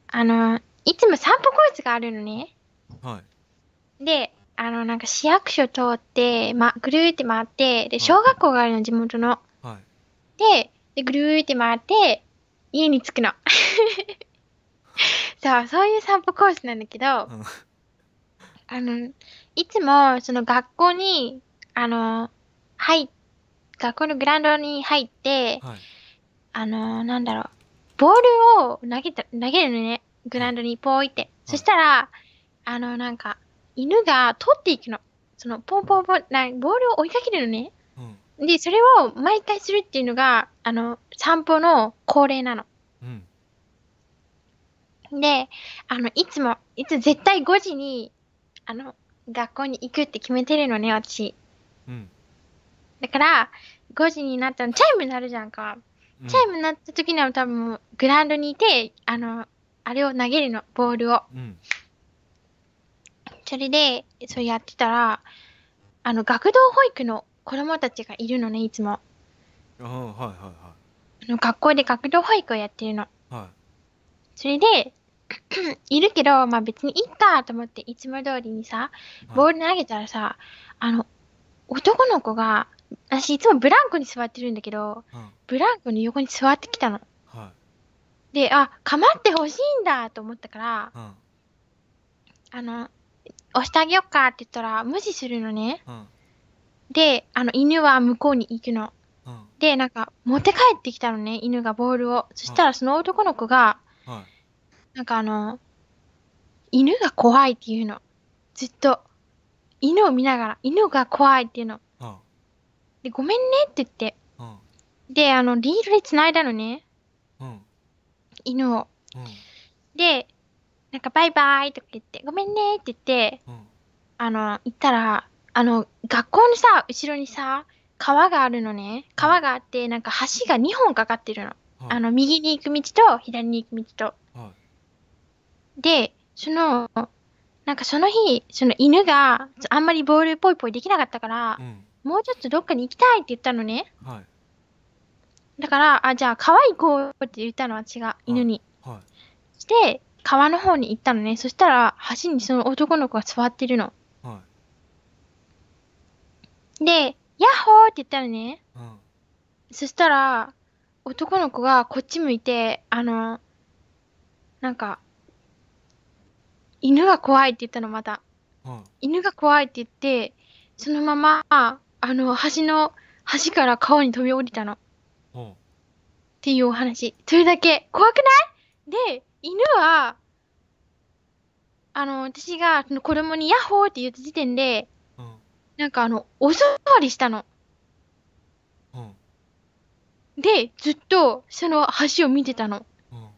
あの、いつも散歩コースがあるのね。はい。で、あの、なんか市役所通って、ま、ぐるーって回って、で、小学校があるの、地元の。はい。で、で、ぐるーって回って、家に着くの。そう、そういう散歩コースなんだけど、うん、あのいつもその学校にあの入学校のグラウンドに入って、はい、あのなんだろう、ボールを投げた投げるのね、グラウンドにポーイって、はい、そしたらあのなんか犬が取っていくの、そのポンポンポンなボールを追いかけるのね。で、それを毎回するっていうのが、あの、散歩の恒例なの。うん、で、あの、いつも、いつ絶対ごじに、あの、学校に行くって決めてるのね、私。うん、だから、ごじになったの、チャイムになるじゃんか。うん、チャイムになった時には多分、グラウンドにいて、あの、あれを投げるの、ボールを。うん、それで、そうやってたら、あの、学童保育の、子供たちがいるのね、いつも。あ、はいはいはい。あの学校で学童保育をやってるの。はい。それでいるけど、まあ別にいっかと思っていつも通りにさ、ボール投げたらさ、はい、あの男の子が、私いつもブランコに座ってるんだけど、はい、ブランコの横に座ってきたの。はい。で、あ、構ってほしいんだと思ったから、はい、あの押してあげよっかって言ったら無視するのね。はい。で、あの、犬は向こうに行くの。うん、で、なんか、持って帰ってきたのね、犬がボールを。そしたら、その男の子が、はい、なんかあの、犬が怖いっていうの。ずっと、犬を見ながら、犬が怖いっていうの。うん、で、ごめんねって言って。うん、で、あの、リールで繋いだのね。うん、犬を。うん、で、なんか、バイバイとか言って、ごめんねって言って、うん、あの、行ったら、あの学校のさ、後ろにさ、川があるのね。川があって、なんか橋がにほんかかってるの。はい、あの、右に行く道と、左に行く道と。はい、で、その、なんかその日、その犬があんまりボールポイポイできなかったから、うん、もうちょっとどっかに行きたいって言ったのね。はい、だから、あ、じゃあ川行こうって言ったの、私が、犬に。はいはい、して、川の方に行ったのね。そしたら、橋にその男の子が座ってるの。で、ヤッホーって言ったのね。うん、そしたら、男の子がこっち向いて、あの、なんか、犬が怖いって言ったの、また。うん、犬が怖いって言って、そのまま、あの、橋の、橋から川に飛び降りたの。うん、っていうお話。それだけ、怖くない？で、犬は、あの、私がその子供にヤッホーって言った時点で、うん、なんかあの、お座りしたの。うん、で、ずっとその橋を見てたの。うん、っ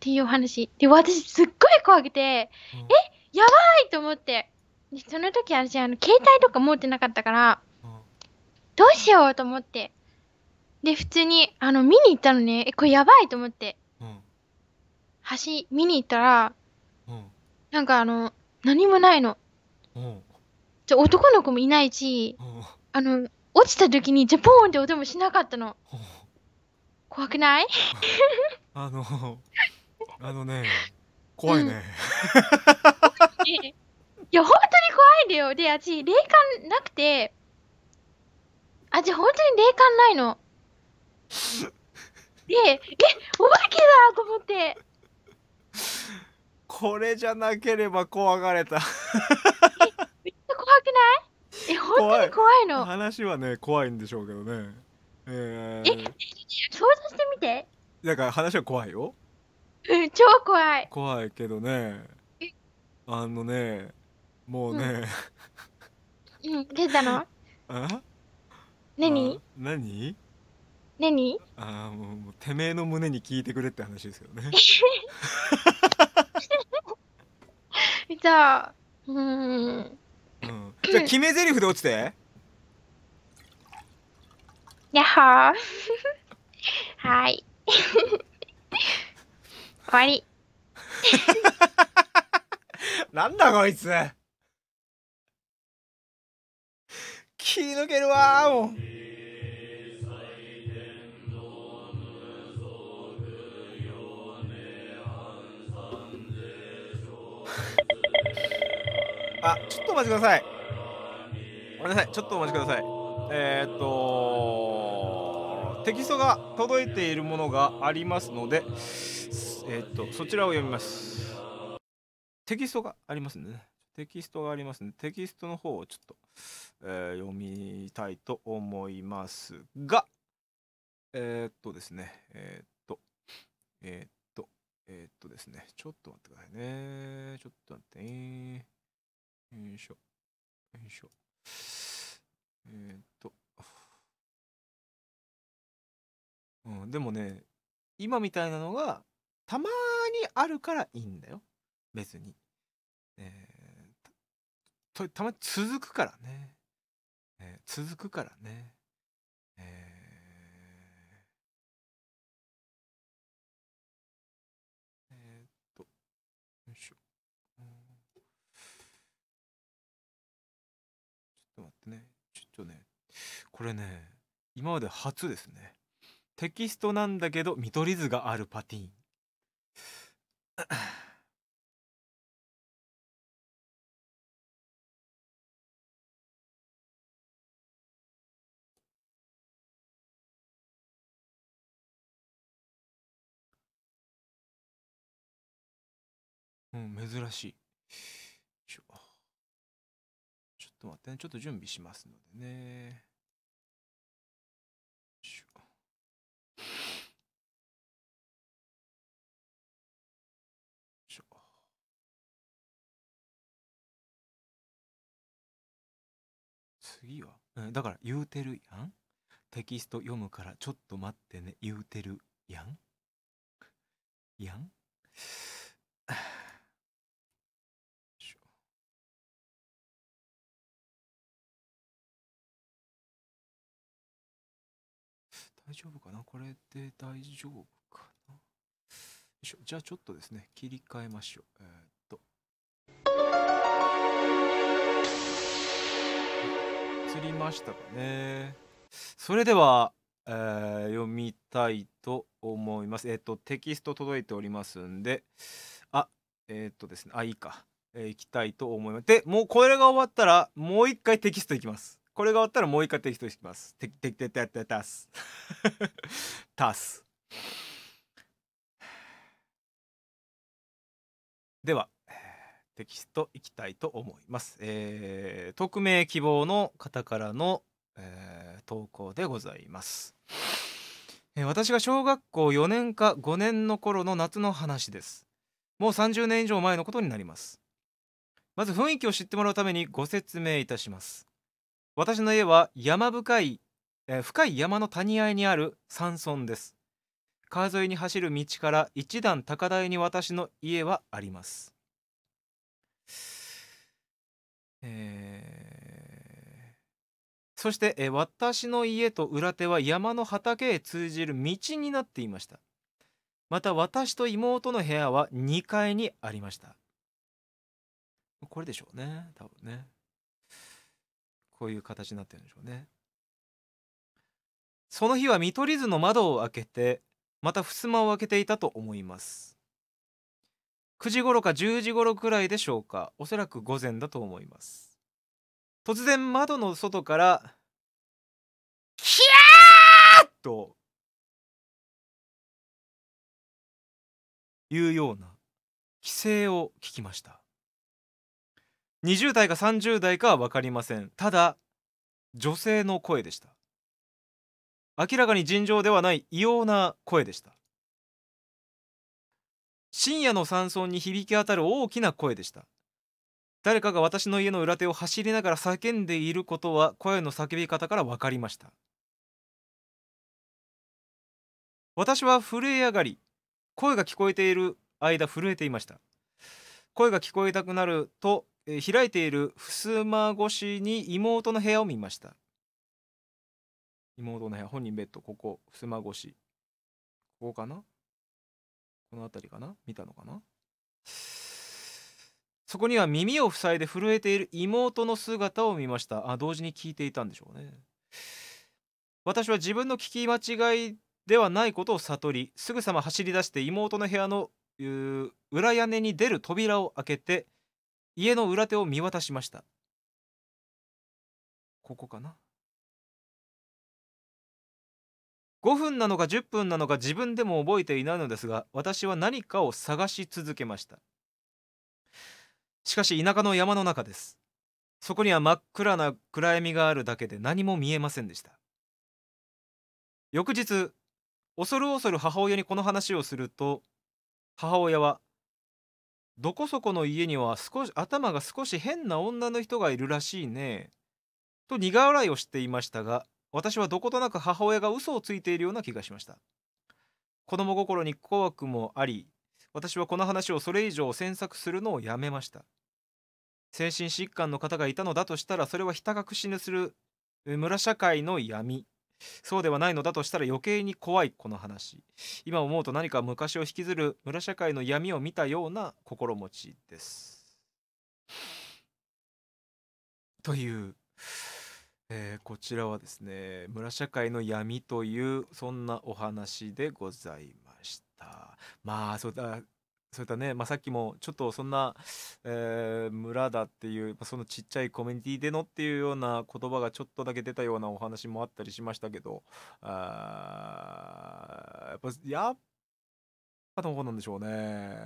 ていう話。で、私すっごい怖くて、うん、え、やばいと思って。で、その時私、あの、携帯とか持ってなかったから、うん、どうしようと思って。で、普通に、あの、見に行ったのね。え、これやばいと思って。うん、橋、見に行ったら、うん、なんかあの、何もないの。うん、じゃ男の子もいないし、うん、あの、落ちた時に、じゃポーンって音もしなかったの。うん、怖くない？あの、あのね、怖いね。うん、いや、本当に怖いんだよ。で、あち、霊感なくて、あち、本当に霊感ないの。で、え、お化けだと思って。これじゃなければ怖がれた。え、めっちゃ怖くない？え、本当に怖いの。話はね、怖いんでしょうけどね。えー、え、想像してみて。だから話は怖いよ。うん、超怖い。怖いけどね。あのね、もうね。うん、うん、出たの？あ？何？何？何？ああ、もう、もうてめえの胸に聞いてくれって話ですよね。じゃあ、うーん。うん。じゃあ、決め台詞で落ちて。やっほー。はい。終わり。なんだこいつ。気抜けるわー、もう。あ、ちょっとお待ちください。ごめんなさい、ちょっとお待ちください。えー、っとテキストが届いているものがありますので、えー、っとそちらを読みます。テキストがありますね。テキストがありますね。テキストの方をちょっと、えー、読みたいと思いますが、えー、っとですね、えー、っと、えー、っと、えー、っとですね、ちょっと待ってくださいね。ちょっと待って、ね。よいしょ。よいしょ。えー、っと。うん、でもね、今みたいなのがたまにあるからいいんだよ。別に。えー、と、たまに続くからね。えー、続くからね。えー、えー、っと。よいしょ。ちょっとね、これね、今まで初ですね。テキストなんだけど見取り図があるパティーン。うん、珍しい。ちょちょっと待ってね、ちょっと準備しますのでね。次は、うん、だから言うてるやん。テキスト読むからちょっと待ってね、言うてるやんやん大丈夫かな、これで大丈夫かな。よいしょ。じゃあちょっとですね、切り替えましょう。えー、っと映りましたかね。それでは、えー、読みたいと思います。えー、っとテキスト届いておりますんで、あえー、っとですねあいいか、えー、いきたいと思います。でもうこれが終わったらもう一回テキストいきます。これが終わったらもう一回テキストしてきます。テキテキテキテキテキタス。タス。では、テキストいきたいと思います。えー、匿名希望の方からの、えー、投稿でございます。えー、私が小学校よねんかごねんの頃の夏の話です。もうさんじゅうねん以上前のことになります。まず雰囲気を知ってもらうためにご説明いたします。私の家は山深い、えー、深い山の谷合にある山村です。川沿いに走る道から一段高台に私の家はあります。えー、そして、えー、私の家と裏手は山の畑へ通じる道になっていました。また私と妹の部屋はにかいにありました。これでしょうね、多分ね。こういう形になってるんでしょうね。その日は見取り図の窓を開けて、また襖を開けていたと思います。くじごろかじゅうじごろくらいでしょうか。おそらく午前だと思います。突然窓の外からキャーッというような奇声を聞きました。にじゅう代かさんじゅう代かは分かりません。ただ女性の声でした。明らかに尋常ではない異様な声でした。深夜の山村に響き当たる大きな声でした。誰かが私の家の裏手を走りながら叫んでいることは声の叫び方から分かりました。私は震え上がり、声が聞こえている間震えていました。声が聞こえたくなると、えー、開いている襖越しに妹の部屋を見ました。妹の部屋、本人ベッド、ここ襖越し、ここかな、この辺りかな、見たのかな。そこには耳を塞いで震えている妹の姿を見ました。あ、同時に聞いていたんでしょうね。私は自分の聞き間違いではないことを悟り、すぐさま走り出して妹の部屋の裏屋根に出る扉を開けて家の裏手を見渡しました。ここかな。ごふんなのかじゅっぷんなのか自分でも覚えていないのですが、私は何かを探し続けました。しかし田舎の山の中です。そこには真っ暗な暗闇があるだけで何も見えませんでした。翌日、恐る恐る母親にこの話をすると、母親は「どこそこの家には少し頭が少し変な女の人がいるらしいね」と苦笑いをしていましたが、私はどことなく母親が嘘をついているような気がしました。子供心に怖くもあり、私はこの話をそれ以上詮索するのをやめました。精神疾患の方がいたのだとしたら、それはひた隠しにする村社会の闇。そうではないのだとしたら余計に怖い。この話、今思うと何か昔を引きずる村社会の闇を見たような心持ちです。という、えー、こちらはですね、村社会の闇というそんなお話でございました。まあそうだそういったね、まあ、さっきもちょっとそんな、えー、村だっていう、まあ、そのちっちゃいコミュニティでのっていうような言葉がちょっとだけ出たようなお話もあったりしましたけど、あやっぱやっぱどうなんでしょうね。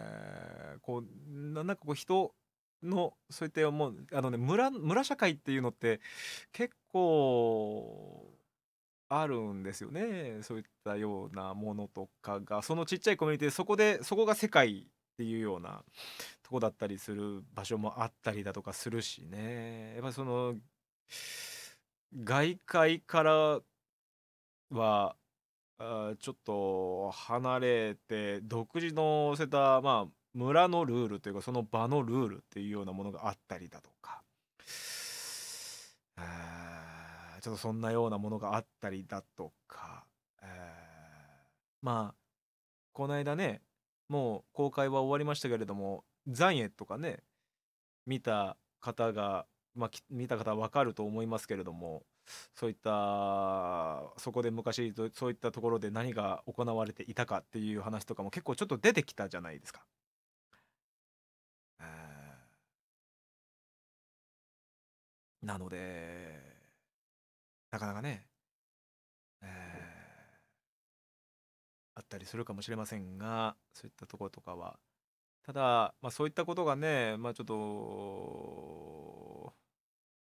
こうなんかこう人のそういったもうあのね、村村社会っていうのって結構あるんですよね。そういったようなものとかが、そのちっちゃいコミュニティでそこでそこが世界っていうようなとこだったりする場所もあったりだとかするしね。やっぱその外界からはあちょっと離れて独自のせたまあ村のルールというか、その場のルールっていうようなものがあったりだとか、あちょっとそんなようなものがあったりだとか、あまあこの間ね、もう公開は終わりましたけれども、残影とかね、見た方が、まあ、見た方は分かると思いますけれども、そういったそこで昔そういったところで何が行われていたかっていう話とかも結構ちょっと出てきたじゃないですか。なのでなかなかね、えー、あったりするかもしれませんが、そういったところとかはただ、まあ、そういったことがね、まあ、ちょっ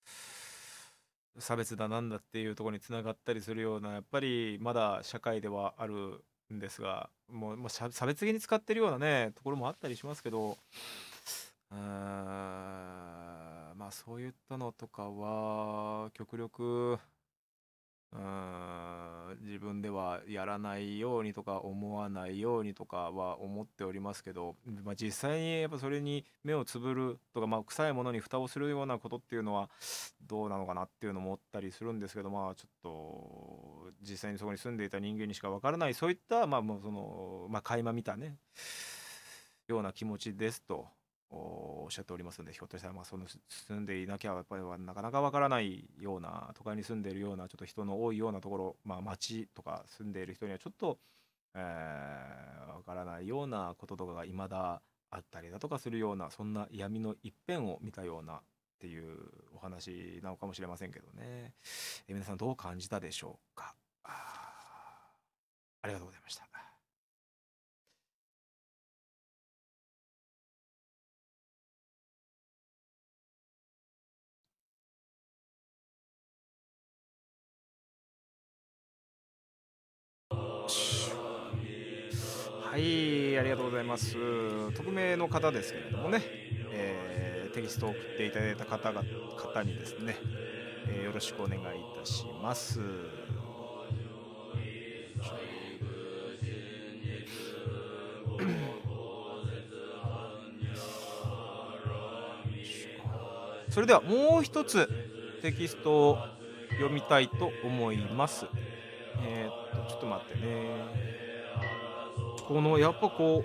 と差別だなんだっていうところにつながったりするような、やっぱりまだ社会ではあるんですが、もう、もう差別的に使ってるようなねところもあったりしますけど、うーん、まあそういったのとかは極力うーん自分ではやらないようにとか思わないようにとかは思っておりますけど、まあ、実際にやっぱそれに目をつぶるとか、まあ、臭いものに蓋をするようなことっていうのはどうなのかなっていうのも思ったりするんですけど、まあちょっと実際にそこに住んでいた人間にしかわからない、そういったまあもうその、まあ、垣間見たねような気持ちですとおっしゃっておりますので、ひょっとしたらまあその住んでいなきゃやっぱりはなかなかわからないような、都会に住んでいるようなちょっと人の多いようなところ、まあ、町とか住んでいる人にはちょっとえー、わからないようなこととかがいまだあったりだとかするような、そんな闇の一辺を見たようなっていうお話なのかもしれませんけどね。え皆さんどう感じたでしょうか。 あ, ありがとうございました。はい、ありがとうございます。匿名の方ですけれどもね、えー、テキストを送っていただいた方が方にですね、えー、よろしくお願いいたします。それではもう一つテキストを読みたいと思います。えーっと、ちょっと待ってね。このやっぱこう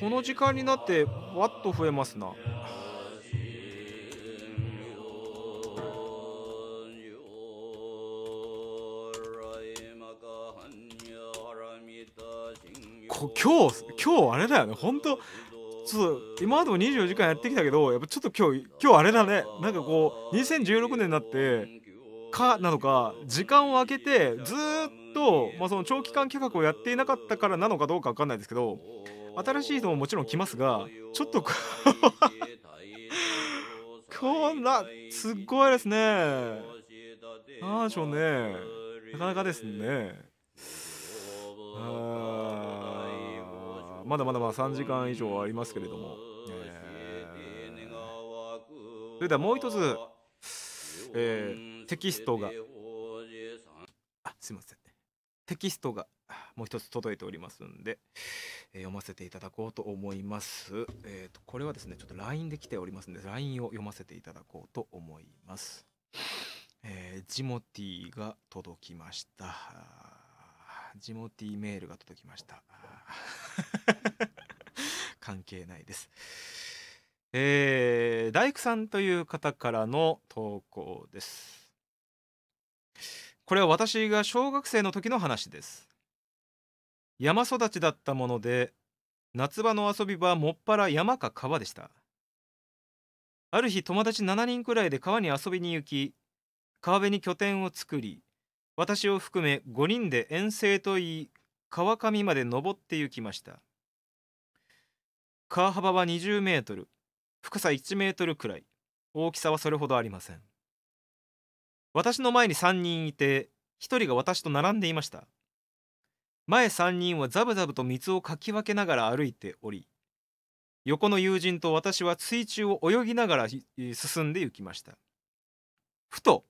この時間になってわっと増えますな。こ今日今日あれだよね、本当ちょっと今までもにじゅうよじかんやってきたけど、やっぱちょっと今日今日あれだね、なんかこうにせんじゅうろくねんになってかなのか、時間を空けてずーっととまあ、その長期間企画をやっていなかったからなのかどうか分かんないですけど、新しい人ももちろん来ますが、ちょっとここんなすっごいですね、なんでしょうね、なかなかですね。あまだまだまあさんじかん以上ありますけれども、えー、それではもう一つ、えー、テキストがあすいませんテキストがもう一つ届いておりますんで、えー、読ませていただこうと思います。えーと、これはですね、ちょっと ライン で来ておりますんで、ライン を読ませていただこうと思います。えー、ジモティーが届きました。ジモティーメールが届きました。関係ないです。えー、大工さんという方からの投稿です。これは私が小学生の時の話です。山育ちだったもので、夏場の遊び場はもっぱら山か川でした。ある日、友達しちにんくらいで川に遊びに行き、川辺に拠点を作り、私を含めごにんで遠征といい、川上まで登って行きました。川幅はにじゅうメートル、深さいちメートルくらい、大きさはそれほどありません。私の前にさんにんいて、ひとりが私と並んでいました。前さんにんはザブザブと水をかき分けながら歩いており、横の友人と私は水中を泳ぎながら進んで行きました。ふと、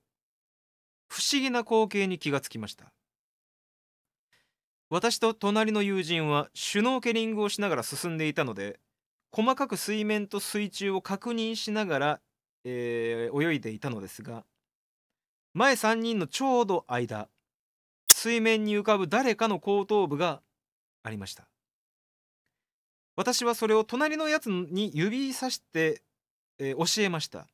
不思議な光景に気がつきました。私と隣の友人はシュノーケリングをしながら進んでいたので、細かく水面と水中を確認しながら、えー、泳いでいたのですが、前さんにんのちょうど間、水面に浮かぶ誰かの後頭部がありました。私はそれを隣のやつに指さして、えー、教えました。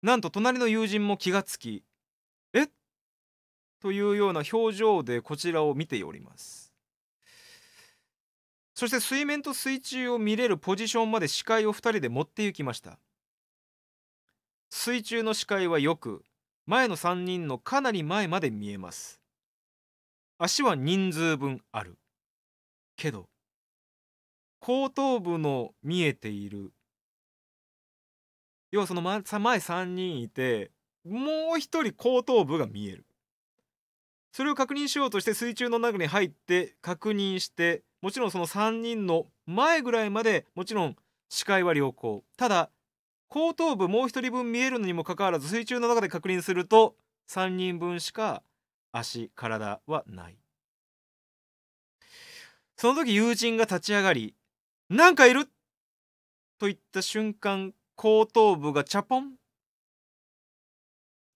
なんと隣の友人も気がつき、えっというような表情でこちらを見ております。そして水面と水中を見れるポジションまで視界をふたりで持って行きました。水中の視界はよく、前のさんにんのかなり前まで見えます。足は人数分ある。けど、後頭部の見えている。要はその前さんにんいて、もうひとり後頭部が見える。それを確認しようとして水中の中に入って確認して、もちろんそのさんにんの前ぐらいまでもちろん視界は良好。ただ後頭部もうひとりぶん見えるのにもかかわらず水中の中で確認するとさんにんぶんしか足体はない。その時友人が立ち上がり「なんかいる!」といった瞬間、後頭部がチャポン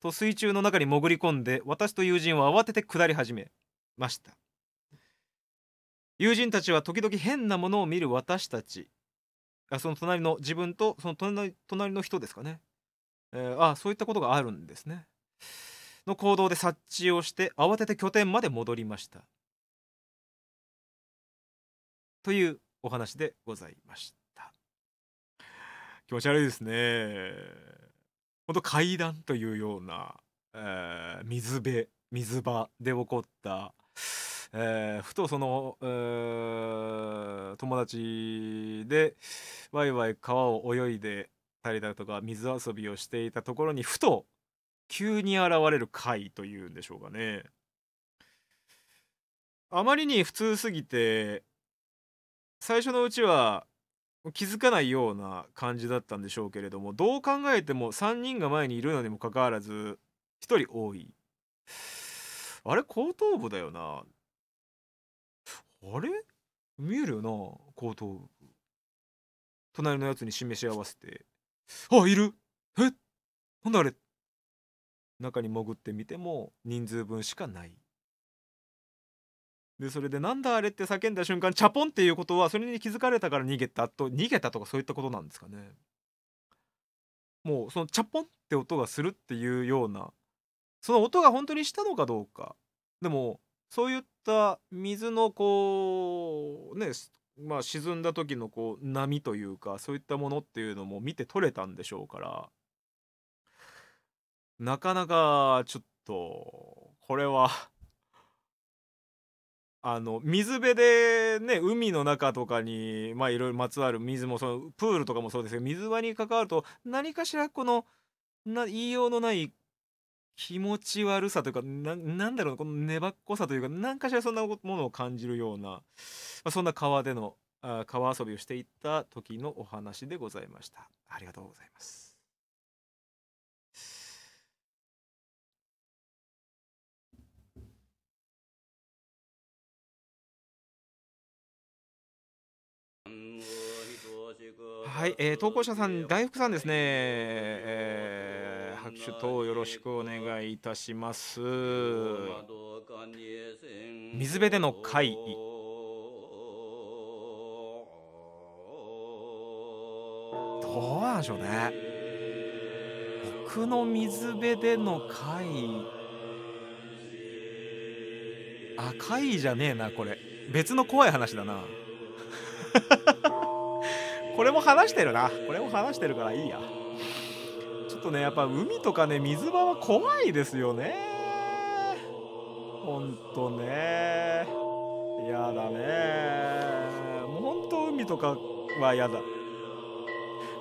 と水中の中に潜り込んで、私と友人は慌てて下り始めました。友人たちは時々変なものを見る私たち、あその隣の自分とその隣 隣の人ですかね、えー、あそういったことがあるんですねの行動で察知をして、慌てて拠点まで戻りましたというお話でございました。気持ち悪いですね。本当怪談というような、えー、水辺水場で起こった、えー、ふとその、えー、友達でワイワイ川を泳いでたりだとか水遊びをしていたところにふと急に現れる怪というんでしょうかね。あまりに普通すぎて最初のうちは気づかないような感じだったんでしょうけれども、どう考えてもさんにんが前にいるのにもかかわらずひとり多い。あれ後頭部だよな、あれ見えるよな後頭部、隣のやつに示し合わせて「あいる、えなんだあれ」中に潜ってみても人数分しかない。でそれで「なんだあれ」って叫んだ瞬間チャポンっていうことはそれに気づかれたから逃げたと逃げたとかそういったことなんですかね。もうそのチャポンって音がするっていうような、その音が本当にしたのかどうか。でもそういった水のこうね、まあ沈んだ時のこう波というかそういったものっていうのも見て取れたんでしょうから、なかなかちょっとこれは。あの水辺でね、海の中とかにまあいろいろまつわる水もそのプールとかもそうですけど、水場に関わると何かしらこのな言いようのない気持ち悪さというか な, なんだろうこの粘っこさというか何かしらそんなものを感じるような、まあ、そんな川でのあ川遊びをしていた時のお話でございました。ありがとうございます。はい、えー、投稿者さん大福さんですね、えー、拍手等よろしくお願いいたします。水辺での怪異、どうなんでしょうね。僕の水辺での怪異、あ怪異じゃねえな、これ別の怖い話だなこれも話してるな、これも話してるからいいや。ちょっとねやっぱ海とかね水場は怖いですよね、ほんとね、嫌だね、もうほんと海とかは嫌だ。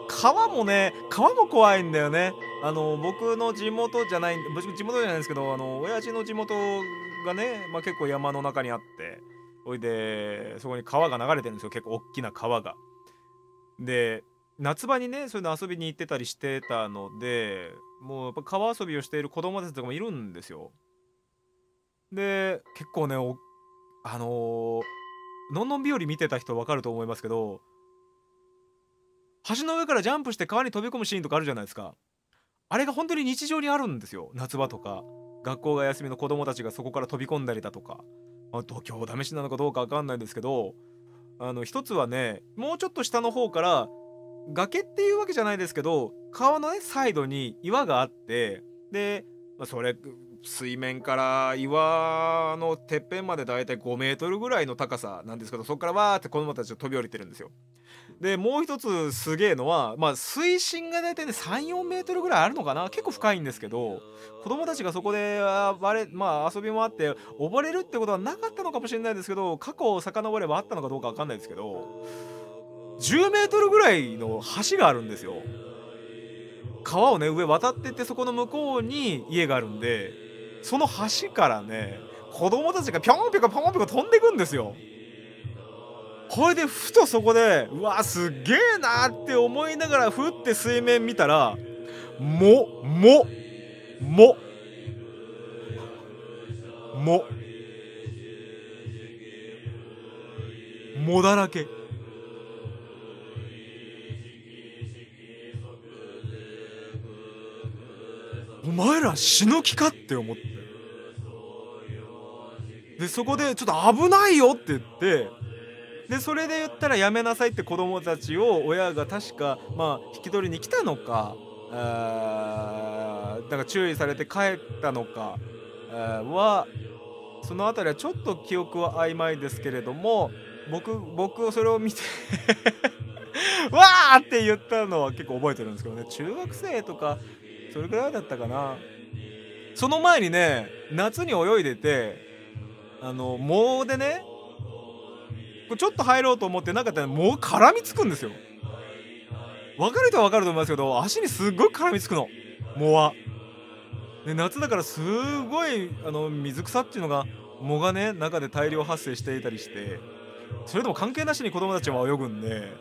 川もね、川も怖いんだよね。あの僕の地元じゃない僕地元じゃないんですけど、あの親父の地元がね、まあ、結構山の中にあって、おいでそこに川が流れてるんですよ、結構大きな川が。で夏場にねそういうの遊びに行ってたりしてたので、もうやっぱ川遊びをしている子供たちとかもいるんですよ。で結構ねおあのー、のんのん日和見てた人分かると思いますけど、橋の上からジャンプして川に飛び込むシーンとかあるじゃないですか。あれが本当に日常にあるんですよ、夏場とか学校が休みの子供たちがそこから飛び込んだりだとか、まあ、度胸試しなのかどうか分かんないですけど、あの一つはねもうちょっと下の方から崖っていうわけじゃないですけど川のねサイドに岩があって、で、まあ、それ水面から岩のてっぺんまでだいたいごメートルぐらいの高さなんですけど、そこからわーって子供たちが飛び降りてるんですよ。でもう一つすげえのは、まあ、水深が大体ねさん、よんメートルぐらいあるのかな、結構深いんですけど、子供たちがそこで暴れ、まあ、遊び回って溺れるってことはなかったのかもしれないですけど、過去を遡ればあったのかどうか分かんないですけど、じゅうメートルぐらいの橋があるんですよ。川をね上渡ってってそこの向こうに家があるんで、その橋からね子供たちがぴょんぴょんぴょんぴょん飛んでくんですよ。これでふとそこでうわすっげえなーって思いながらふって水面見たらもももももだらけ。お前ら死ぬ気かって思って、でそこでちょっと危ないよって言って、でそれで言ったらやめなさいって子供たちを親が確かまあ引き取りに来たのか、あだから注意されて帰ったのかは、その辺りはちょっと記憶は曖昧ですけれども、僕僕それを見てわーって言ったのは結構覚えてるんですけどね、中学生とかそれぐらいだったかな。その前にね夏に泳いでてあの藻でねちょっと入ろうと思ってなんか藻絡みつくんですよ。分かる人は分かると思いますけど足にすっごい絡みつくの藻は。で夏だからすごいあの水草っていうのが藻がね中で大量発生していたりして、それでも関係なしに子供たちは泳ぐんで、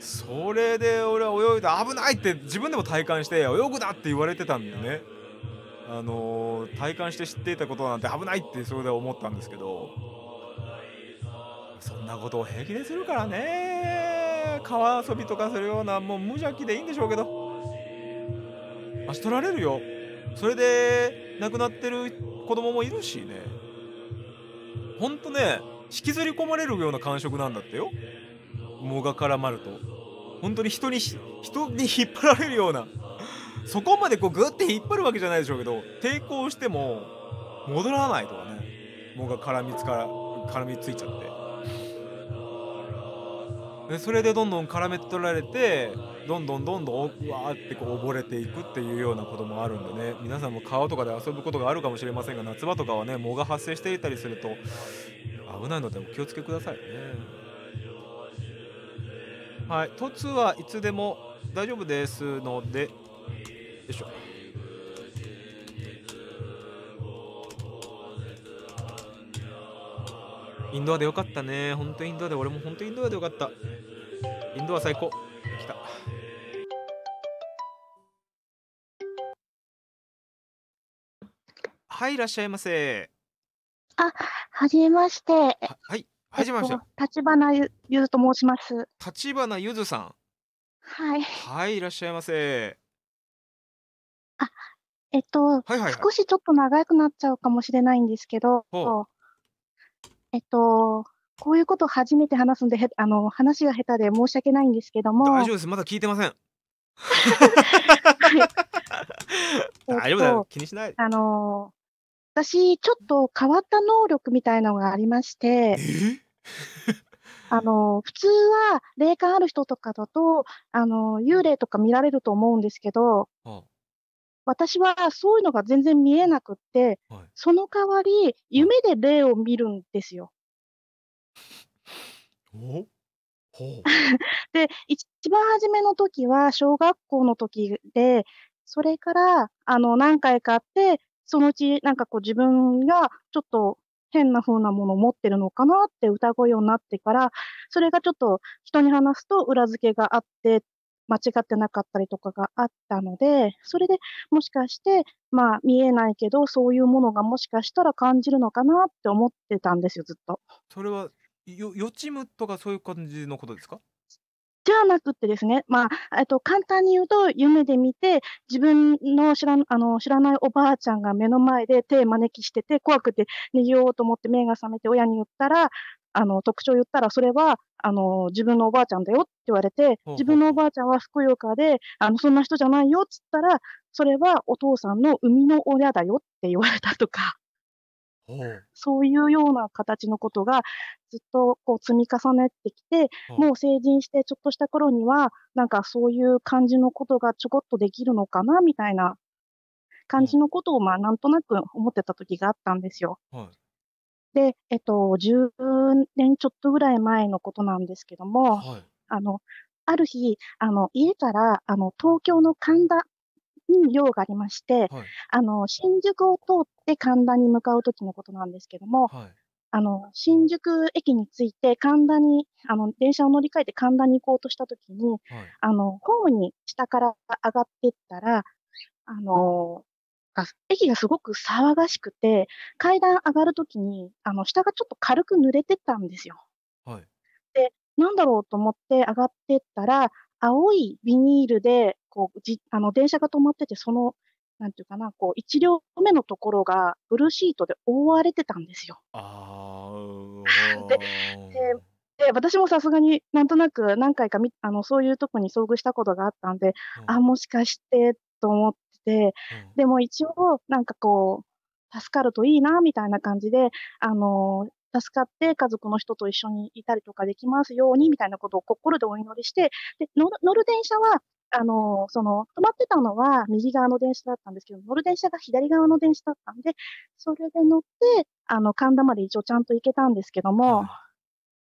それで俺は泳いで危ないって自分でも体感して泳ぐなって言われてたんでね、あのー、体感して知っていたことなんて危ないってそれで思ったんですけど、そんなことを平気でするからね、川遊びとかするようなもう無邪気でいいんでしょうけど足取られるよ。それで亡くなってる子供もいるしね、ほんとね引きずり込まれるような感触なんだってよ。藻が絡まると本当に人に人に引っ張られるようなそこまでこうグッて引っ張るわけじゃないでしょうけど、抵抗しても戻らないとかね、藻が絡みつから絡みついちゃって、でそれでどんどん絡め取られてどんどんどんどんうわーってこう溺れていくっていうようなこともあるんでね、皆さんも川とかで遊ぶことがあるかもしれませんが、夏場とかはね藻が発生していたりすると危ないのでお気をつけくださいね。はい、凸はいつでも大丈夫ですので、よいしょ。インドアでよかったね、本当インドアで、俺も本当インドアでよかった。インドア最高。来た。はい、いらっしゃいませ。あ、はじめまして。は、はい。はじめまして。立花ゆずと申します。立花ゆずさん。はい。はい、いらっしゃいませ。あ、えっと、少しちょっと長くなっちゃうかもしれないんですけど、えっと、こういうことを初めて話すんで、へあの、話が下手で申し訳ないんですけども。大丈夫です。まだ聞いてません。大丈夫だよ。気にしない。あのー、私、ちょっと変わった能力みたいなのがありまして、あの、普通は霊感ある人とかだと、あの、幽霊とか見られると思うんですけど、はあ、私はそういうのが全然見えなくって、はい、その代わり、夢で霊を見るんですよ。おほうで、一番初めの時は、小学校の時で、それから、あの、何回かあって、そのうち、なんかこう自分がちょっと変な風なものを持ってるのかなって疑うようになってから、それがちょっと人に話すと裏付けがあって、間違ってなかったりとかがあったので、それでもしかして、まあ見えないけど、そういうものがもしかしたら感じるのかなって思ってたんですよ、ずっと。それは、よ、予知夢とかそういう感じのことですか？じゃなくってですね、まあ、えっと、簡単に言うと、夢で見て、自分の知ら、あの、知らないおばあちゃんが目の前で手招きしてて、怖くて逃げようと思って目が覚めて親に言ったら、あの、特徴言ったら、それは、あの、自分のおばあちゃんだよって言われて、自分のおばあちゃんはふくよかで、あの、そんな人じゃないよって言ったら、それはお父さんの生みの親だよって言われたとか。そういうような形のことがずっとこう積み重ねてきて、もう成人してちょっとした頃には、なんかそういう感じのことがちょこっとできるのかなみたいな感じのことを、まあなんとなく思ってた時があったんですよ。はい、で、えっと、じゅうねんちょっとぐらい前のことなんですけども、はい、あの、ある日、あの、家から、あの、東京の神田に用がありまして、はい、あの新宿を通って神田に向かう時のことなんですけども、はい、あの新宿駅に着いて神田にあの電車を乗り換えて神田に行こうとした時に、はい、あのホームに下から上がっていったらあの駅がすごく騒がしくて階段上がる時にあの下がちょっと軽く濡れてたんですよ。はい、でなんだろうと思って上がってったら青いビニールでこうじあの電車が止まっててそのなんていうかなこういち両目のところがブルーシートで覆われてたんですよ。あででで私もさすがになんとなく何回かみあのそういうとこに遭遇したことがあったんで、うん、あもしかしてと思って。で, でも一応なんかこう助かるといいなみたいな感じで、あのー、助かって家族の人と一緒にいたりとかできますようにみたいなことを心でお祈りして、で 乗, 乗る電車はあのー、その止まってたのは右側の電車だったんですけど、乗る電車が左側の電車だったんでそれで乗ってあの神田まで一応ちゃんと行けたんですけども、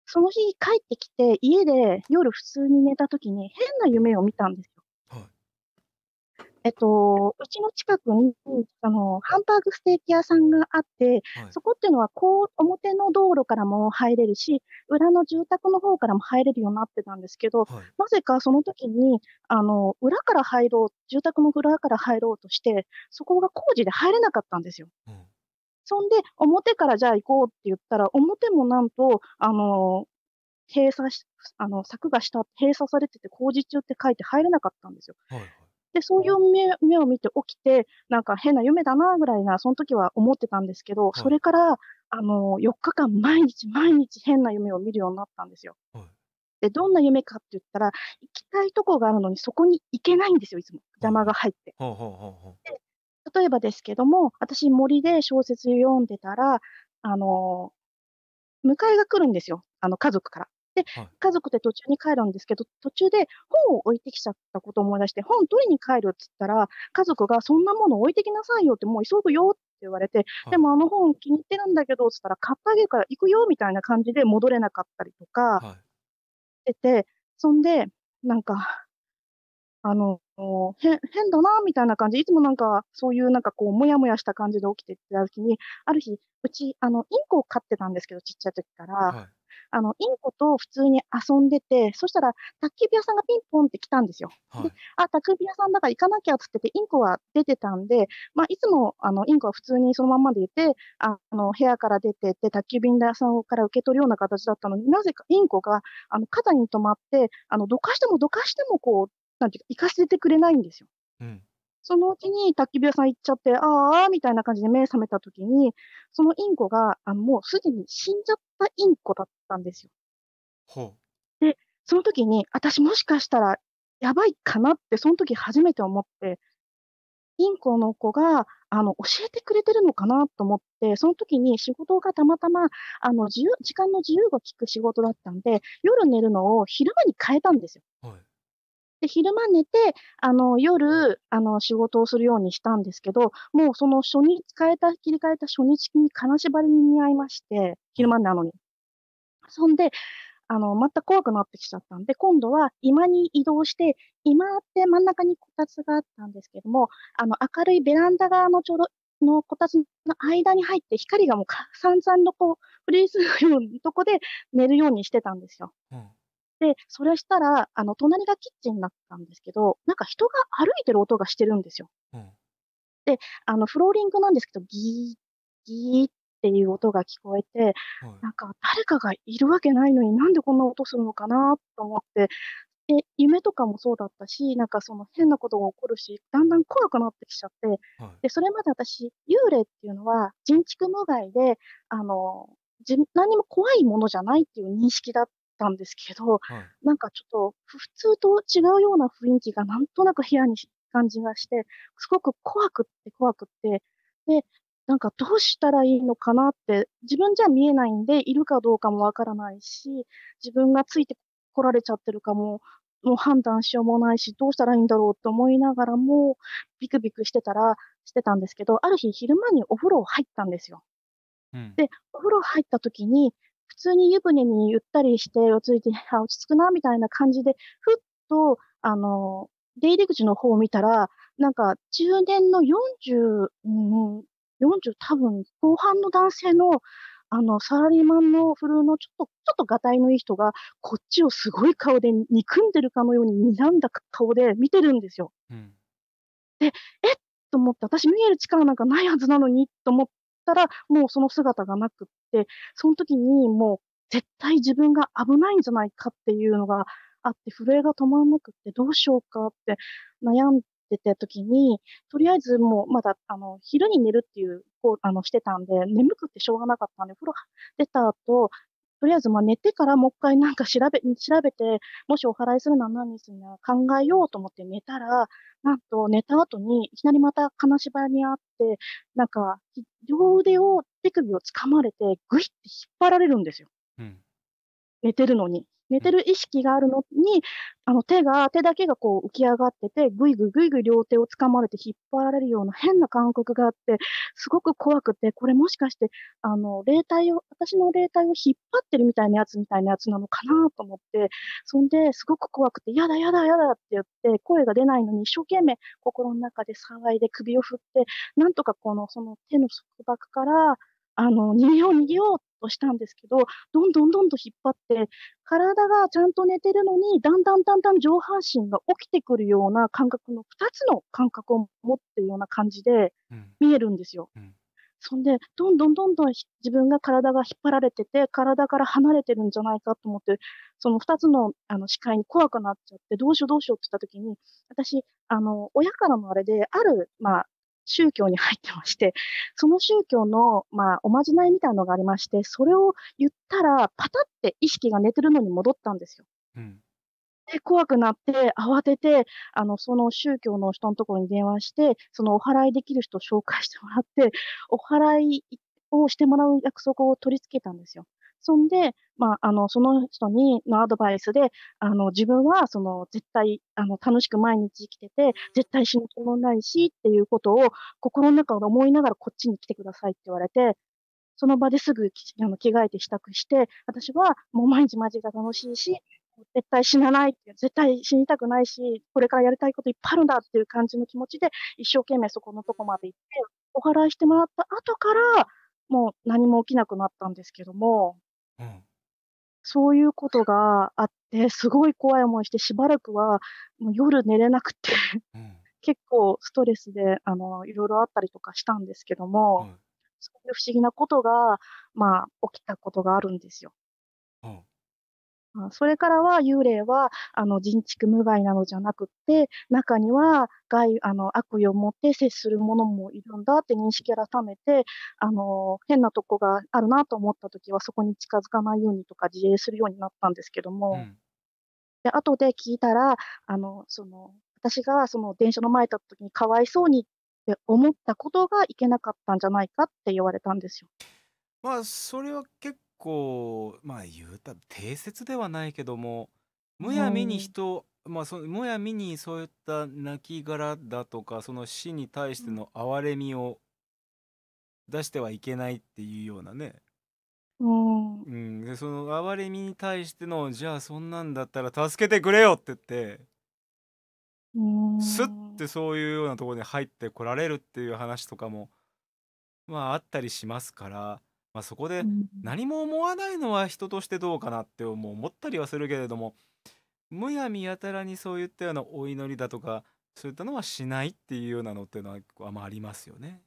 その日帰ってきて家で夜普通に寝た時に変な夢を見たんですよ。えっと、うちの近くにあのハンバーグステーキ屋さんがあって、はい、そこっていうのはこう表の道路からも入れるし裏の住宅の方からも入れるようになってたんですけど、はい、なぜかその時にあの裏から入ろう住宅の裏から入ろうとしてそこが工事で入れなかったんですよ。うん、そんで表からじゃあ行こうって言ったら表もなんとあの閉鎖しあの柵がした閉鎖されてて工事中って書いて入れなかったんですよ。はいでそういう 目, 目を見て起きてなんか変な夢だなぐらいなその時は思ってたんですけど、はい、それからあのよっかかん毎日毎日変な夢を見るようになったんですよ。はい、でどんな夢かって言ったら行きたいとこがあるのにそこに行けないんですよ。いつも邪魔が入って、はい、で例えばですけども私森で小説読んでたらあの迎えが来るんですよあの家族から。で家族で途中に帰るんですけど、途中で本を置いてきちゃったことを思い出して本取りに帰るっつったら家族がそんなもの置いてきなさいよってもう急ぐよって言われて、はい、でもあの本気に入ってるんだけどっつったら買ってあげるから行くよみたいな感じで戻れなかったりとかしてて、はい、そんでなんかあの変だなみたいな感じいつもなんかそういうなんかこうもやもやした感じで起きてた時にある日うちあのインコを飼ってたんですけどちっちゃい時から。はいあのインコと普通に遊んでてそしたら宅急便屋さんがピンポンって来たんですよ。はい、であ宅急便屋さんだから行かなきゃっつっててインコは出てたんで、まあ、いつもあのインコは普通にそのままでいてあの部屋から出てって宅急便屋さんから受け取るような形だったのになぜかインコがあの肩に止まってあのどかしてもどかしてもこうなんていうか行かせてくれないんですよ。うんそのうちに宅急便屋さん行っちゃって、ああみたいな感じで目覚めたときに、そのインコがあのもうすでに死んじゃったインコだったんですよ。ほうで、その時に、私もしかしたらやばいかなって、その時初めて思って、インコの子があの教えてくれてるのかなと思って、その時に仕事がたまたまあの自由時間の自由が利く仕事だったんで、夜寝るのを昼間に変えたんですよ。はいで昼間寝てあの夜あの仕事をするようにしたんですけどもうその初日変えた切り替えた初日に金縛りに遭いまして昼間なのにそんであのまた怖くなってきちゃったんで今度は居間に移動して居間って真ん中にこたつがあったんですけどもあの明るいベランダ側のちょうどのこたつの間に入って光がもう散々のこうフリーズのようなとこで寝るようにしてたんですよ。うんでそれしたらあの隣がキッチンだったんですけどなんか人が歩いてる音がしてるんですよ。うん、であのフローリングなんですけどギーギーっていう音が聞こえて、うん、なんか誰かがいるわけないのになんでこんな音するのかなと思ってで夢とかもそうだったしなんかその変なことが起こるしだんだん怖くなってきちゃって、うん、でそれまで私幽霊っていうのは人畜無害であのじ何も怖いものじゃないっていう認識だったたんですけど、はい、なんかちょっと普通と違うような雰囲気がなんとなく部屋に感じがしてすごく怖くって怖くってでなんかどうしたらいいのかなって自分じゃ見えないんでいるかどうかもわからないし自分がついてこられちゃってるかももう判断しようもないしどうしたらいいんだろうと思いながらもビクビクしてたらしてたんですけどある日昼間にお風呂入ったんですよ。うん、でお風呂入った時に普通に湯船にゆったりして落ち着いてあ落ち着くなみたいな感じでふっとあの出入り口の方を見たらなんか、中年のよんじゅう、うんうん、よんじゅう多分後半の男性の、あの、サラリーマンの風のちょっと、ちょっとがたいのいい人が、こっちをすごい顔で憎んでるかのように睨んだ顔で見てるんですよ。うん、で、えっと思って、私見える力なんかないはずなのにと思ったら、もうその姿がなくって、その時にもう絶対自分が危ないんじゃないかっていうのがあって、震えが止まらなくって、どうしようかって悩んで、出た時に、とりあえずもうまだあの昼に寝るっていうこうあのしてたんで、眠くってしょうがなかったんで、風呂出た後、とりあえずまあ寝てからもう一回なんか調べ調べて、もしお祓いするなら何にするなら考えようと思って寝たら、なんと寝た後にいきなりまた金縛りにあって、なんか両腕を、手首を掴まれて、ぐいって引っ張られるんですよ。うん、寝てるのに。寝てる意識があるのに、あの手が、手だけがこう浮き上がってて、ぐいぐいぐいぐい両手をつかまれて引っ張られるような変な感覚があって、すごく怖くて、これもしかして、あの、霊体を、私の霊体を引っ張ってるみたいなやつみたいなやつなのかなと思って、そんで、すごく怖くて、やだやだやだって言って、声が出ないのに一生懸命心の中で騒いで首を振って、なんとかこの、その手の束縛から、あの、逃げよう逃げようとしたんですけど、どんどんどんどん引っ張って、体がちゃんと寝てるのに、だんだんだんだん上半身が起きてくるような感覚の、ふたつの感覚を持ってるような感じで見えるんですよ。うんうん、そんで、どんどんどんどん自分が体が引っ張られてて、体から離れてるんじゃないかと思って、そのふたつの、あの視界に怖くなっちゃって、どうしようどうしようって言ったときに、私、あの、親からのあれで、ある、まあ、宗教に入ってまして、その宗教の、まあ、おまじないみたいなのがありまして、それを言ったら、パタって意識が寝てるのに戻ったんですよ。うん、で、怖くなって、慌てて、あの、その宗教の人のところに電話して、そのお祓いできる人を紹介してもらって、お祓いをしてもらう約束を取り付けたんですよ。そんで、まあ、あの、その人にのアドバイスで、あの、自分は、その、絶対、あの、楽しく毎日生きてて、絶対死ぬ気もないし、っていうことを、心の中で思いながらこっちに来てくださいって言われて、その場ですぐあの着替えて支度して、私は、もう毎日マジが楽しいし、絶対死なないって、絶対死にたくないし、これからやりたいこといっぱいあるんだっていう感じの気持ちで、一生懸命そこのとこまで行って、お祓いしてもらった後から、もう何も起きなくなったんですけども、うん、そういうことがあって、すごい怖い思いして、しばらくはもう夜寝れなくて、うん、結構ストレスであのいろいろあったりとかしたんですけども、うん、そういう不思議なことが、まあ、起きたことがあるんですよ。うんそれからは幽霊はあの人畜無害なのじゃなくって、中には害あの悪意を持って接するものもいるんだって認識改めて、あの変なとこがあるなと思ったときはそこに近づかないようにとか自衛するようになったんですけども、うん、で後で聞いたらあのその私がその電車の前だったときにかわいそうにって思ったことがいけなかったんじゃないかって言われたんですよ。まあそれは結構こうまあ言うたら定説ではないけども、むやみに人、うん、まあそむやみにそういった亡き骸だとかその死に対しての哀れみを出してはいけないっていうようなね、うんうん、でその哀れみに対してのじゃあそんなんだったら助けてくれよって言って、うん、スッてそういうようなところに入ってこられるっていう話とかもまああったりしますから。まあそこで何も思わないのは人としてどうかなってもう思ったりはするけれども、むやみやたらにそういったようなお祈りだとかそういったのはしないっていうようなのっていうのはあまあありますよね。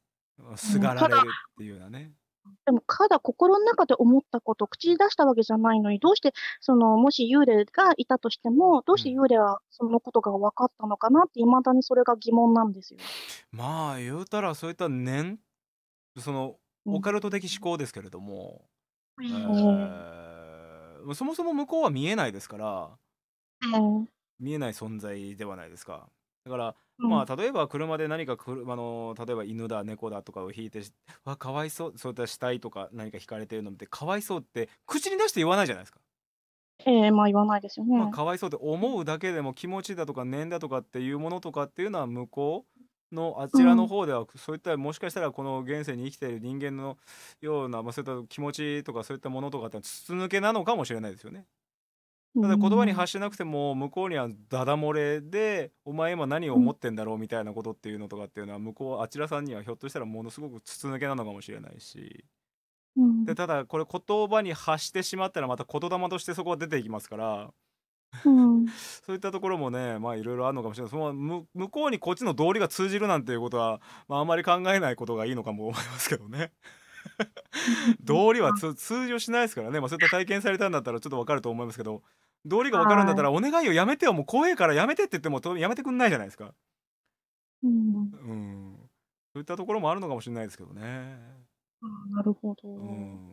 すがられるっていうようなね。でもただ心の中で思ったことを口に出したわけじゃないのに、どうしてそのもし幽霊がいたとしてもどうして幽霊はそのことが分かったのかなっていまだにそれが疑問なんですよ。うん、まあ言うたらそういった念そのオカルト的思考ですけれども、うんえー、そもそも向こうは見えないですから、うん、見えない存在ではないですか。だから、うん、まあ例えば車で何か車の例えば犬だ猫だとかを引いてわかわいそうそういった死体とか何か引かれてるのってかわいそうって口に出して言わないじゃないですか。えー、まあ言わないですよね。まあかわいそうって思うだけでも気持ちだとか念だとかっていうものとかっていうのは向こうのあちらの方では、うん、そういったもしかしたらこの現世に生きている人間のような、まあ、そういった気持ちとかそういったものとかって筒抜けなのかもしれないですよね。うただ言葉にん。発しなくても向こうにはダダ漏れで「お前今何をう思んってんだろう」みたいなことっていうのとかっていうのは向こうあちらさんにはひょっとしたらものすごく筒抜けなのかもしれないし、うでん。ただこれ言葉に発してしまったらまた言霊としてそこは出ていきますから、うん。そういったところもね、まあいろいろあるのかもしれない。そのむ向こうにこっちの道理が通じるなんていうことは、まあ、あまり考えないことがいいのかも思いますけどね。道理は通通常しないですからね、まあ、そういった体験されたんだったらちょっとわかると思いますけど、道理がわかるんだっはたら「お願いよやめてよ、もう怖えからやめて」って言ってもとやめてくんないじゃないですか。い。うん。うん、そういったところもあるのかもしれないですけどね。あーなるほうど。ん、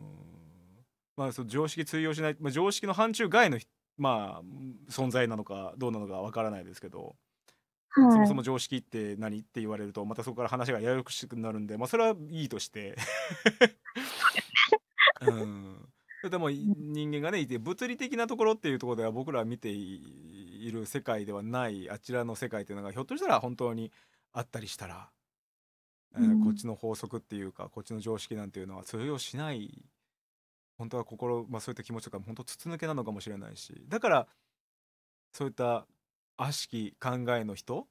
まあそう常識通用しない、まあ、常識の範疇外のひ、まあ、うん存在なのかどうなのかわからないですけど、そもはそもい。常識って何って言われるとまたそこから話がややこしくなるんで、まあ、それはいいとして。うん、それでもい人間がねいて物理的なところっていうところでは僕ら見ていいる世界ではないあちらの世界っていうのがひょっとしたら本当にあったりしたら、えうーこっちん。の法則っていうかこっちの常識なんていうのは通用しない、本当は心、まあ、そういった気持ちとか本当筒抜けなのかもしれないし、だからそういった悪しき考えの人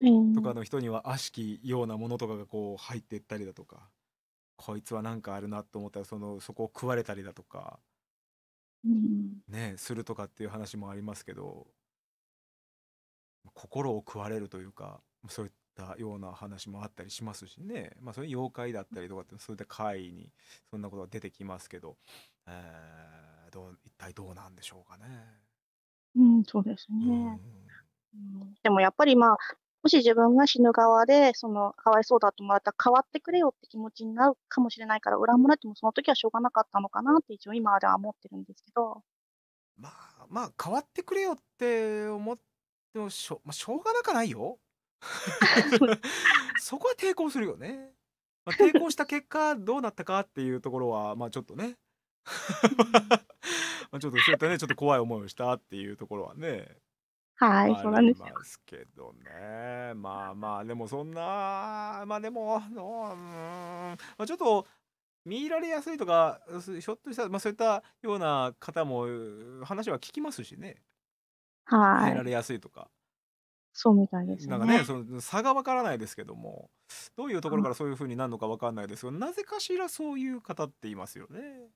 えとかーの人には悪しきようなものとかがこう入っていったりだとか、こいつはなんかあるなと思ったらそのそこを食われたりだとかうんねするとかっていう話もありますけど、心を食われるというかそういったような話もあったりしますしね、まあそれ妖怪だったりとかってそういった怪異にそんなことが出てきますけど、えーどう一体どうなんでしょうかね。うん、そうですうね。んうん、でもやっぱりまあ、もし自分が死ぬ側で、その、かわいそうだと思われたら、変わってくれよって気持ちになるかもしれないから、恨まれてもその時はしょうがなかったのかなって一応今では思ってるんですけど。まあまあ変わってくれよって思ってもしょ,、まあ、しょうがなくないよ。 そう そこは抵抗するよね。まあ、抵抗した結果どうなったかっていうところはまあちょっとね。 うん まあちょっとそういったねちょっと怖い思いをしたっていうところはねはい、あそうなんりですよ。ますけどね。まあまあでもそんなまあでものうーん、まあ、ちょっと見入られやすいとかすひょっとしたら、まあ、そういったような方もうー話は聞きますしね、入はらい。れやすいとかそうみたいですなんかねね。その差がわからないですけども、どういうところかはらそういうふうになるのかわかんないですが、なぜかしらそういう方っていますよね。い。う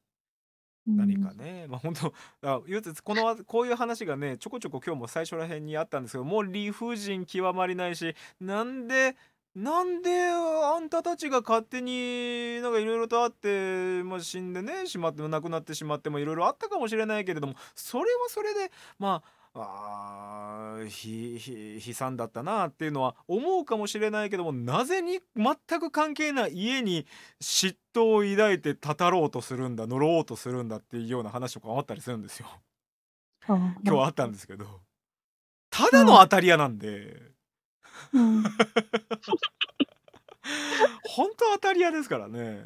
何かん。ね、まあ本当、あ、唯一このこういう話がね、ちょこちょこ今日も最初ら辺にあったんですけど、もう理不尽極まりないし、なんで、なんであんたたちが勝手になんかいろいろとあって、まあ、死んでね、しまっても亡くなってしまってもいろいろあったかもしれないけれども、それはそれで、まあ、あーひひ悲惨だったなっていうのは思うかもしれないけども、なぜに全く関係ない家に嫉妬を抱いてたたろうとするんだ、呪おうとするんだっていうような話とかあったりするんですよ。ああ、な今日るはあほったんですけど、ただのど。当たり屋なんで、うん。うん。本当当たり屋ですからね。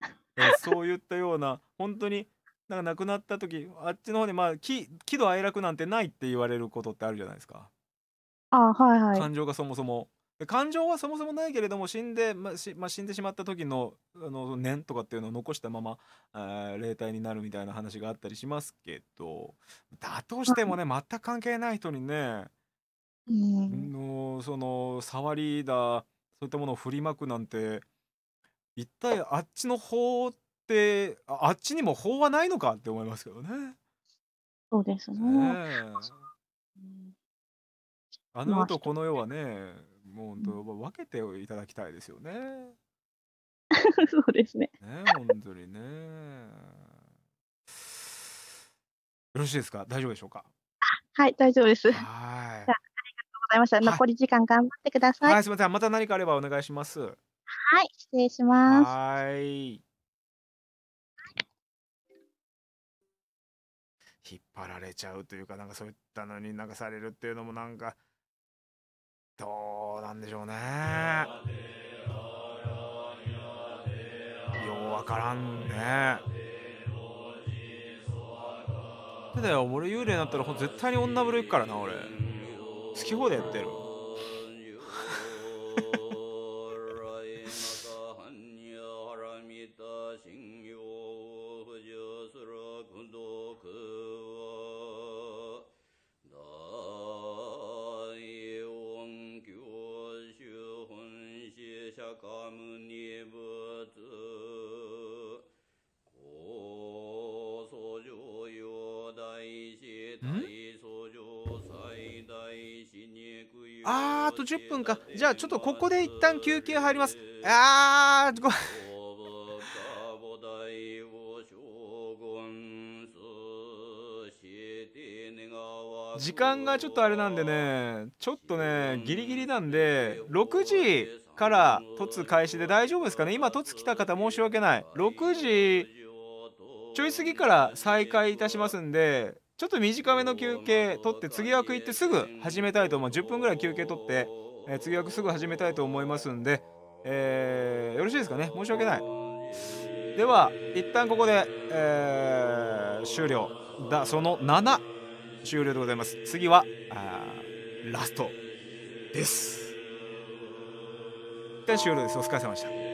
だからそういったような本当になんか亡くなった時あっちの方で、まあ喜喜怒哀楽なんてないって言われることってあるじゃないですか。あ、はいはい。感情がそもそもで感情はそもそもないけれども、死んで、まあしまあ、死んでしまった時のあの念とかっていうのを残したまま、あー霊体になるみたいな話があったりしますけど、だとしてもね全く関係ない人にねうん。のその触りだそういったものを振りまくなんて、一体あっちの法ってああっちにも法はないのかって思いますけどね。そうですね。ねえ、うん。あのま世あと人この世はね、もう本当分けていただきたいですよね。ねそうですね。え、本当にね。よろしいですか、大丈夫でしょうか。はい、大丈夫です。じゃあ、あはりがとうございました。ーい。はい。残り時間頑張ってくださはい、い。すみません。また何かあればお願いします。はい、失礼します。はーい。引っ張られちゃうというか、なんかそういったのに流されるっていうのもなんかどうなんでしょうね。ようわからんね。だよ、俺幽霊になったらほん絶対に女風呂行くからな、俺。好き放題やってやる。かむにぶつ高祖上陽大師大祖上最大師にくゆあーあとじゅっぷんか。じゃあちょっとここで一旦休憩入ります。あーご時間がちょっとあれなんでね、ちょっとねギリギリなんでろくじから凸開始で大丈夫ですかね。今凸来た方申し訳ない。ろくじちょい過ぎから再開いたしますんで、ちょっと短めの休憩取って次枠行ってすぐ始めたいと思う。じゅっぷんぐらい休憩取って、えー、次枠すぐ始めたいと思いますんで、えー、よろしいですかね。申し訳ない。では一旦ここで、えー、終了だ。そのなな終了でございます。次はラストです。一旦終了です。お疲れ様でした。